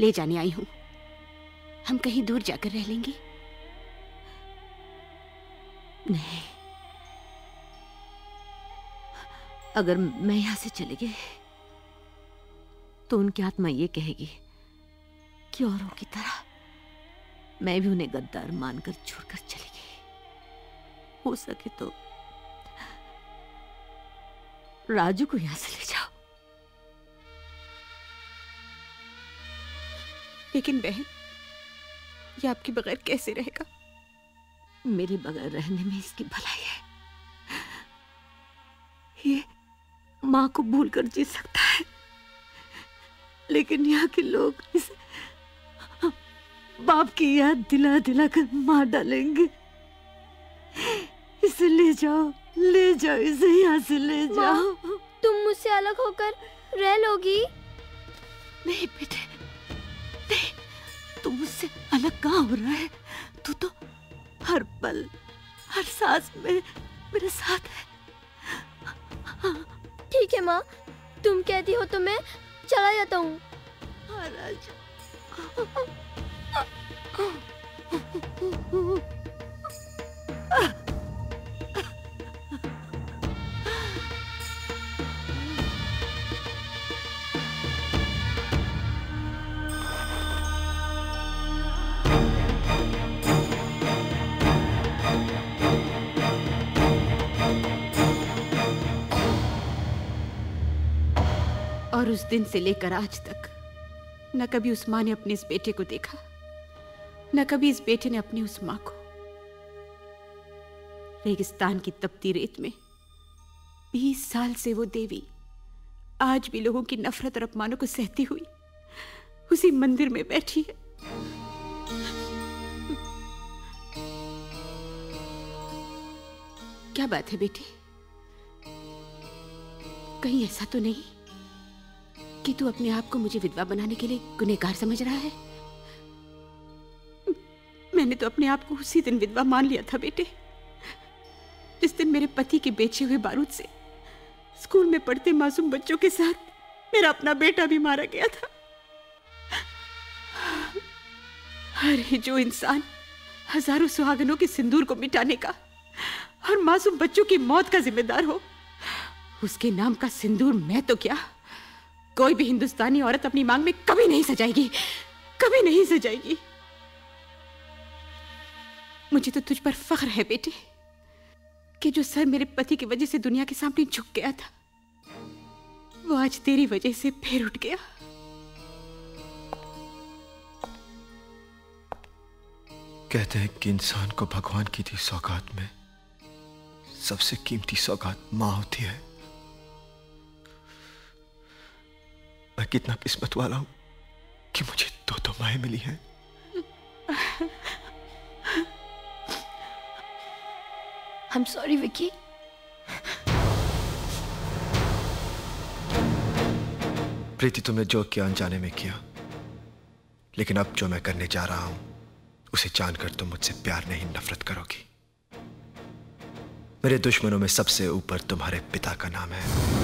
ले जाने आई हूं। हम कहीं दूर जाकर रह लेंगे। नहीं, अगर मैं यहां से चले गए तो उनकी आत्मा ये कहेगी कि औरों की तरह मैं भी उन्हें गद्दार मानकर छोड़कर चली गई। हो सके तो राजू को यहां से ले जाओ। लेकिन बहन, ये आपके बगैर कैसे रहेगा? मेरे बगैर रहने में इसकी भलाई है? ये माँ को भूलकर जी सकता है, लेकिन यहाँ के लोग इसे बाप की याद दिला दिला कर मार डालेंगे। इसे ले जाओ, ले जाओ, इसे यहाँ से ले जाओ। तुम मुझसे अलग होकर रह लोगी? नहीं बेटे, नहीं, तुम मुझसे अलग कहाँ हो रहा है? तू तो हर पल, हर सांस में मेरे साथ है। ठीक है माँ, तुम कहती हो तो मैं चला जाता हूँ। और उस दिन से लेकर आज तक न कभी उस माँ ने अपने इस बेटे को देखा, न कभी इस बेटे ने अपनी उस माँ को। रेगिस्तान की तपती रेत में 20 साल से वो देवी आज भी लोगों की नफरत और अपमानों को सहती हुई उसी मंदिर में बैठी है। क्या बात है बेटी, कहीं ऐसा तो नहीं कि तू अपने आप को मुझे विधवा बनाने के लिए गुनहगार समझ रहा है? मैंने तो अपने आप को उसी दिन विधवा मान लिया था बेटे, जिस दिन मेरे पति के बेचे हुए बारूद से स्कूल में पढ़ते मासूम बच्चों के साथ मेरा अपना बेटा भी मारा गया था। अरे जो इंसान हजारों सुहागनों के सिंदूर को मिटाने का और मासूम बच्चों की मौत का जिम्मेदार हो, उसके नाम का सिंदूर मैं तो क्या, कोई भी हिंदुस्तानी औरत अपनी मांग में कभी नहीं सजाएगी, कभी नहीं सजाएगी। मुझे तो तुझ पर फख्र है बेटे कि जो सर मेरे पति की वजह से दुनिया के सामने झुक गया था, वो आज तेरी वजह से फिर उठ गया। कहते हैं कि इंसान को भगवान की दी सौगात में सबसे कीमती सौगात माँ होती है। मैं कितना किस्मत वाला हूं कि मुझे 2 माएं मिली हैं। I am sorry Vicky. Preeti, तुमने जो किया अनजाने में किया, लेकिन अब जो मैं करने जा रहा हूं उसे जानकर तुम मुझसे प्यार नहीं नफरत करोगी। मेरे दुश्मनों में सबसे ऊपर तुम्हारे पिता का नाम है।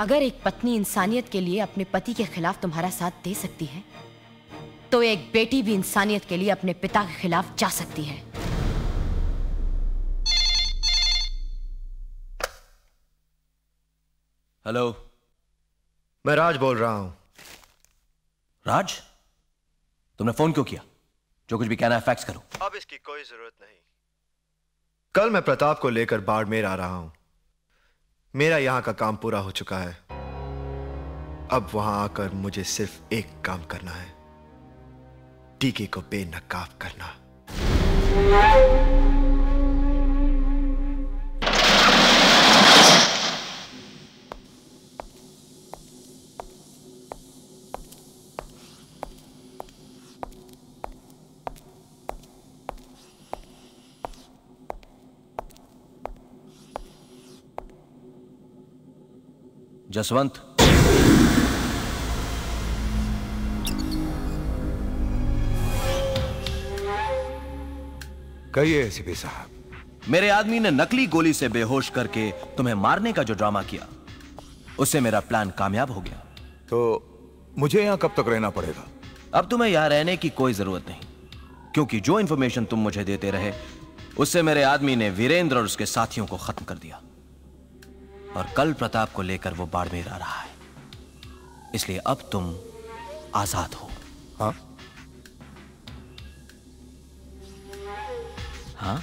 अगर एक पत्नी इंसानियत के लिए अपने पति के खिलाफ तुम्हारा साथ दे सकती है, तो एक बेटी भी इंसानियत के लिए अपने पिता के खिलाफ जा सकती है। हेलो, मैं राज बोल रहा हूं। राज, तुमने फोन क्यों किया? जो कुछ भी कहना है फैक्स करो। अब इसकी कोई जरूरत नहीं। कल मैं प्रताप को लेकर बाड़मेर आ रहा हूं। मेरा यहाँ का काम पूरा हो चुका है। अब वहां आकर मुझे सिर्फ एक काम करना है, डीके को बेनकाब करना। जसवंत, कहिए एसीपी साहब। मेरे आदमी ने नकली गोली से बेहोश करके तुम्हें मारने का जो ड्रामा किया, उससे मेरा प्लान कामयाब हो गया। तो मुझे यहाँ कब तक रहना पड़ेगा? अब तुम्हें यहाँ रहने की कोई जरूरत नहीं, क्योंकि जो इंफॉर्मेशन तुम मुझे देते रहे, उससे मेरे आदमी ने वीरेंद्र और उसके साथियों को खत्म कर दिया। और कल प्रताप को लेकर वो बाड़मेर आ रहा है, इसलिए अब तुम आजाद हो। हाँ? हाँ?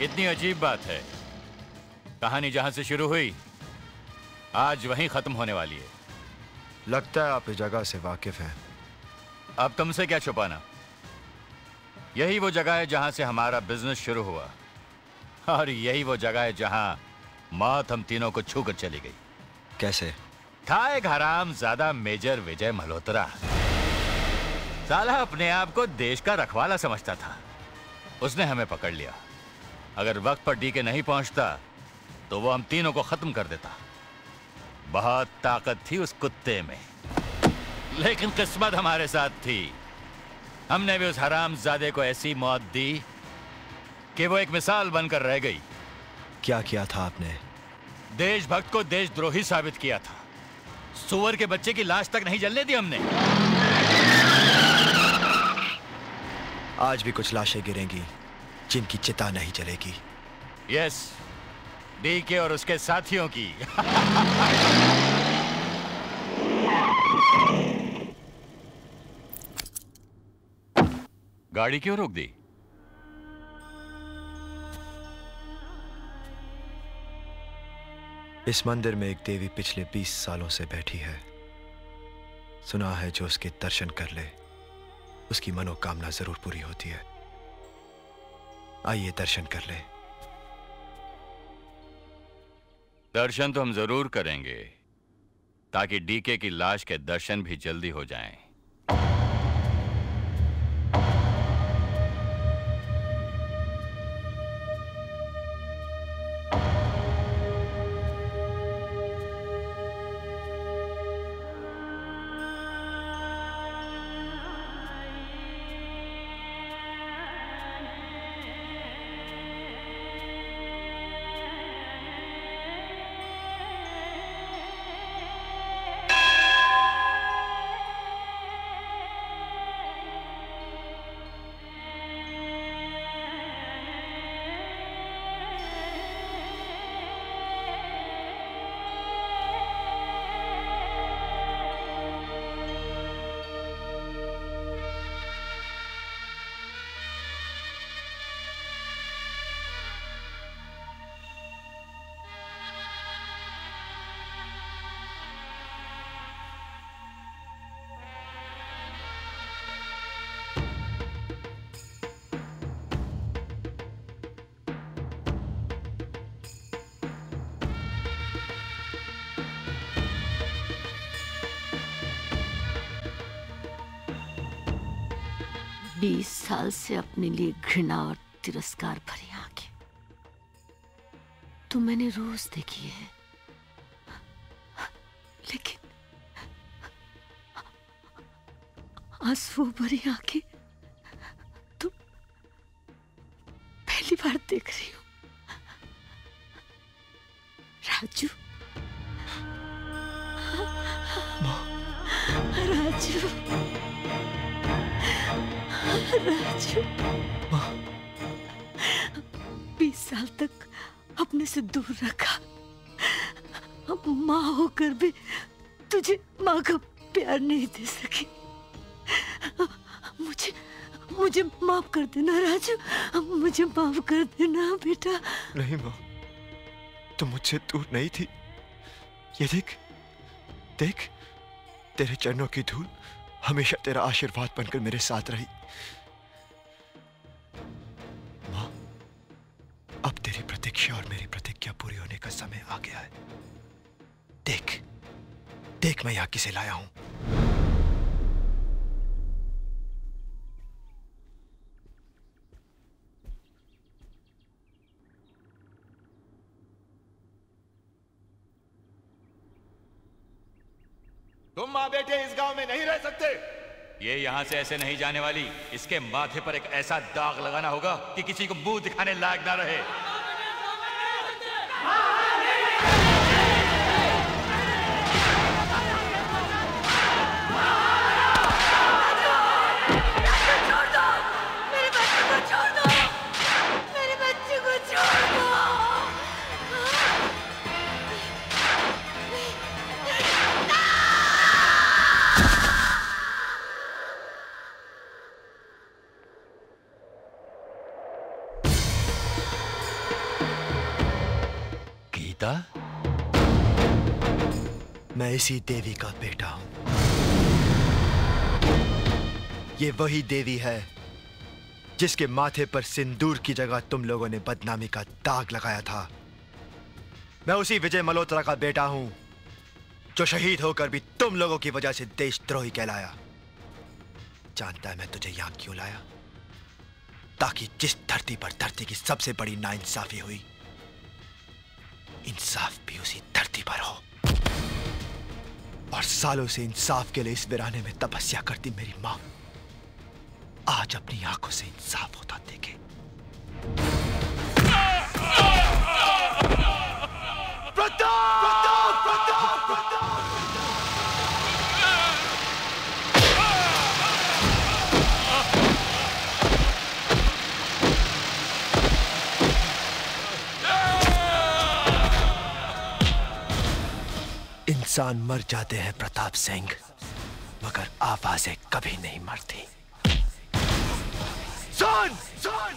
कितनी अजीब बात है, कहानी जहां से शुरू हुई आज वहीं खत्म होने वाली है। लगता है आप इस जगह से वाकिफ हैं। अब तुमसे क्या छुपाना, यही वो जगह है जहां से हमारा बिजनेस शुरू हुआ, और यही वो जगह है जहां मौत हम तीनों को छूकर चली गई। कैसे? था एक हराम ज्यादा मेजर विजय मल्होत्रा, साला अपने आप को देश का रखवाला समझता था। उसने हमें पकड़ लिया, अगर वक्त पर डीके नहीं पहुंचता तो वो हम तीनों को खत्म कर देता। बहुत ताकत थी उस कुत्ते में, लेकिन किस्मत हमारे साथ थी। हमने भी उस हरामजादे को ऐसी मौत दी कि वो एक मिसाल बनकर रह गई। क्या किया था आपने? देशभक्त को देशद्रोही साबित किया था। सुअर के बच्चे की लाश तक नहीं जलने दी हमने। आज भी कुछ लाशें गिरेंगी जिनकी चिता नहीं जलेगी। यस, डीके और उसके साथियों की। गाड़ी क्यों रोक दी? इस मंदिर में एक देवी पिछले 20 सालों से बैठी है। सुना है जो उसके दर्शन कर ले उसकी मनोकामना जरूर पूरी होती है। आइए दर्शन कर ले। दर्शन तो हम जरूर करेंगे, ताकि डीके की लाश के दर्शन भी जल्दी हो जाएं। साल से अपने लिए घृणा और तिरस्कार भरी आंखें तो मैंने रोज देखी है, लेकिन आंसू भरी आंखें तो पहली बार देख रही हूं। राजू, राजू, राजू, 20 साल तक अपने से दूर रखा, अब माँ होकर भी तुझे माँ का प्यार नहीं दे सकी। मुझे मुझे माफ कर देना राजू, मुझे माफ कर देना बेटा। नहीं माँ, तुम मुझसे दूर नहीं थी। ये देख देख, तेरे चरणों की धूल हमेशा तेरा आशीर्वाद बनकर मेरे साथ रही। माँ, अब तेरी प्रतीक्षा और मेरी प्रतिज्ञा पूरी होने का समय आ गया है। देख देख, मैं यहाँ किसे लाया हूँ। तुम माँ बेटे इस गांव में नहीं रह सकते। ये यहाँ से ऐसे नहीं जाने वाली। इसके माथे पर एक ऐसा दाग लगाना होगा कि किसी को मुंह दिखाने लायक ना रहे। मैं इसी देवी का बेटा हूं। ये वही देवी है जिसके माथे पर सिंदूर की जगह तुम लोगों ने बदनामी का दाग लगाया था। मैं उसी विजय मल्होत्रा का बेटा हूं जो शहीद होकर भी तुम लोगों की वजह से देशद्रोही कहलाया। जानता है मैं तुझे यहां क्यों लाया? ताकि जिस धरती पर धरती की सबसे बड़ी नाइंसाफी हुई, इंसाफ भी उसी धरती पर हो। और सालों से इंसाफ के लिए इस वीराने में तपस्या करती मेरी मां आज अपनी आंखों से इंसाफ होता देखे। इंसान मर जाते हैं प्रताप सिंह, मगर आवाजें कभी नहीं मरती। सुन सुन सुन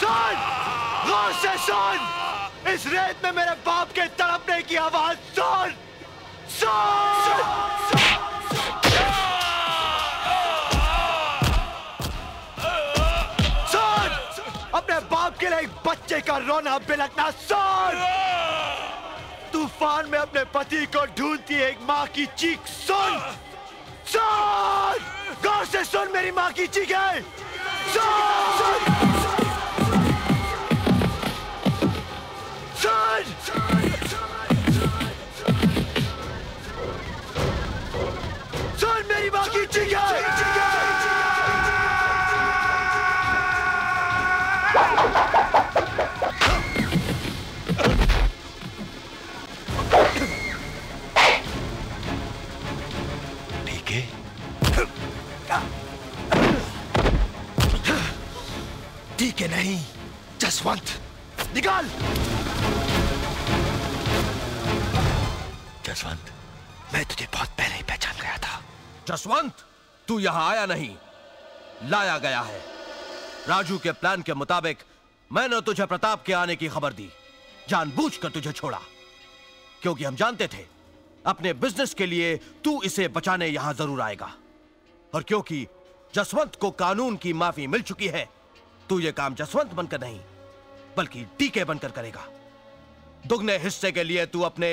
सुन, गौर से सुन, इस रेत में मेरे बाप के तड़पने की आवाज सुन सुन, सुन। अपने बाप के लिए एक बच्चे का रोना बिलखना सुन। तूफान में अपने पति को ढूंढती एक माँ की चीख सुन सुन, गौर से सुन, मेरी माँ की चीख है सुन सुन सुन, मेरी माँ की चीख है। ठीक है नहीं, जसवंत निकाल। जसवंत, मैं तुझे बहुत पहले ही पहचान गया था। जसवंत, तू यहां आया नहीं, लाया गया है। राजू के प्लान के मुताबिक मैंने तुझे प्रताप के आने की खबर दी, जानबूझकर तुझे छोड़ा क्योंकि हम जानते थे अपने बिजनेस के लिए तू इसे बचाने यहां जरूर आएगा। और क्योंकि जसवंत को कानून की माफी मिल चुकी है, तू ये काम जसवंत बनकर नहीं बल्कि डीके बनकर करेगा। दुगने हिस्से के लिए तू अपने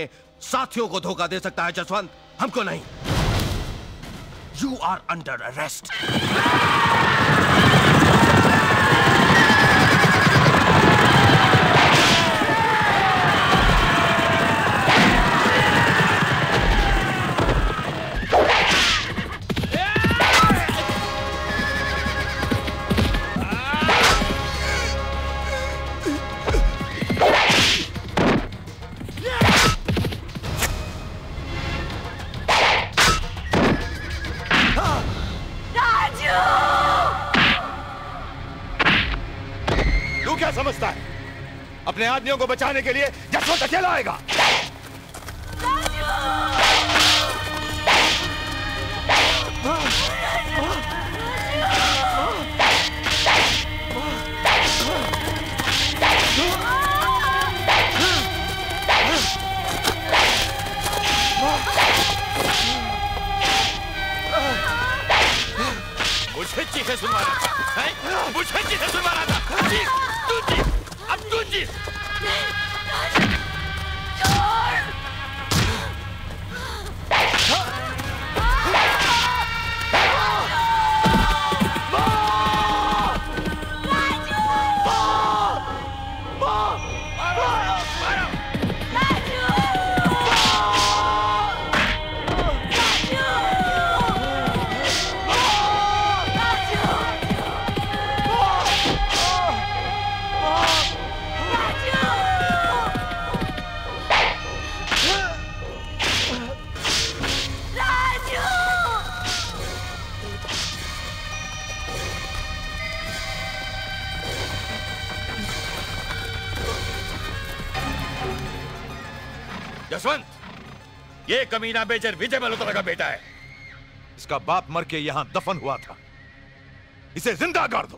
साथियों को धोखा दे सकता है जसवंत, हमको नहीं। You are under arrest. अपने आदमियों को बचाने के लिए जसवंत अकेला आएगा। मुझे चीखे सुनवा रहा था, मुझे चीखे सुनवा रहा था। चीख, तू चीख, अब तू चीख। ये कमीना मेजर विजय मल्होत्रा का बेटा है। इसका बाप मर के यहां दफन हुआ था। इसे जिंदा गाड़ दो।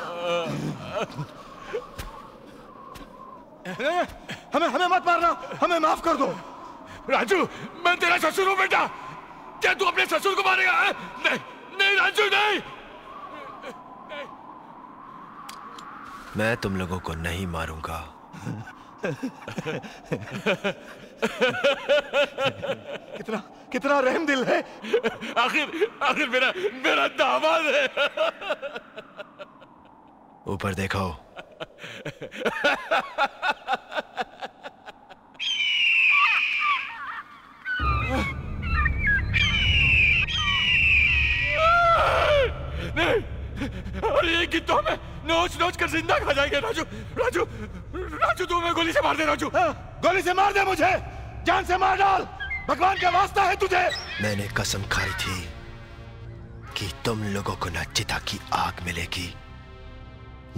हमें हमें मत मारना, हमें माफ कर दो। राजू, मैं तेरा ससुर हूँ बेटा, क्या तू अपने ससुर को मारेगा? नहीं नहीं राजू नहीं, मैं तुम लोगों को नहीं मारूंगा। कितना कितना रहम दिल है, आखिर मेरा दामाद है। ऊपर देखो। नहीं, ये गीत तो हमें नोच नोच कर जिंदा खा जाएंगे। राजू राजू राजू तू मैं गोली से मार दे। राजू गोली से मार दे, मुझे जान से मार डाल, भगवान का वास्ता है तुझे। मैंने कसम खाई थी कि तुम लोगों को ना चिता की आग मिलेगी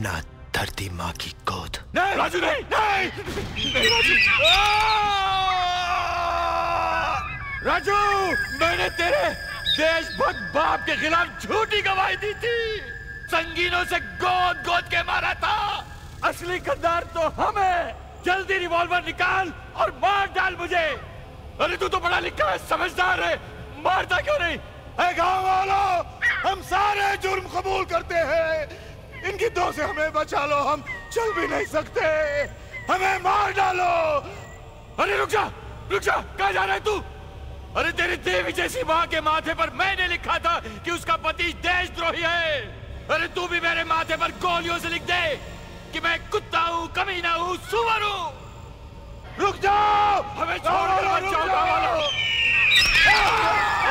ना धरती माँ की गोद। नहीं राजू नहीं, नहीं, नहीं राजू। राजू मैंने तेरे देशभक्त बाप के खिलाफ झूठी गवाही दी थी, संगीनों से गोद गोद के मारा था। असली गद्दार तो हमें। जल्दी रिवॉल्वर निकाल और मार डाल मुझे। अरे तू तो पढ़ा लिखा है, समझदार है, मारता क्यों नहीं? अरे गाँव वालों, हम सारे जुर्म कबूल करते हैं, इनकी दो से हमें बचा लो, हम चल भी नहीं सकते, हमें मार डालो। अरे रुक जा, कहाँ जा रहा है तू? अरे तेरी देवी जैसी माँ के माथे पर मैंने लिखा था कि उसका पति देशद्रोही है। अरे तू भी मेरे माथे पर गोलियों से लिख दे कि मैं कुत्ता हूँ, कमीना हूँ, सुअर हूँ। रुक जाओ, हमें छोड़ दो।